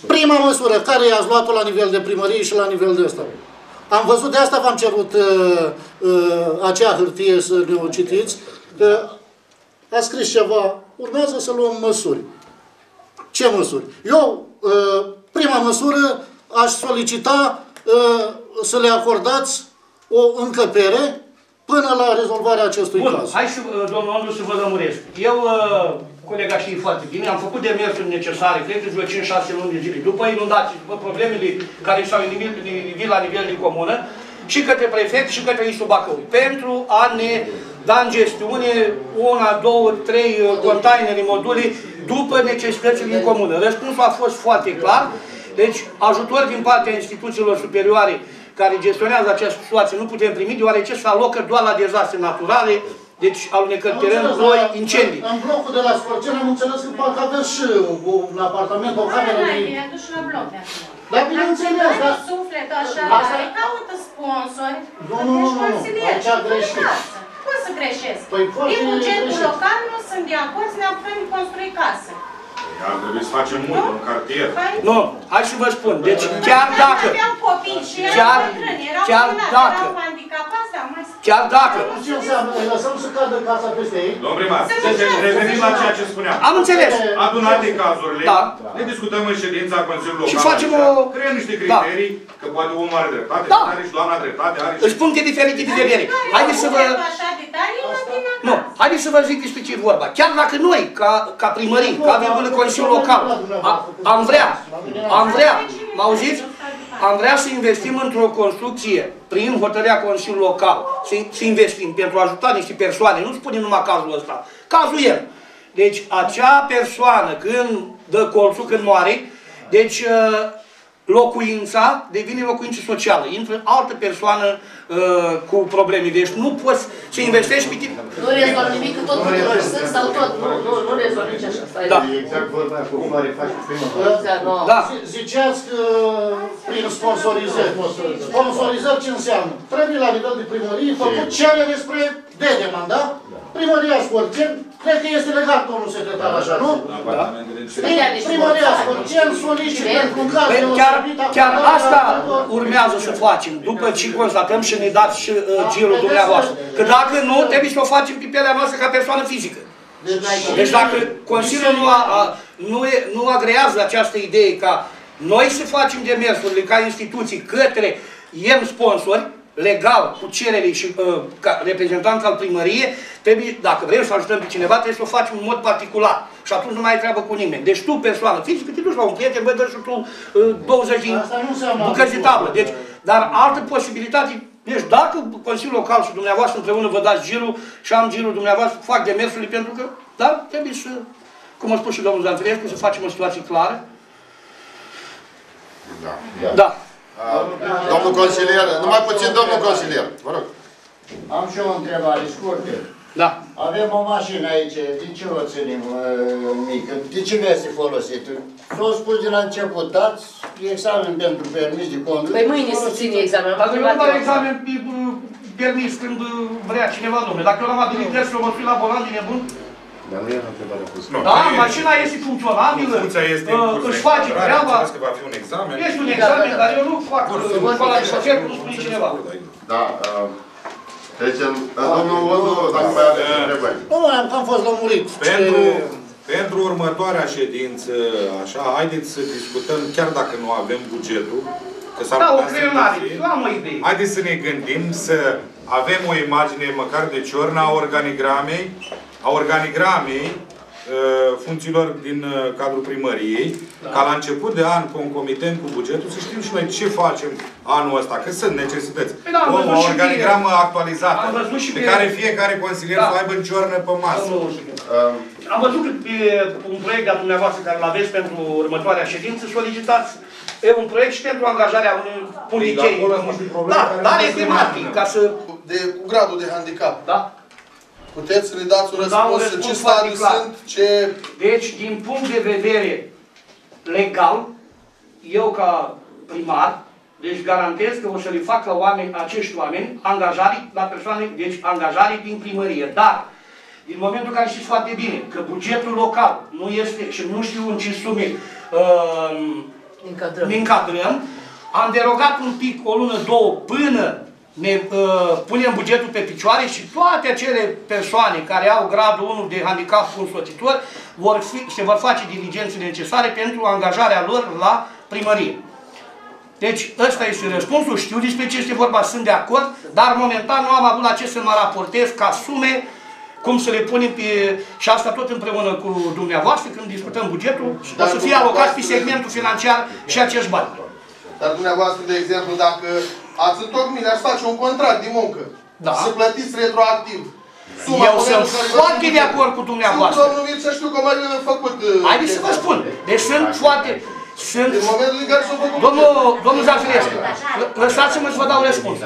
Prima măsură, care i-ați luat-o la nivel de primărie și la nivel de ăsta. Am văzut, de asta v-am cerut uh, uh, acea hârtie să ne o citiți. Uh, a scris ceva, urmează să luăm măsuri. Ce măsuri? Eu, uh, prima măsură, aș solicita uh, să le acordați o încăpere până la rezolvarea acestui Bun, caz. Hai, să, domnul Andru, să vă lămuresc. Eu... Uh... Colega știe foarte bine, am făcut demersul necesare, cred că vreo cinci șase luni de zile, după inundații, după problemele care s-au inivit la nivel de comună, și către prefect și către Isu Bacău, pentru a ne da în gestiune una, două, trei containere, module, după necesitățile din comună. Răspunsul a fost foarte clar, deci ajutor din partea instituțiilor superioare care gestionează această situație nu putem primi, deoarece se alocă doar la dezastre naturale. Deci, alunecări terenul, doi incendii. În blocul de la Scorceni am înțeles că parcă aveți și un apartament, o cameră. Nu, nu, nu, dus și la bloc de acolo. Dar bineînțeles, dar... sufletul așa, care caută sponsori, nu, nu, nu, nu, aceea greșesc. Cum să greșesc? Din bugetul local nu sunt de acord să ne apucăm de construi casă. Ar trebui să facem mult în cartier. Nu, hai și vă spun, deci chiar dacă... Chiar dacă... Chiar dacă... Ce înseamnă? Lăsăm să cadă casa peste ei? Domn primar, revenim la ceea ce spuneam. Am înțeles. Adunate cazurile, ne discutăm în ședința Consiliului Local. Și facem o... Creăm niște criterii, că poate omul are dreptate, are și doamna dreptate, are și... Își puncte diferite de vedere. Haideți să vă... Nu, haideți să vă zic despre ce e vorba. Chiar dacă noi, ca primării, ca avem în Consiliul Local, am vrea, am vrea, mă auziți? Am vrea să investim într-o construcție, prin hotărârea Consiliului Local, să, să investim pentru a ajuta niște persoane, nu spunem numai cazul ăsta, cazul el. Deci acea persoană când dă colțul, când moare, deci locuința devine locuință socială, intră altă persoană uh, cu probleme, deci nu poți să investești pe timp. Nu rezolv nimic, că tot puteroși sunt sau tot, nu, nu, nu rezolv nici așa. Da. E exact vorba cu mare faci prima dată. Da. Ziceați că prin sponsorizări. Sponsorizări ce înseamnă? Trebuie la nivel de primărie făcut cerere spre Dedeman, da? Primăria Scorceni Cred că este legat, domnul secretar, așa, nu? Primăria Scorcen solicită într-un caz deosebit... Chiar asta urmează să facem, după ce constatăm și ne dați și girul dumneavoastră. Că dacă nu, trebuie să o facem pe pielea noastră ca persoană fizică. Deci dacă Consiliul nu agrează această idee ca noi să facem demersurile ca instituții către I E M sponsori, legal, cu cerere și uh, ca reprezentant al primăriei, trebuie, dacă vrem să ajutăm pe cineva, trebuie să o facem în mod particular. Și atunci nu mai ai treabă cu nimeni. Deci tu, persoană fizică, te duci la un prieten, băi, dă și tu uh, douăzeci de bucăți de tablă. Deci, dar altă posibilitate, deci dacă Consiliul Local și dumneavoastră împreună vă dați girul și am girul dumneavoastră, fac demersurile pentru că, dar trebuie să, cum a spus și domnul Zanfirescu, să facem o situație clară. Da. Da. Da. Domnul consilier, numai puțin, domnul consilier, vă rog. Am și o întrebare scurtă. Da. Avem o mașină aici, din ce o ținem mică? De ce nu este folosită? S-o spus de la început, dați examen pentru permis de conducere. Păi mâine se ține examen. Dar nu dau examen permis când vrea cineva, domnule. Dacă eu l-am abilitat și o mă fi la volan din nebun? Dar nu e o întrebare pusă. Da, mașina este funcționabilă, își face treaba. Ești un examen, dar eu nu fac școala de șofer, nu spune cineva. Da, deci, domnul Ozu, dacă mai aveți întrebări. Nu, am fost lămurit. Pentru următoarea ședință, așa, haideți să discutăm, chiar dacă nu avem bugetul, că s-ar putea să gândim. Haideți să ne gândim să avem o imagine, măcar de ciornă, a organigramei, a organigramei funcțiilor din cadrul primăriei, da. Ca la început de an, concomitent cu bugetul, să știm și noi ce facem anul ăsta, că sunt necesități. Păi, da, o organigramă actualizată, pe care fiecare consilier să da. Aibă în ciornă pe masă. Am văzut, am văzut pe un proiect de-a dumneavoastră care îl aveți pentru următoarea ședință, solicitați un proiect și pentru angajarea unui poliției. Da, dar este martin, ca să... De, cu gradul de handicap. Da? Puteți să le dați un răspuns, da, răspuns ce stadiu sunt, ce... Deci, din punct de vedere legal, eu ca primar, deci garantez că o să le fac la oameni, acești oameni, angajari, la persoane, deci angajari din primărie. Dar, din momentul în care știți foarte bine că bugetul local nu este, și nu știu în ce sume uh, încadrăm, am derogat un pic, o lună, două, până ne uh, punem bugetul pe picioare și toate acele persoane care au gradul unu de handicap însoțitor vor fi, se vor face diligențele necesare pentru angajarea lor la primărie. Deci ăsta este răspunsul, știu despre ce este vorba, sunt de acord, dar momentan nu am avut la ce să mă raportez ca sume, cum să le punem pe... Și asta tot împreună cu dumneavoastră, când discutăm bugetul, dar o să fie alocat pe segmentul financiar și acești bani. Dar dumneavoastră, de exemplu, dacă ați întocmit, aș face un contract de muncă. Da. Să plătiți retroactiv. Suma eu sunt foarte de acord cu dumneavoastră. Sunt domnul Mircea, știu că mai bine am făcut... Haideți să vă spun. Deci sunt foarte... Sunt... În momentul în care s-au făcut... Domnul, domnul Zanfirescu, lăsați-mă să vă dau răspuns.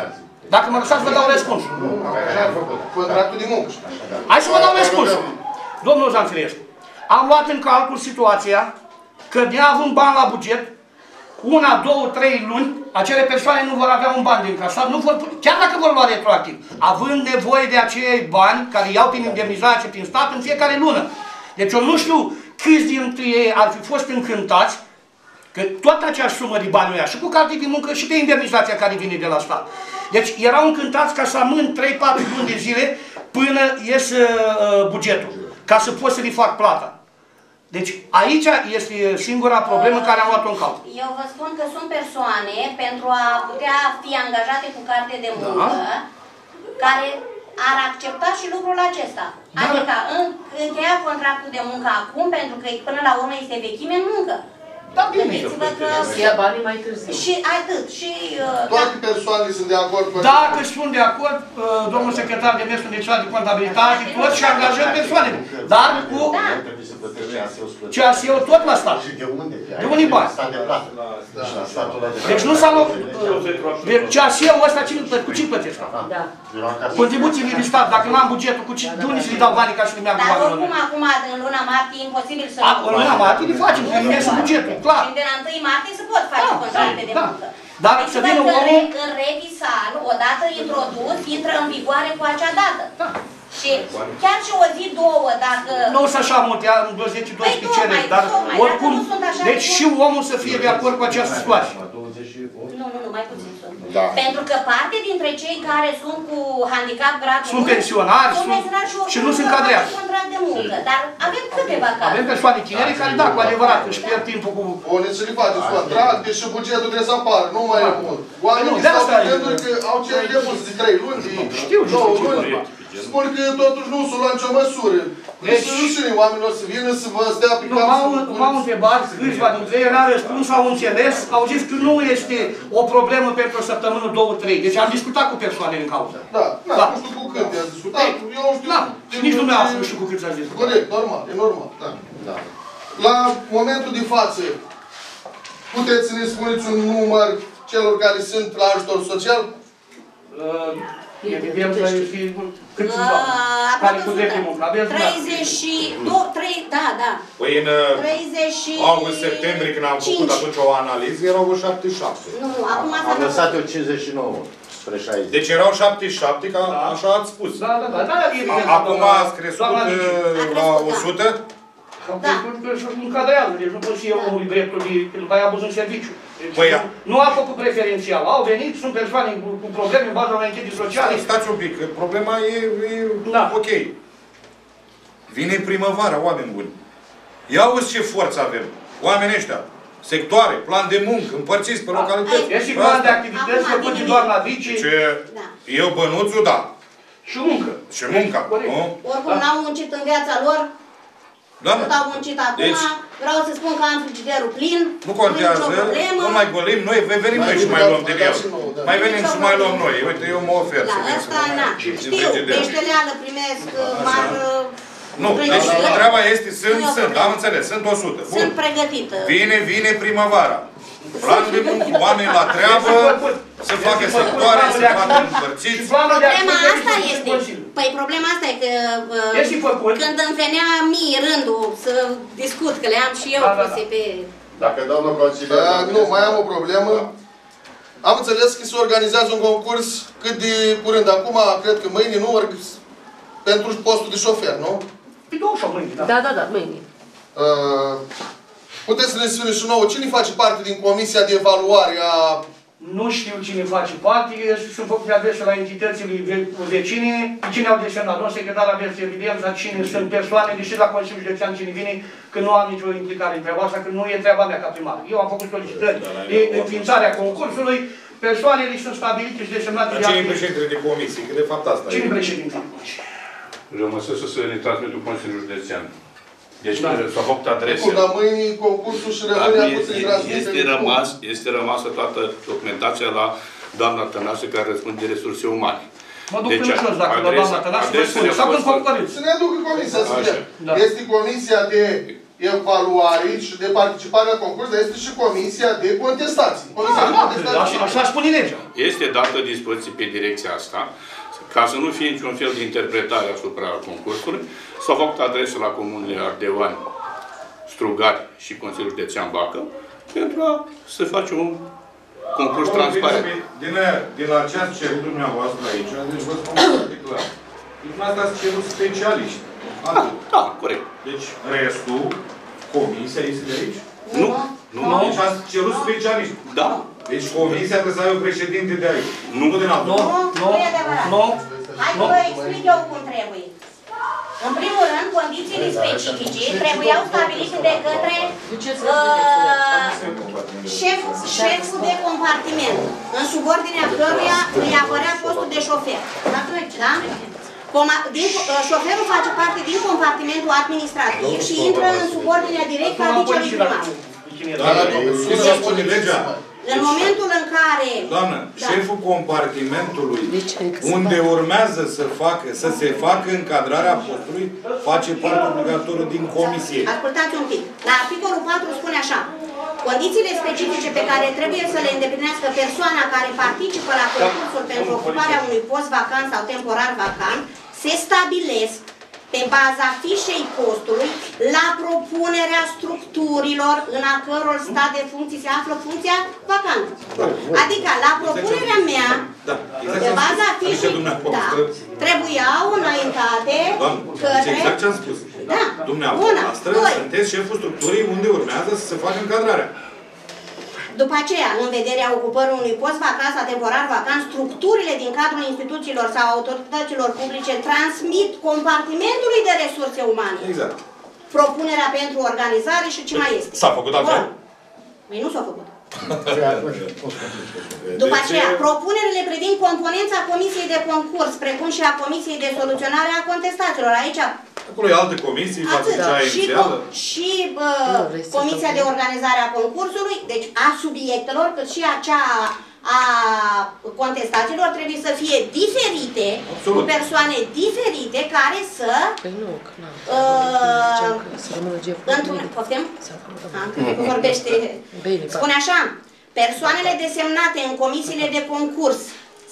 Dacă mă lăsați, vă dau răspuns. Contractul de muncă. Hai să vă dau răspuns. Domnul Zanfirescu, am luat în calcul situația că neavând bani la buget, una, două, trei luni, acele persoane nu vor avea un ban de încasat, nu vor, chiar dacă vor lua retroactiv, având nevoie de acei bani care iau prin indemnizație prin stat în fiecare lună. Deci eu nu știu câți dintre ei ar fi fost încântați, că toată aceeași sumă de bani o ia, și cu cardul de muncă și pe indemnizația care vine de la stat. Deci erau încântați ca să amân trei patru luni de zile până ies uh, bugetul, ca să pot să li fac plata. Deci aici este singura problemă care am luat-o în calcul. Eu vă spun că sunt persoane, pentru a putea fi angajate cu carte de muncă, da. Care ar accepta și lucrul acesta. Da. Adică încheia contractul de muncă acum, pentru că până la urmă este vechime în muncă. Da, bine. Că... Ia banii mai târziu. Și atât. Și, uh, toate da. Persoanele sunt de acord cu... Dacă sunt de acord, uh, domnul secretar de Mersul Național de Contabilitate, da. Tot și angajăm persoanele. Dar cu... Da. Ce a eu tot la stat. De unde? De unii bani. Deci nu s-a luat... Ce a eu ăsta, cu ce plătesc? Contribuțiile de stat, dacă nu am bugetul, de unde să-i dau banii ca să-i meargă banii? Dar oricum acum, în luna martie, imposibil să... În luna martie le facem, că nu bugetul. Clar. Și de la întâi martie se pot face da, contracte da, de muncă. Da. Deci să vină omul... În revisan, odată introdus, intră în vigoare cu acea dată. Da. Și Și chiar și o zi, două, dacă... Nu o să așa multe, am douăzeci și două picere, dar oricum... Deci și omul să fie de acord cu această situație. Nu, nu, nu, mai puțin sunt. Pentru că parte dintre cei care sunt cu handicap gradul sunt pensionari și nu sunt cadreați. Dar avem câteva cazuri. Avem persoane tineri care, da, cu adevărat, își pierd timpul cu... O necesitate, contracte și bugetul trebuie să apară, nu mai e mult. Oamenii stau gânduri că au cerut de mult, de trei luni, de două luni. Spun că totuși nu s-o lua nicio măsură. Deci oamenii o să vină să vă stea pe cap. M-au întrebat câțiva dintre ei, n-a răspuns, au înțeles, au zis că nu este o problemă pentru o săptămână, două, trei. Deci am discutat cu persoane în cauză. Da, nu știu cu cât i-ați discutat, eu nu știu. Și nici dumneavoastră nu știu cu cât s-ați discutat. Corect, normal, e normal. La momentul de față, puteți să ne spuneți un număr celor care sunt la ajutor social? Evident, câțiva, care cu dreptul muncă. treizeci și doi, trei, da, da. Păi în august-septembrie, când am făcut atunci o analiză, erau șaptezeci și șapte. Nu, acum asta... Am lăsat eu cincizeci și nouă. Deci erau șaptezeci și șapte, ca așa ați spus. Da, da, da. Acum ați crescut la o sută? Da. Nu cadrează, deci nu pot și eu omului dreptul pentru că ai abuz în serviciu. Nu a făcut preferențial. Au venit, sunt persoane cu probleme în baza unei închete sociale. Stați un pic, problema e ok. Vine primăvara, oameni buni. Ia uite ce forță avem. Oamenii ăștia. Sectoare, plan de muncă, împărțiți pe localități. E și plan de activități făcute doar la vicii. Eu, Bănuțu, da. Și muncă. Și munca. Oricum n-au muncit în viața lor. Cât au muncit acum, vreau să spun că am frigiderul plin, nu contează, nu mai golim, noi venim noi și mai luăm de el. Mai venim și mai luăm noi. Uite, eu mă ofer să vin să mă mai știu, peșteleală primesc, mară... Nu, deci treaba este, sunt, sunt, am înțeles, sunt o sută. Sunt pregătită. Vine, vine primăvara. Plan de muncă, oameni la treabă, să facă sectoare, să facă împărțiți. Problema asta este. Păi problema asta e că când îmi venea mie rândul să discut, că le am și eu puse pe... Dacă dau la consiliere... Nu, mai am o problemă. Am înțeles că se organizează un concurs cât de curând. Acum, cred că mâine, nu? Pentru postul de șofer, nu? Păi două sau mâine, da. Da, da, da, mâine. Puteți să ne spune și nouă, cine face parte din Comisia de Evaluare a... Nu știu cine face parte, sunt făcute adrese la entitățile vecine, cine au desemnat, domnul secretar aveți evidența, cine sunt persoanele, deși la Consiliul Județean cine vine, că nu am nicio implicare în treaba asta, că nu e treaba mea ca primar. Eu am făcut solicitări de înființarea concursului, persoanele sunt stabilite și desemnate de... Dar cine e președintele de comisie? Că de fapt asta e. Cine e președintele de comisie? Rămăsesc să se transmită Consiliul Județean. Deci s-a făcut adrese. Dar mâine concursul și rămâne acum. Este rămasă toată documentația la doamna Tănase, care răspunde de resurse umane. Mă duc până jos dacă la doamna Tănase vă spune. Sau când fac părinți. Să ne aducă comisia, să vedem. Este comisia de evaluare și de participare la concurs, dar este și comisia de contestații. Așa spune legea. Este dată dispoziție pe direcția asta. Ca să nu fie niciun fel de interpretare asupra concursului, s-au făcut adrese la comunele Ardevani, Strugari și Consiliul Județean Bacă pentru a se face un concurs transparent. Din această cerut dumneavoastră aici, deci vă spun foarte clar. Dumneavoastră ați cerut specialiști. Da, corect. Deci restul, comisia este de aici? Nu. Deci ați cerut specialiști. Da. Deci comisia trebuie să ai un președinte de aici. Nu, nu de altul. Nu, nu, nu. Hai să vă explic eu cum trebuie. În primul rând, condițiile specifice trebuiau stabilite de către șeful de compartiment, în subordinea căruia îi apărea postul de șofer. Da? Șoferul face parte din compartimentul administrativ și intră în subordinea directă a viceprimarului. Dar să spune legea. În momentul în care... Doamnă, șeful compartimentului, unde urmează să facă, să se facă încadrarea postului, face parte obligatoriu din comisie. Ascultați un pic. La articolul patru spune așa. Condițiile specifice pe care trebuie să le îndeplinească persoana care participă la concursul pentru ocuparea unui post vacant sau temporar vacant se stabilesc pe baza fișei postului, la propunerea structurilor în a căror stat de funcții se află funcția vacantă. Adică, la propunerea mea, pe baza fișei, da, trebuiau înaintate date către... Exact ce am spus. Da. Dumneavoastră sunteți șeful structurii unde urmează să se facă încadrarea. După aceea, în vederea ocupării unui post vacant sau temporar vacant, structurile din cadrul instituțiilor sau autorităților publice transmit compartimentului de resurse umane. Exact. Propunerea pentru organizare și ce mai este. S-a făcut altfel? Păi nu s-a făcut. După aceea, propunerile privind componența Comisiei de Concurs, precum și a Comisiei de Soluționare a Contestațiilor. Aici... Acolo e alte comisii, față de cea inițială. Și uh, Comisia de Organizare a Concursului, deci a subiectelor, cât și a cea a contestațiilor, trebuie să fie diferite, absolut, cu persoane diferite care să... Păi nu, că n-am. Uh, vorbește... Spune așa, persoanele desemnate în comisiile de concurs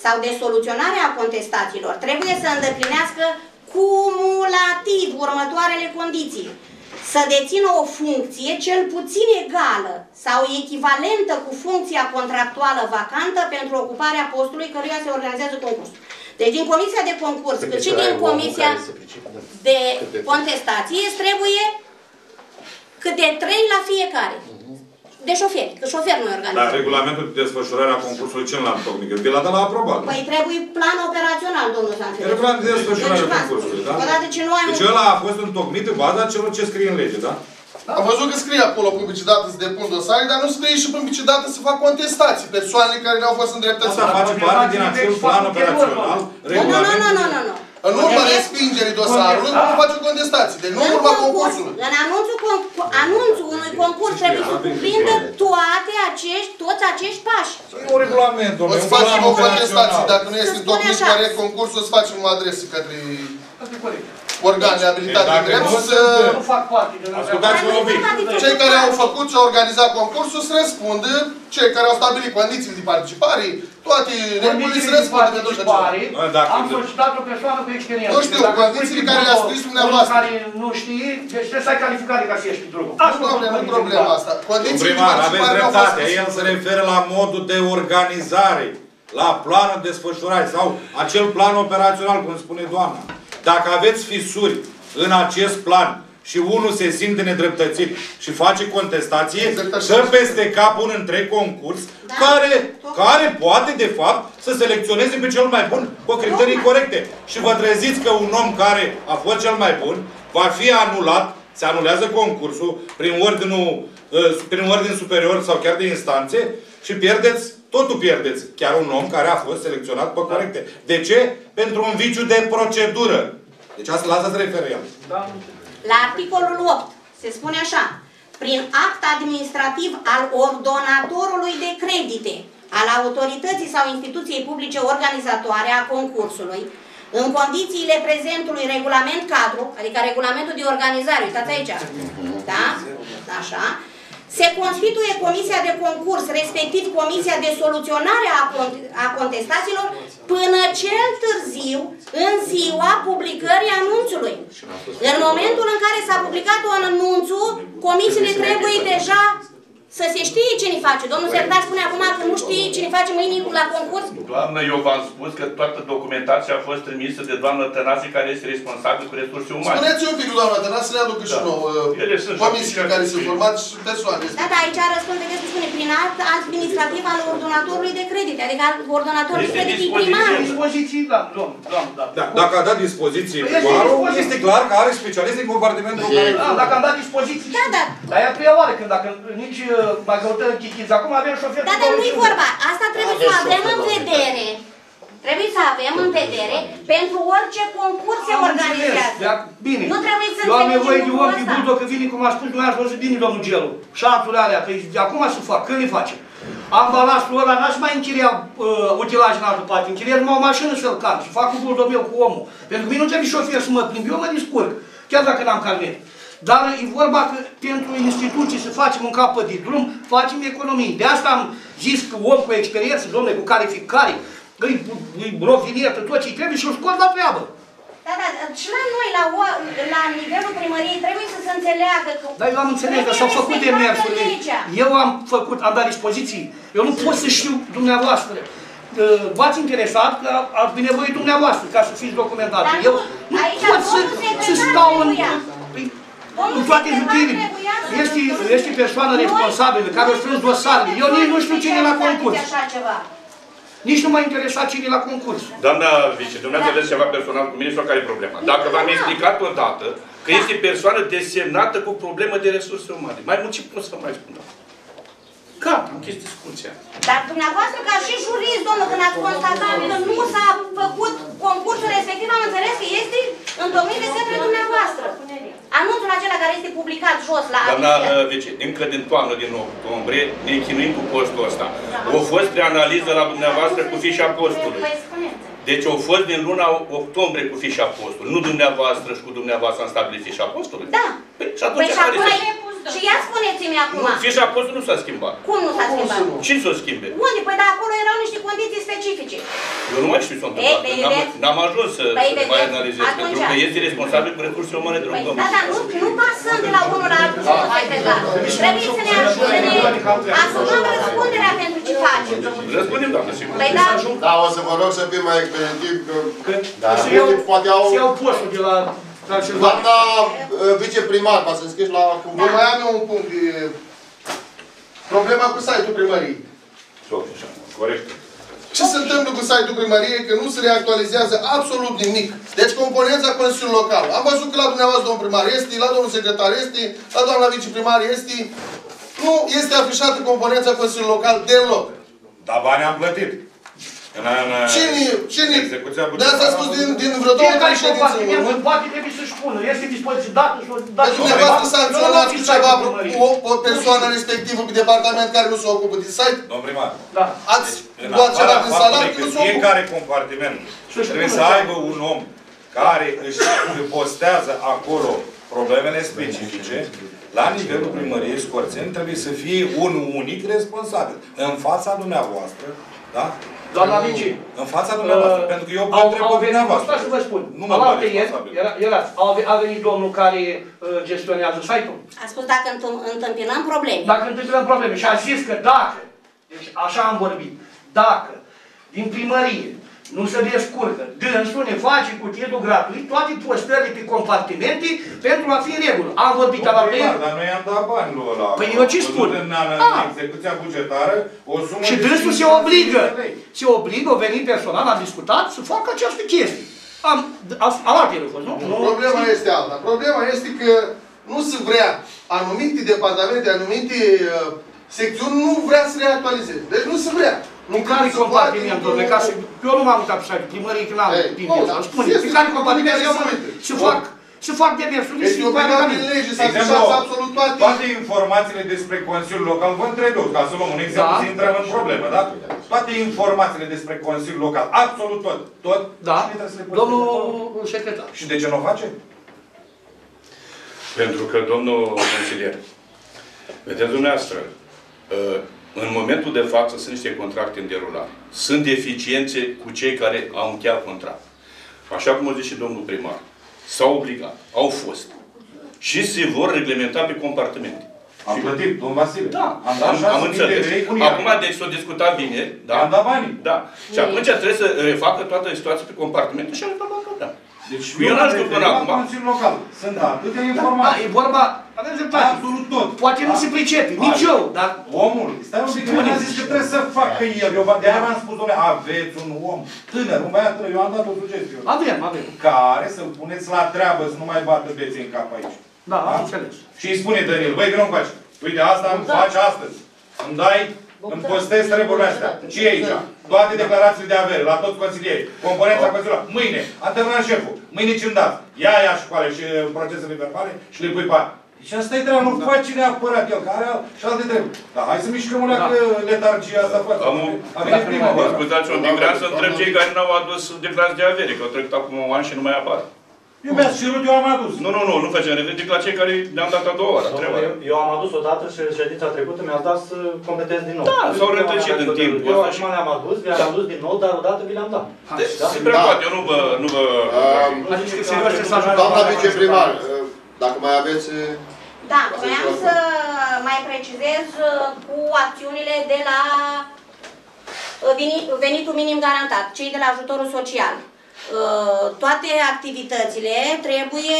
sau de soluționare a contestațiilor trebuie să îndeplinească cumulativ următoarele condiții. Să dețină o funcție cel puțin egală sau echivalentă cu funcția contractuală vacantă pentru ocuparea postului căruia se organizează concursul. Deci din comisia de concurs, cât și din comisia de contestație, trebuie câte trei la fiecare. De șoferi, că șofer nu e organizat. Dar regulamentul de desfășurare a concursului ce nu l-am tocmit? Vi l-a dat la aprobat. Păi trebuie plan operațional, domnul Sanfilescu. E regulamentul de desfășurare a concursului, da? Deci ăla a fost întocmit în baza celor ce scrie în lege, da? Am văzut că scrie acolo publicitate să depun dosare, dar nu scrie și publicitate să fac contestații. Persoanele care nu au fost îndreptățite. Asta face parte din acel plan operațional. Nu, nu, nu, nu, nu. În urma respingerii dosarului, nu face o contestație. Deci nu în urma concursului. În anunțul, anunțul unui concurs trebuie să cuprindă toate acești, toți acești pași. E un regulament, domnule. Îți facem o contestație. Dacă nu este întocmit corect concursul, îți facem o adresă către organele abilitate de drept să... Cei care au făcut și au organizat concursul să răspundă. Cei care au stabilit condiții de participare, toate regulile se răspundă de tot acela. Am solicitat o persoană cu experiență. Nu știu, condițiile care le-a scris dumneavoastră. Unul care nu știe, deci trebuie să ai calificare ca să ieși pe drumul. Nu, domnule, nu-i problema asta. Condițiile de participare nu au fost scris. El se referă la modul de organizare, la planul de desfășurare sau acel plan operațional, cum spune doamna. Dacă aveți fisuri în acest plan și unul se simte nedreptățit și face contestație, dă peste cap un întreg concurs, da, care, care poate, de fapt, să selecționeze pe cel mai bun cu criterii corecte. Și vă treziți că un om care a fost cel mai bun va fi anulat, se anulează concursul prin ordinul, prin ordin superior sau chiar de instanțe și pierdeți, totul pierdeți. Chiar un om care a fost selecționat pe corecte. De ce? Pentru un viciu de procedură. Deci asta, la asta se referă el. Da. La articolul opt se spune așa, prin act administrativ al ordonatorului de credite, al autorității sau instituției publice organizatoare a concursului, în condițiile prezentului regulament cadru, adică regulamentul de organizare, uitați aici, da? Așa. Se constituie comisia de concurs, respectiv comisia de soluționare a contestațiilor, până cel târziu, în ziua publicării anunțului. În momentul în care s-a publicat un anunțu, comisiile trebuie deja să se știe cine face. Domnul secretar spune acum că nu știe cine face mâine la concurs. Doamnă, eu v-am spus că toată documentația a fost trimisă de doamna Tănase, care este responsabilă cu resurse umane. Spuneți un pic, doamna Tănase, le aducă și nouă comisii care sunt formate și persoane. Da, da, aici răspunde că se spune prin act administrativ al ordonatorului de credite, adică al ordonatorului de credite primar. Este dispoziții, da, doamna, da. Dacă a dat dispoziții primarul, este clar că are specialist în compartimentul care... Da, dacă am dat dispoziții, da, da. Dar e a treia oară când dacă nici... mai căutăm chichiți. Acum avem șofer... Da, dar nu-i vorba. Asta trebuie să avem în vedere. Trebuie să avem în vedere pentru orice concurs se organizează. Bine. Nu trebuie să înțelegem lucrul ăsta. Eu am nevoie de ochi de bulto că vine, cum a spus, noi aș văzut bine, domnul Gelu. Șanțurile alea, că acum se fac, că le facem. Ambalasul ăla n-aș mai închiria utilaj în altă parte. Închiria numai o mașină să-l car și fac cu bulto meu, cu omul. Pentru că mie nu trebuie șofer să mă plimb. Eu mă discurc, chiar dacă n-am carnet. Dar e vorba că pentru instituții să facem un capăt de drum, facem economii. De asta am zis că om cu experiență, domnule, cu calificare, îi, îi rovinietă, tot ce trebuie și o scot la treabă. Da, da, și la noi, la, la nivelul primăriei, trebuie să se înțeleagă că... Dar eu am înțeles că s-au făcut demersuri. Eu am făcut, am dat dispoziții. Eu nu pot să știu dumneavoastră. v-ați interesat că ați binevoie dumneavoastră ca să fiți documentați. Eu nu pot să, să stau în, în toate jutirile. Este, este persoana responsabilă care a strâns dosarele. Eu nici nu știu cine la concurs. Nici nu m-a interesat cine la concurs. Doamna vice, dumneavoastră aveți ceva personal cu mine sau care e problema? Dacă v-am explicat odată că este persoană desemnată cu problemă de resurse umane. Mai mult ce pot să mai spun? Gata, am închis discuția. Dar dumneavoastră, ca și jurist, domnul, când ați constatat că nu s-a făcut concursul respectiv, am înțeles că este în domeniul de către dumneavoastră. Anunțul acela care este publicat jos la... Doamna vice, încă din toamnă, din octombrie, ne închinuim cu postul ăsta. O fost preanaliză la dumneavoastră cu fișa postului. Deci au fost din luna octombrie cu fișa postului. Nu dumneavoastră și cu dumneavoastră am stabilit fișa postului? Da. Păi și atunci care... Și ia spuneți-mi acum. Fișa postului nu s-a schimbat. Cum nu s-a schimbat? Ce s-o schimbe? Unde? Păi dar acolo erau niște condiții specifice. Eu nu mai știu ce s-a întâmplat. N-am ajuns să mai analizez. Pentru că este responsabil cu resurse umane de rugăm. Da, dar nu pasăm de la unul la altul. Trebuie să ne asumăm răspunderea pentru ce facem. Răspundem, doamnă, sigur. Da, o să vă rog să fim mai expeditiv. Se iau postul de la... Doamna viceprimar, v-ați înscris la cuvânt. Mai am eu un punct. Problema cu site-ul primăriei. Corect. Ce se întâmplă cu site-ul primăriei? Că nu se reactualizează absolut nimic. Deci componența Consiliului Local. Am văzut că la dumneavoastră domnul primar este, la domnul secretar este, la doamna viceprimar este. Nu este afișată componența Consiliului Local deloc. Dar banii am plătit. Cine? De asta a spus din vreo două care ședință în urmă. Poate trebuie să-și pună. Este dispoziție dată și o dată. Deci dumneavoastră sancționați cu ceva o persoană respectivă cu departament care nu se ocupă din site? Domn primar. Ați luat ceva din salat? Fiecare compartiment trebuie să aibă un om care își postează acolo problemele specifice. La nivelul primăriei Scorțeni trebuie să fie un unic responsabil. În fața dumneavoastră, da? Doamna vice, în fața dumneavoastră, uh, pentru că eu pot trebui dumneavoastră. Stați să vă spun, alaltă ieri, erați, a venit domnul care uh, gestionează site-ul. A spus dacă întâmpinăm probleme. Dacă întâmpinăm probleme și a zis că dacă, deci așa am vorbit, dacă din primărie nu se descurcă, dânsul ne face cu titlul gratuit toate postările pe compartimente pentru a fi în regulă. Am vorbit alaltă ieri. Dar noi am dat bani la... Păi eu ce spun? În execuția bugetară, o sumă... Și dânsul se obligă. Se obligă, o venit personal, am discutat, să facă această chestie. Am... Alaltă ieri a fost, nu? Problema este alta. Problema este că nu se vrea anumite departamente, anumite secțiuni, nu vrea să reactualizeze. Deci nu se vrea. Nu care compartiment, domnule, ca să... Eu nu m-am uitat pe site-ul primării, că n-am timp de asta. Spune-mi, pe care compartiment eu mă... Și fac demersul. Este obligat prin lege să afișați absolut toate... Toate informațiile despre Consiliul Local, vă întreb eu, ca să luăm un exemplu, să intrăm în problemă, da? Toate informațiile despre Consiliul Local, absolut tot, tot... Da, domnul secretar. Și de ce nu o face? Pentru că, domnul consilier, vedeți dumneavoastră, în momentul de față sunt niște contracte în derulare. Sunt deficiențe cu cei care au încheiat contract. Așa cum a zis și domnul primar. S-au obligat. Au fost. Și se vor reglementa pe compartimente. Am plătit, domnul Vasile. Da. Am, am, am înțeles. Acum, deci, s-o discutat vineri. Da? Am dat banii. Da. Și atunci trebuie să refacă toată situația pe compartimente și am dat banii. Da. Deci eu n-aș duc până acum. Sunt atâtea informații. Da, e vorba, aveți dreptate. Absolut tot. Poate nu se pricepe, nici eu, dar... Omul, stai un pic, mi-a zis că trebuie să facă el. De-aia mi-am spus, dom'le, aveți un om tânăr, un băiat tânăr, eu am dat o sugestie. Avem, avem. Care să-l puneți la treabă, să nu mai bată beții în cap aici. Da, am înțeles. Și îi spune Daniel, băi, că nu-mi faci. Uite, asta îmi faci astăzi. Îmi dai... Îmi postez treburile astea. Ce e aici? Toate declarațiile de avere, la toți consilierii. Componența consiliului. Mâine, a terminat șeful. Mâine ce-mi dați? Ia, ia și coale și procesele verbale și le pui pe aia. Și asta e treaba, nu faci neapărat el, care și alte treburi. Dar hai să mișcăm una că letargia asta face. A venit prima oară. Scuzați-o, din grea să întreb cei care n-au adus declarații de avere, că au trecut acum un an și nu mai apar. Eu mi-ați cerut, eu am adus. Nu, nu, nu, nu facem revendic la cei care ne-am dat a doua oară. Eu am adus odată și ședința trecută mi-ați dat să competenți din nou. Da, s-au rătăcit în timp. Eu acum le-am adus, le-am adus din nou, dar odată vi le-am dat. Deci, se prea poate, eu nu vă... Doamna viceprimar, dacă mai aveți... Da, voiam să mai precizez cu acțiunile de la venitul minim garantat, cei de la ajutorul social. Toate activitățile trebuie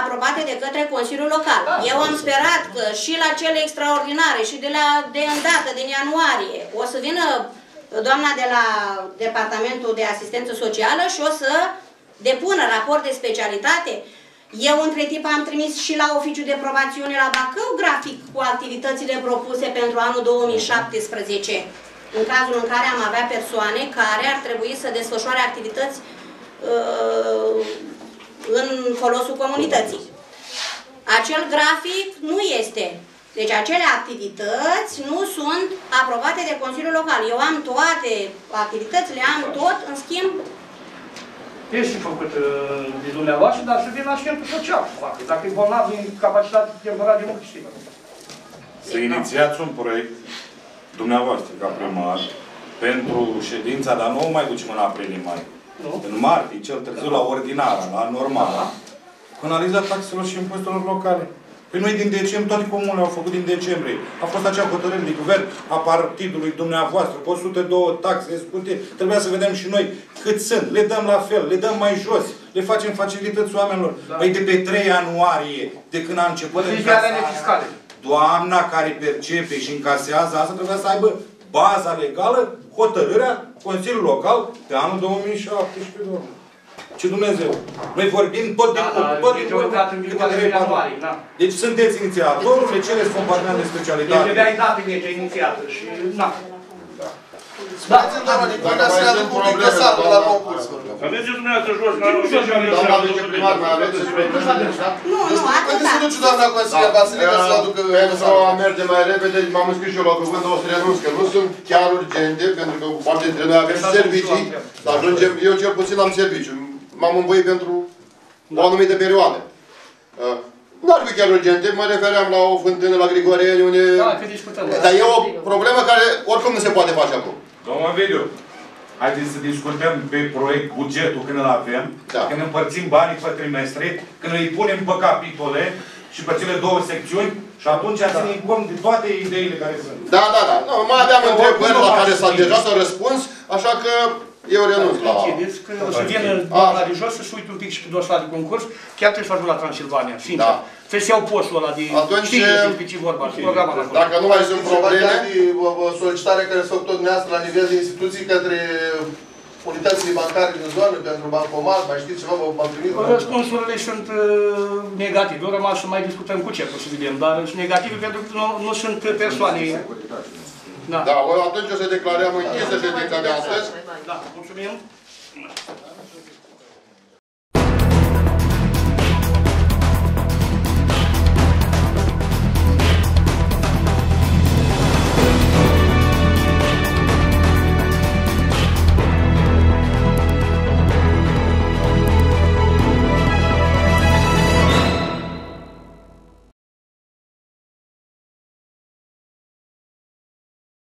aprobate de către Consiliul Local. Eu am sperat că și la cele extraordinare și de la de îndată, din ianuarie, o să vină doamna de la Departamentul de Asistență Socială și o să depună raport de specialitate. Eu, între timp, am trimis și la oficiul de probațiune la Bacău grafic cu activitățile propuse pentru anul două mii șaptesprezece, în cazul în care am avea persoane care ar trebui să desfășoare activități uh, în folosul comunității. Acel grafic nu este. Deci acele activități nu sunt aprobate de Consiliul Local. Eu am toate activitățile, am tot, în schimb, este și făcut din dumneavoastră, dar să vină asistentul social să facă. Dacă e bolnav din capacitate temporară de muncă, știi. Să inițiați un proiect dumneavoastră ca primar pentru ședința, dar nu mai ducem în aprilie mai. Nu? În martie, cel târziu, la ordinară, la normală, cu analiza taxelor și impozitelor locale. Păi noi din decembrie, toate comunele au făcut din decembrie. A fost acea hotărâre de guvern a partidului dumneavoastră, cu o sută două taxe scutite. Trebuia să vedem și noi cât sunt. Le dăm la fel, le dăm mai jos, le facem facilități oamenilor. Da. Păi de pe trei ianuarie, de când a început încasarea, doamna care percepe și încasează asta, trebuia să aibă baza legală, hotărârea Consiliului Local pe anul două mii șaptesprezece. Ce Dumnezeu! Noi vorbim tot de lucru, tot de reparare. Deci sunteți inițiatorul, le cereți compartimentul de specialitate. Deci de-aia dat în lege inițiată și... Da. Spuneți-mi, doamna, din Dumnezeu, publică sală la concurs. Aveți dumneavoastră jos, la nu știu ce am lăsat. Doamna, vedeți primar, mai aveți și vedeți? Nu, nu, atâta. Păi să duci, doamna, Consiliul Vasile, ca să aducă... Pentru a merge mai repede, m-am înscris și eu la cuvânt, o să renunț, că nu sunt chiar urgente, pentru că poate dintre noi avem servicii, dar ajungem, eu cel puțin am serviciu. M-am învoit pentru o anumită perioadă. N-ar fi chiar urgente, mă refeream la o fântână, la Grigoreni, unde... Dar e o problemă care oricum nu se poate face acum. Domnul Ovidiu, haideți să discutăm pe proiect bugetul când îl avem, când împărțim banii pe trimestre, când îi punem pe capitole și pe cele două secțiuni și atunci ținem cont de toate ideile care sunt. Da, da, da. Mai aveam întrebări la care s-a deja s-a răspuns, așa că... Eu renunț la... O să vină doamna de jos, să-și uite un pic și pe dosarul de concurs, chiar trebuie să ajung la Transilvania, sincer. Trebuie să iau postul ăla de... Știi de ce vorba, programul ăla. Dacă nu mai sunt probleme... O solicitare care s-a făcut tot dumneavoastră la nivel de instituții către unitățile bancare din zonă, pentru bancomat, mai știți ceva, v-am primit? Răspunsurile sunt negative. Eu rămas să mai discutăm cu ce, o să vedem, dar sunt negative pentru că nu sunt persoane... Da, atunci o să declarăm închisă ședința de astăzi. Da, mulțumim.